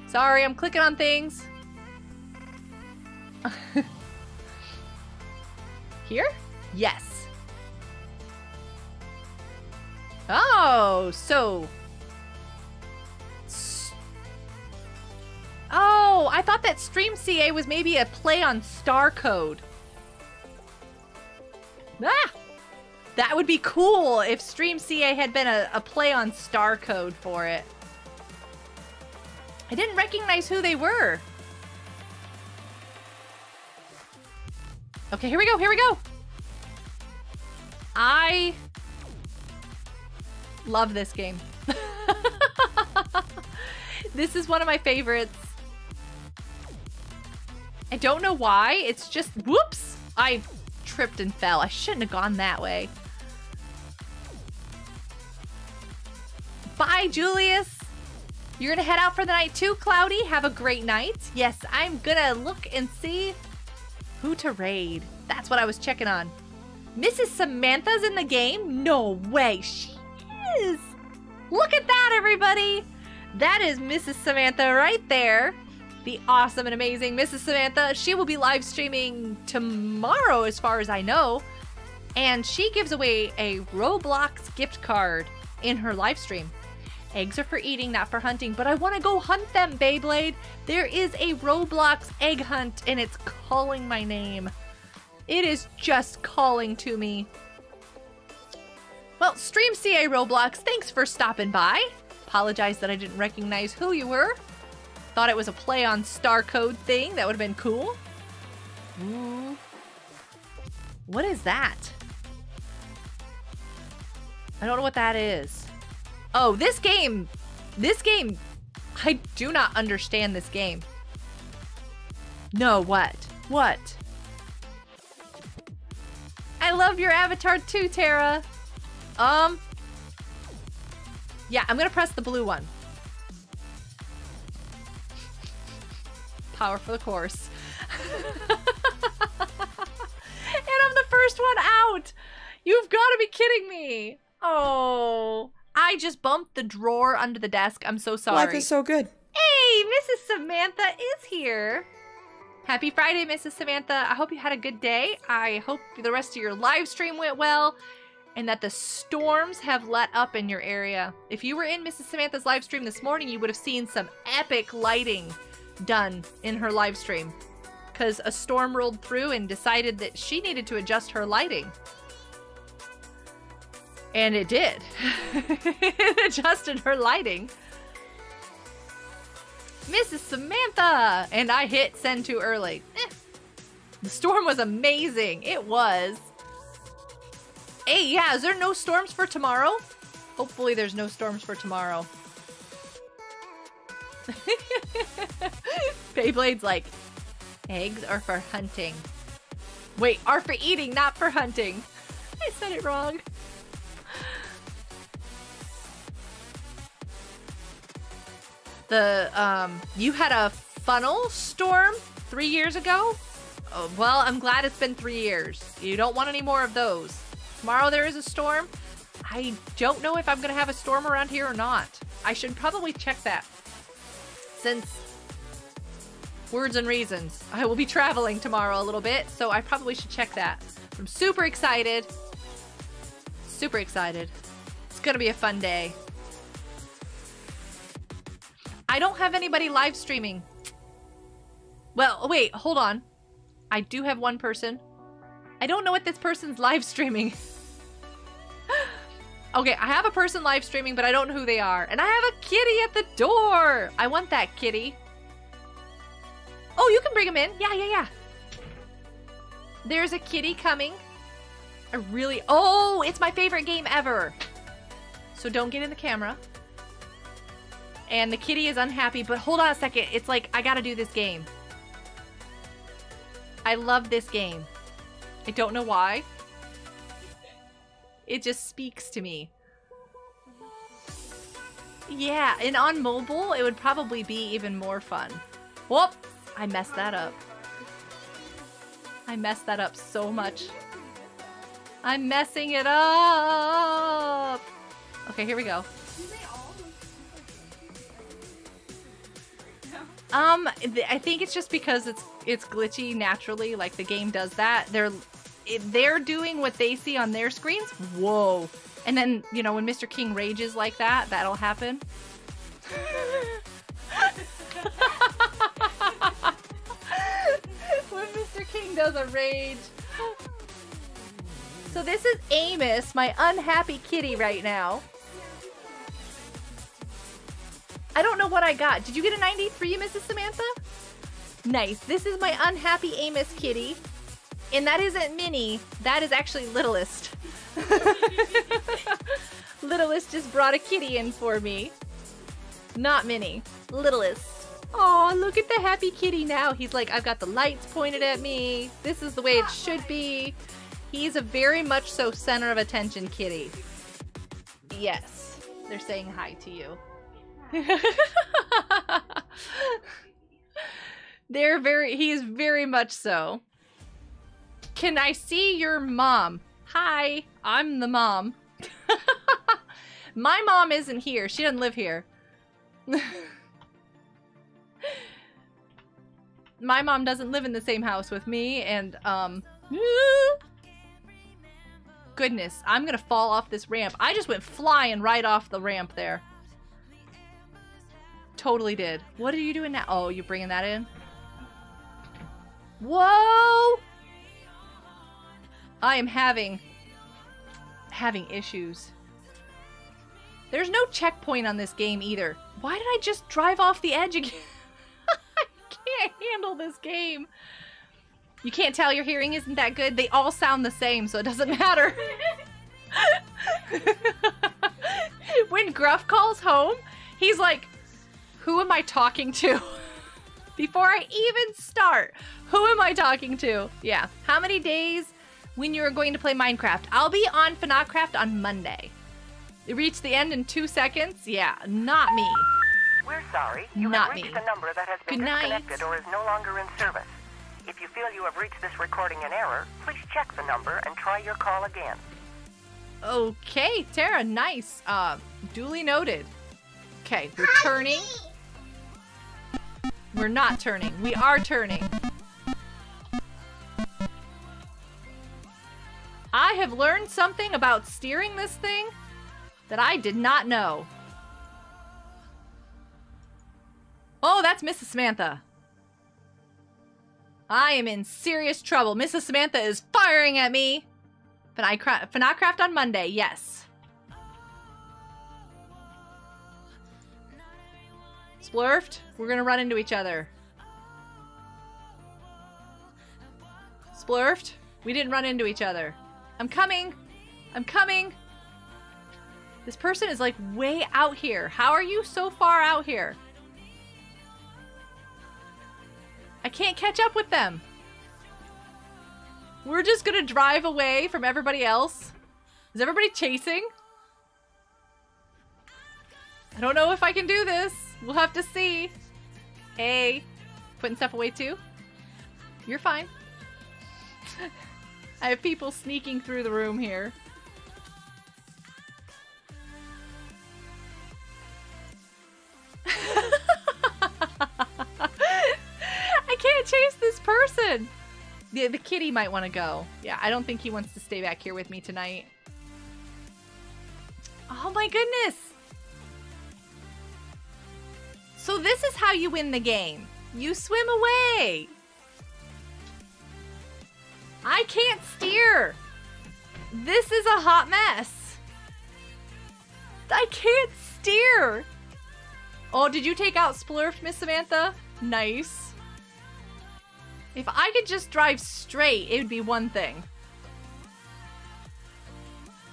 Sorry, I'm clicking on things. Here? Yes. Oh, so. Oh, I thought that Stream CA was maybe a play on star code. Ah! That would be cool if Stream CA had been a play on star code for it. I didn't recognize who they were. Okay, here we go. I love this game. This is one of my favorites. I don't know why, it's just, whoops, I tripped and fell. I shouldn't have gone that way. Bye, Julius. You're gonna head out for the night too, Cloudy. Have a great night. Yes, I'm gonna look and see who to raid. That's what I was checking on. Mrs. Samantha's in the game? No way, she is. Look at that, everybody. That is Mrs. Samantha right there. The awesome and amazing Mrs. Samantha. She will be live streaming tomorrow as far as I know. And she gives away a Roblox gift card in her live stream. Eggs are for eating, not for hunting, but I want to go hunt them, Beyblade. There is a Roblox egg hunt, and it's calling my name. It is just calling to me. Well, Stream CA Roblox, thanks for stopping by. Apologize that I didn't recognize who you were. Thought it was a play on star code thing. That would have been cool. Ooh. What is that? I don't know what that is. Oh, this game, I do not understand this game. No, what? I love your avatar too, Tara. Yeah, I'm gonna press the blue one. Power for the course. And I'm the first one out. You've gotta be kidding me. Oh. I just bumped the drawer under the desk. I'm so sorry. Life is so good. Hey, Mrs. Samantha is here. Happy Friday, Mrs. Samantha. I hope you had a good day. I hope the rest of your live stream went well and that the storms have let up in your area. If you were in Mrs. Samantha's live stream this morning, you would have seen some epic lighting done in her live stream because a storm rolled through and decided that she needed to adjust her lighting. And it did. It adjusted her lighting. Mrs. Samantha! And I hit send too early. The storm was amazing. It was. Hey, yeah, is there no storms for tomorrow? Hopefully there's no storms for tomorrow. Beyblade's like, eggs are for hunting. Wait, are for eating, not for hunting. I said it wrong. The, you had a funnel storm 3 years ago? Oh, well, I'm glad it's been 3 years. You don't want any more of those. Tomorrow there is a storm. I don't know if I'm gonna have a storm around here or not. I should probably check that. Since words and reasons, I will be traveling tomorrow a little bit, so I probably should check that. I'm super excited. Super excited. It's gonna be a fun day. I don't have anybody live streaming. Well, wait, hold on. I do have one person. I don't know what this person's live streaming. Okay, I have a person live streaming, but I don't know who they are. And I have a kitty at the door. I want that kitty. Oh, you can bring him in. Yeah. There's a kitty coming. I really, oh, it's my favorite game ever. So don't get in the camera. And the kitty is unhappy, but hold on a second. It's like, I gotta do this game. I love this game. I don't know why. It just speaks to me. Yeah, and on mobile, it would probably be even more fun. Whoop, I messed that up. I messed that up so much. I'm messing it up. Okay, here we go. I think it's just because it's glitchy naturally, like the game does that. They're doing what they see on their screens. Whoa. And then, you know, when Mr. King rages like that, that'll happen. When Mr. King does a rage. So this is Amos, my unhappy kitty right now. I don't know what I got. Did you get a 93, Mrs. Samantha? Nice. This is my unhappy Amos kitty. And that isn't Minnie. That is actually Littlest. Littlest just brought a kitty in for me. Not Minnie. Littlest. Aw, look at the happy kitty now. He's like, I've got the lights pointed at me. This is the way it should be. He's a very much so center of attention kitty. Yes. They're saying hi to you. He's very much so. Can I see your mom? Hi, I'm the mom. My mom isn't here. She doesn't live here. My mom doesn't live in the same house with me, and goodness, I'm gonna fall off this ramp. I just went flying right off the ramp there. totally did. What are you doing now? Oh, you bringing that in? Whoa! I am having issues. There's no checkpoint on this game either. Why did I just drive off the edge again? I can't handle this game. You can't tell your hearing isn't that good. They all sound the same, so it doesn't matter. When Gruff calls home, he's like, who am I talking to? Before I even start, who am I talking to? Yeah. How many days when you're going to play Minecraft? I'll be on FNA Craft on Monday. It reached the end in 2 seconds? Yeah, not me. We're sorry. You not have reached me. A number that has been disconnected or is no longer in service. If you feel you have reached this recording in error, please check the number and try your call again. Okay, Tara, nice. Duly noted. Okay, we're turning. We're not turning. We are turning. I have learned something about steering this thing that I did not know. Oh, that's Mrs. Samantha. I am in serious trouble. Mrs. Samantha is firing at me. FNA Craft on Monday, yes. Splurfed, we're gonna run into each other. Splurfed, we didn't run into each other. I'm coming, I'm coming. This person is like way out here. How are you so far out here? I can't catch up with them. We're just gonna drive away from everybody else. Is everybody chasing? I don't know if I can do this. We'll have to see. Hey, putting stuff away too? You're fine. I have people sneaking through the room here. I can't chase this person. The kitty might want to go. Yeah, I don't think he wants to stay back here with me tonight. Oh my goodness. So this is how you win the game. You swim away. I can't steer. This is a hot mess. I can't steer. Oh, did you take out Splurf, Miss Samantha? Nice. If I could just drive straight, it would be one thing.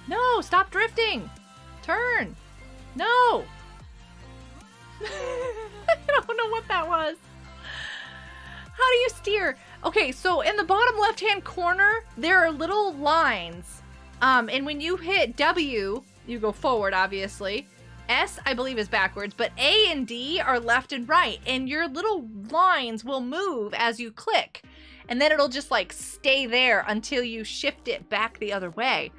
No, stop drifting. Turn. No. I don't know what that was. How do you steer? Okay, so in the bottom left-hand corner, there are little lines. And when you hit W, you go forward, obviously. S, I believe, is backwards, but A and D are left and right, and your little lines will move as you click, and then it'll just like stay there until you shift it back the other way.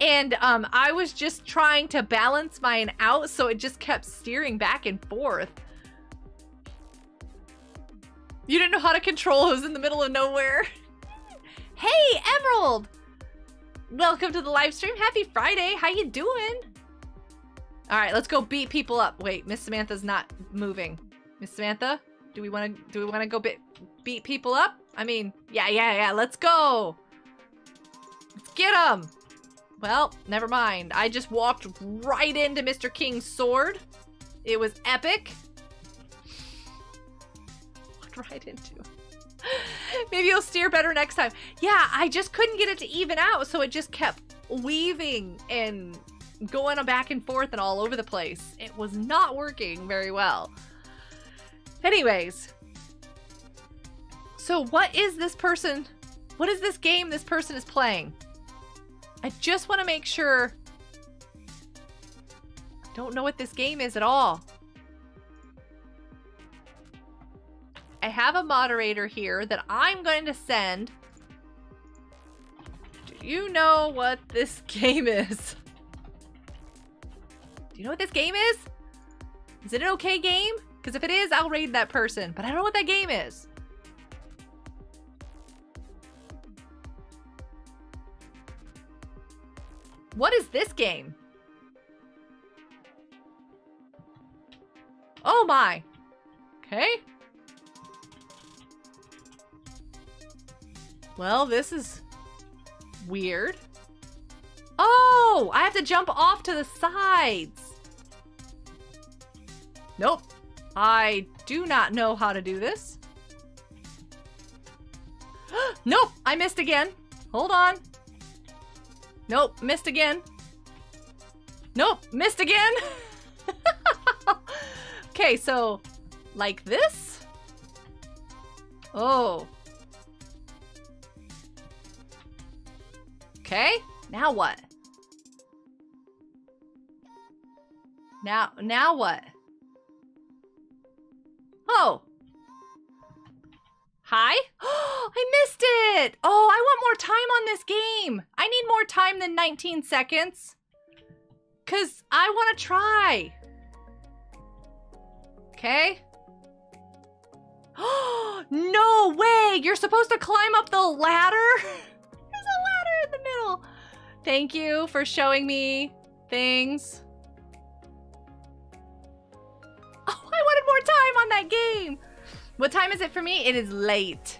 And I was just trying to balance mine out, so it just kept steering back and forth. You didn't know how to control who's in the middle of nowhere. Hey, Emerald! Welcome to the live stream. Happy Friday. How you doing? All right, let's go beat people up. Wait, Miss Samantha's not moving. Miss Samantha, do we want to go beat people up? I mean, yeah, let's go. Let's get them. Well, never mind. I just walked right into Mr. King's sword. It was epic. Walked right into. Maybe you'll steer better next time. Yeah, I just couldn't get it to even out, so it just kept weaving and going back and forth and all over the place. It was not working very well. Anyways, so what is this person? What is this game this person is playing? I just want to make sure. I don't know what this game is at all. I have a moderator here that I'm going to send. Do you know what this game is? You know what this game is? Is it an okay game? Because if it is, I'll raid that person. But I don't know what that game is. What is this game? Oh my. Okay. Well, this is weird. Oh, I have to jump off to the sides. Nope. I do not know how to do this. Nope, I missed again. Hold on. Nope, missed again. Nope, missed again. Okay, so like this? Oh. Okay, now what? Now what? Oh. Hi? I missed it! Oh, I want more time on this game. I need more time than 19 seconds. Because I want to try. Okay. Oh, no way! You're supposed to climb up the ladder? There's a ladder in the middle. Thank you for showing me things. Oh, I wanted more time on that game. What time is it for me? It is late.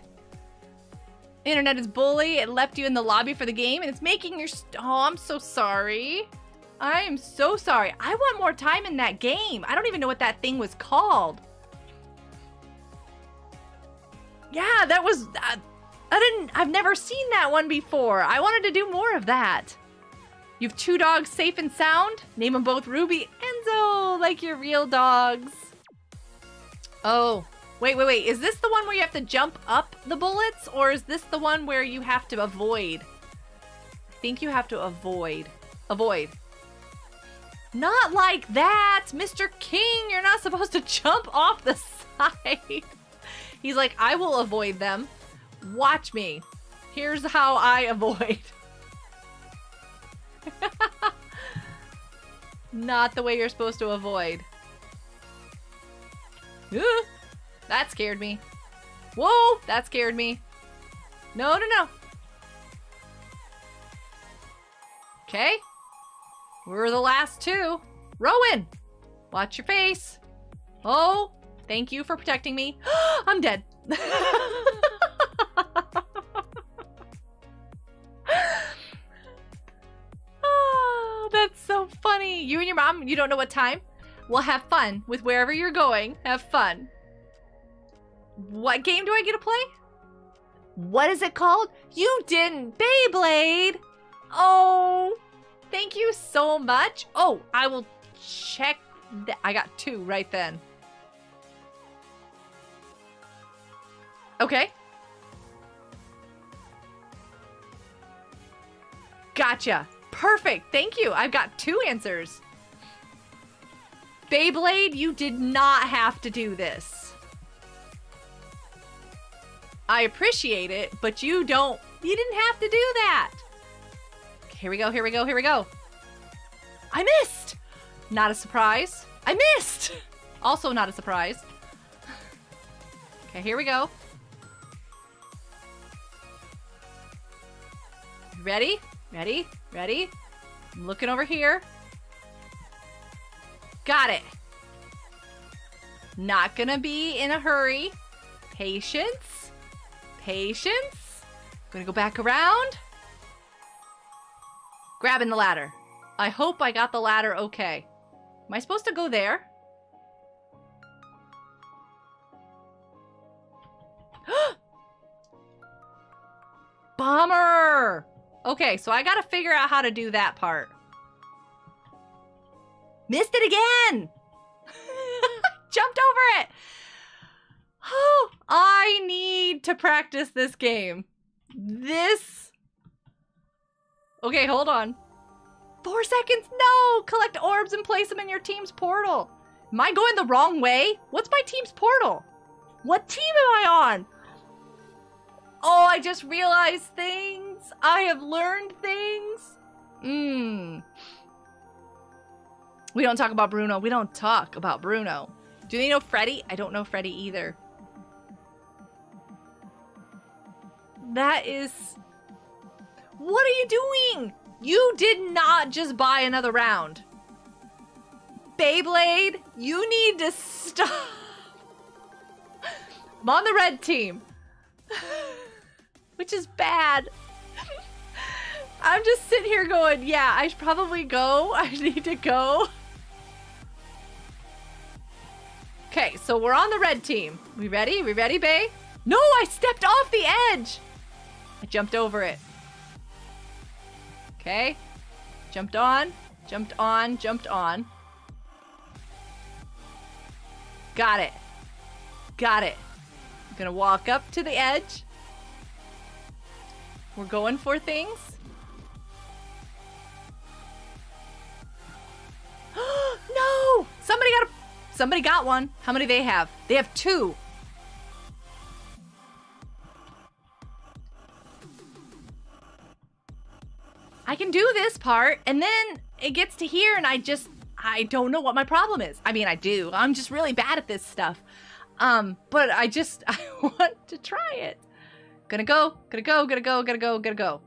Internet is bully. It left you in the lobby for the game and it's making your... Oh, I'm so sorry. I am so sorry. I want more time in that game. I don't even know what that thing was called. Yeah, that was... I've never seen that one before. I wanted to do more of that. You have 2 dogs safe and sound. Name them both Ruby and Enzo, like your real dogs. Oh. Wait, wait, wait. Is this the one where you have to jump up the bullets? Or is this the one where you have to avoid? I think you have to avoid. Avoid. Not like that! Mr. King, you're not supposed to jump off the side. He's like, I will avoid them. Watch me. Here's how I avoid. Not the way you're supposed to avoid. Ooh. That scared me. Whoa, that scared me. No, no, no. Okay. We're the last 2. Rowan, watch your face. Oh, thank you for protecting me. I'm dead. Oh, that's so funny. You and your mom, you don't know what time? Well, have fun with wherever you're going. Have fun. What game do I get to play? What is it called? You didn't. Beyblade! Oh, thank you so much. Oh, I will check that. I got 2 right then. Okay. Gotcha. Perfect. Thank you. I've got 2 answers. Beyblade, you did not have to do this. I appreciate it, but you don't... You didn't have to do that. Here we go, here we go, here we go. I missed! Not a surprise. I missed! Also not a surprise. Okay, here we go. Ready? Ready? Ready? I'm looking over here. Got it. Not gonna be in a hurry. Patience. Patience. Gonna go back around. Grabbing the ladder. I hope I got the ladder okay. Am I supposed to go there? Bummer. Okay, so I gotta figure out how to do that part. Missed it again. Jumped over it. Oh, I need to practice this game. This. Okay, hold on. 4 seconds. No! Collect orbs and place them in your team's portal. Am I going the wrong way? What's my team's portal? What team am I on? Oh, I just realized things. I have learned things. We don't talk about Bruno. We don't talk about Bruno. Do they know Freddy? I don't know Freddy either. That is... What are you doing? You did not just buy another round. Beyblade, you need to stop. I'm on the red team. Which is bad. I'm just sitting here going, yeah, I should probably go. I need to go. Okay, so we're on the red team. We ready? We ready, Bay? No, I stepped off the edge. I jumped over it. Okay. Jumped on. Jumped on. Jumped on. Got it. Got it. I'm gonna walk up to the edge. We're going for things. No! Somebody got one. How many they have? They have two. I can do this part, and then it gets to here, and I don't know what my problem is. I mean, I do. I'm just really bad at this stuff. But I want to try it. Gonna go, gonna go, gonna go, gonna go, gonna go.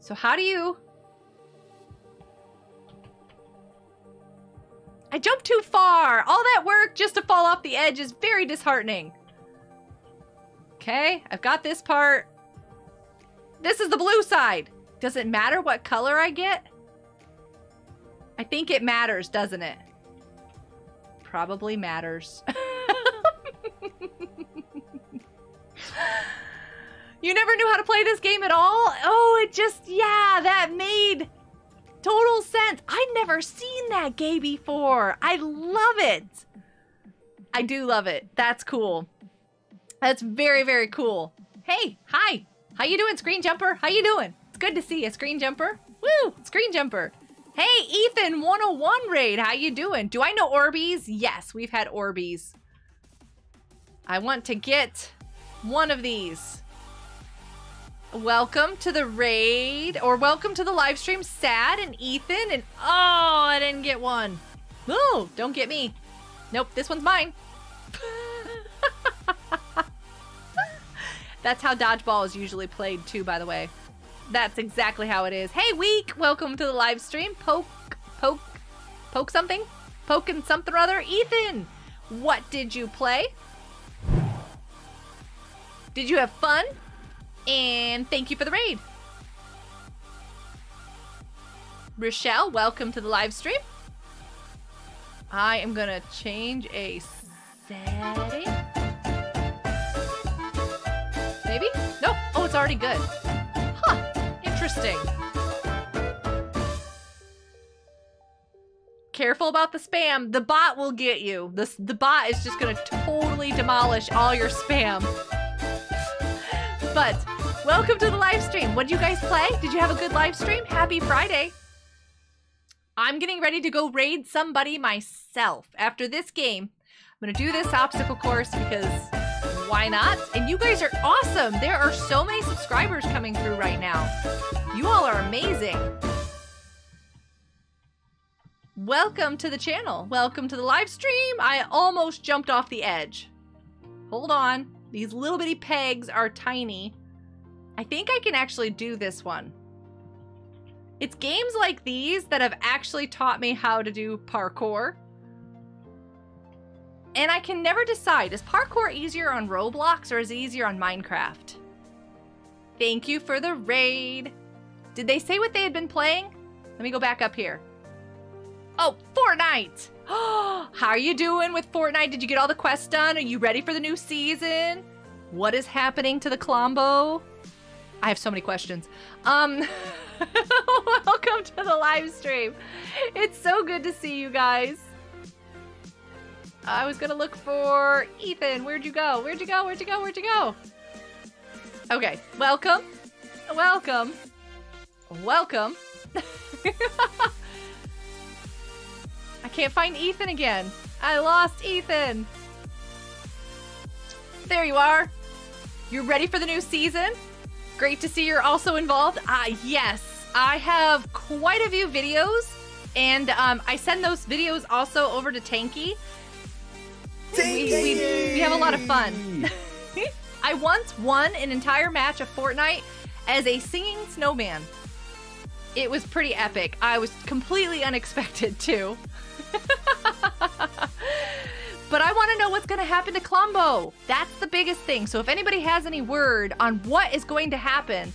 So how do you... I jumped too far. All that work just to fall off the edge is very disheartening. Okay, I've got this part. This is the blue side. Does it matter what color I get? I think it matters, doesn't it? Probably matters. You never knew how to play this game at all? Oh, it just, yeah, that made total sense. I'd never seen that game before. I love it. I do love it. That's cool. That's very, very cool. Hey, hi. How you doing, Screen Jumper? How you doing? It's good to see you, Screen Jumper. Woo, Screen Jumper. Hey, Ethan 101 Raid, how you doing? Do I know Orbeez? Yes, we've had Orbeez. I want to get one of these. Welcome to the raid, or welcome to the live stream, Sad and Ethan, and oh, I didn't get one. No, don't get me. Nope, this one's mine. That's how dodgeball is usually played too, by the way. That's exactly how it is. Hey, Week! Welcome to the live stream. Poke something? Poking something or other? Ethan! What did you play? Did you have fun? And thank you for the raid. Rochelle, welcome to the live stream. I am gonna change a setting. Maybe? Nope. Oh, it's already good. Interesting. Careful about the spam. The bot will get you. The bot is just gonna totally demolish all your spam. But welcome to the live stream. What did you guys play? Did you have a good live stream? Happy Friday. I'm getting ready to go raid somebody myself. After this game, I'm gonna do this obstacle course because why not? And you guys are awesome. There are so many subscribers coming through right now. You all are amazing. Welcome to the channel. Welcome to the live stream. I almost jumped off the edge. Hold on. These little bitty pegs are tiny. I think I can actually do this one. It's games like these that have actually taught me how to do parkour. And I can never decide, is parkour easier on Roblox or is it easier on Minecraft? Thank you for the raid. Did they say what they had been playing? Let me go back up here. Oh, Fortnite! How are you doing with Fortnite? Did you get all the quests done? Are you ready for the new season? What is happening to the Clombo? I have so many questions. Welcome to the live stream. It's so good to see you guys. I was gonna look for Ethan. Where'd you go? Where'd you go? Where'd you go? Where'd you go? Okay. Welcome. Welcome. Welcome. I can't find Ethan again. I lost Ethan. There you are. You're ready for the new season? Great to see you're also involved. Yes. I have quite a few videos, and I send those videos also over to Tanqy. We have a lot of fun. I once won an entire match of Fortnite as a singing snowman. It was pretty epic. I was completely unexpected too. But I want to know what's going to happen to Clumbo. That's the biggest thing. So if anybody has any word on what is going to happen,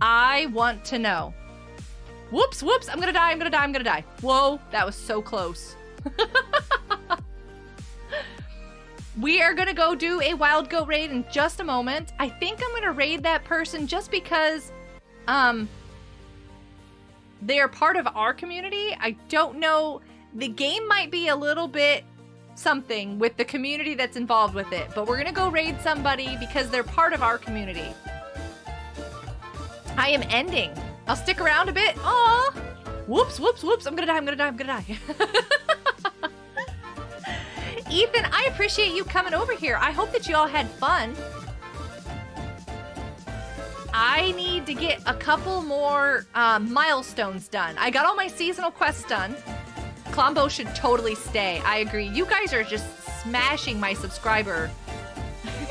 I want to know. Whoops, whoops. I'm going to die. I'm going to die. I'm going to die. Whoa, that was so close. We are going to go do a Wild Goat raid in just a moment. I think I'm going to raid that person just because they are part of our community. I don't know. The game might be a little bit something with the community that's involved with it, but we're going to go raid somebody because they're part of our community. I am ending. I'll stick around a bit. Oh, whoops, whoops, whoops. I'm going to die. I'm going to die. I'm going to die. Ethan, I appreciate you coming over here. I hope that you all had fun. I need to get a couple more milestones done. I got all my seasonal quests done. Clumbo should totally stay. I agree. You guys are just smashing my subscriber.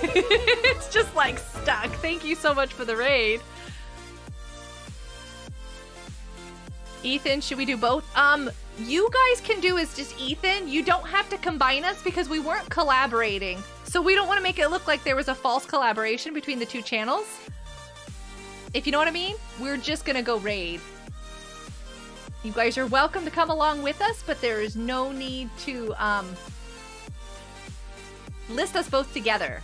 It's just like stuck. Thank you so much for the raid. Ethan, should we do both? You guys can do is just Ethan. You don't have to combine us because we weren't collaborating. So we don't want to make it look like there was a false collaboration between the two channels. If you know what I mean, we're just going to go raid. You guys are welcome to come along with us, but there is no need to list us both together.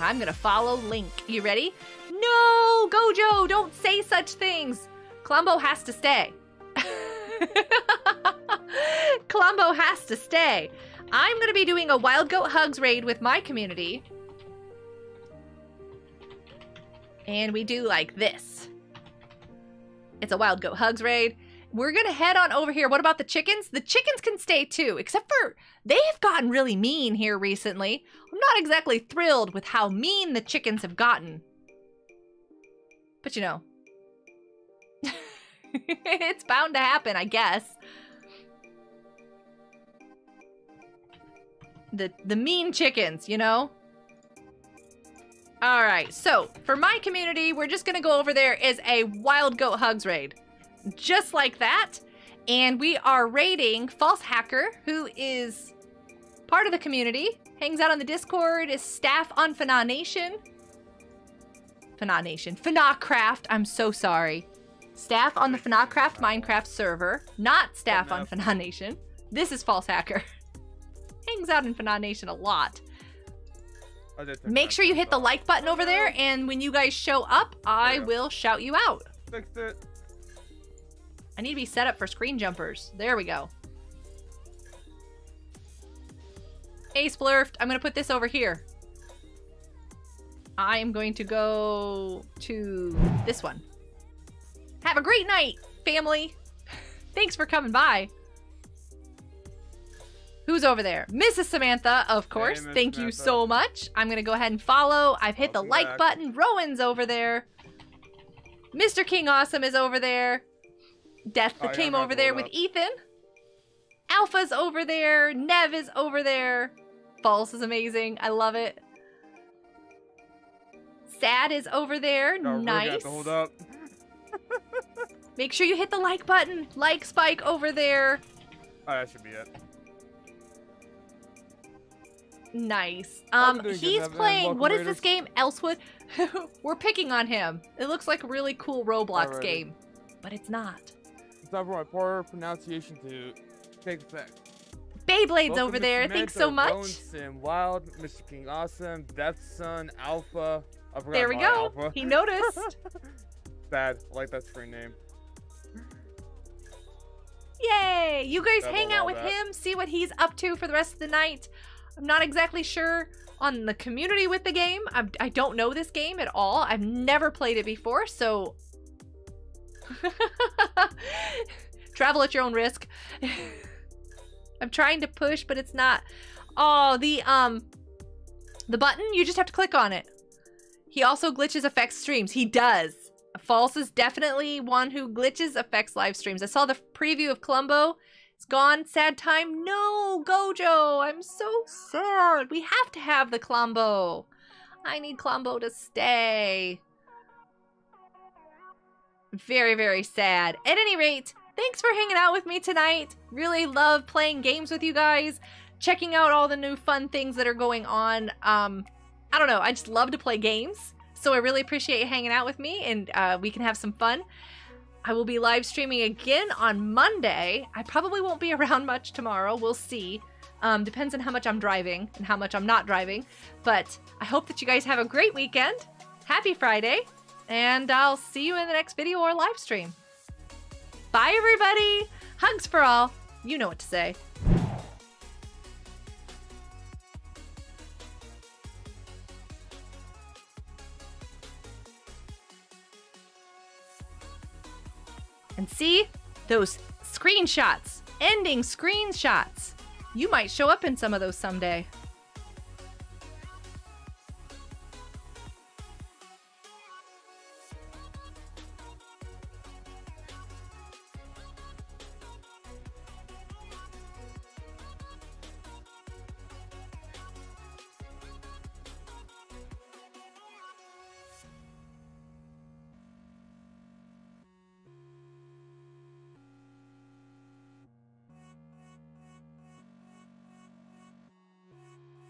I'm going to follow Link. You ready? No, Gojo, don't say such things. Clumbo has to stay. Clumbo has to stay. I'm going to be doing a Wild Goat Hugs raid with my community. And we do like this. It's a Wild Goat Hugs raid. We're going to head on over here. What about the chickens? The chickens can stay too, except for they have gotten really mean here recently. I'm not exactly thrilled with how mean the chickens have gotten. But you know, it's bound to happen, I guess. The mean chickens, you know? All right, so for my community, we're just going to go over there is a Wild Goat Hugs raid. Just like that. And we are raiding False Hacker, who is part of the community, hangs out on the Discord, is staff on FNA Nation. FNA Nation. FNA Craft. I'm so sorry. Staff on the FNA Craft Minecraft server. Not staff on FNA Nation. This is False Hacker. Hangs out in FNA Nation a lot. Make sure you hit the like button over there, and when you guys show up, I will shout you out. Fixed it. I need to be set up for screen jumpers. There we go. Ace Blurfed. I'm going to put this over here. I am going to go to this one. Have a great night, family. Thanks for coming by. Who's over there? Mrs. Samantha, of course. Hey, Thank you so much. I'm going to go ahead and follow. I've hit the like button. Rowan's over there. Mr. King Awesome is over there. Death came over there with Ethan. Alpha's over there. Nev is over there. False is amazing. I love it. Sad is over there. No, nice. Really hold up. Make sure you hit the like button. Like Spike over there. Oh, that should be it. Nice. He's playing. What is this game? Elsewood. We're picking on him. It looks like a really cool Roblox game, but it's not. It's not for my poor pronunciation to take effect. Beyblade's over there. Thanks so much. Wild, Mr. King Awesome, Death Sun, Alpha. There we go. Alpha. He noticed. Bad. I like that screen name. Yay! You guys hang out with him, see what he's up to for the rest of the night. I'm not exactly sure on the community with the game. I don't know this game at all. I've never played it before, so travel at your own risk. I'm trying to push, but it's not. Oh, the button, you just have to click on it. He also glitches, affects streams. He does. False is definitely one who glitches, affects live streams. I saw the preview of Clumbo. It's gone. Sad time. No, Gojo. I'm so sad. We have to have the Clumbo. I need Clumbo to stay. Very, very sad. At any rate, Thanks for hanging out with me tonight. Really love playing games with you guys, checking out all the new fun things that are going on. I don't know, I just love to play games, so I really appreciate you hanging out with me, and we can have some fun. I will be live streaming again on Monday. I probably won't be around much tomorrow, we'll see. Depends on how much I'm driving and how much I'm not driving, but I hope that you guys have a great weekend. Happy Friday, and I'll see you in the next video or live stream. Bye, everybody. Hugs for all. You know what to say. And see those screenshots, ending screenshots. You might show up in some of those someday.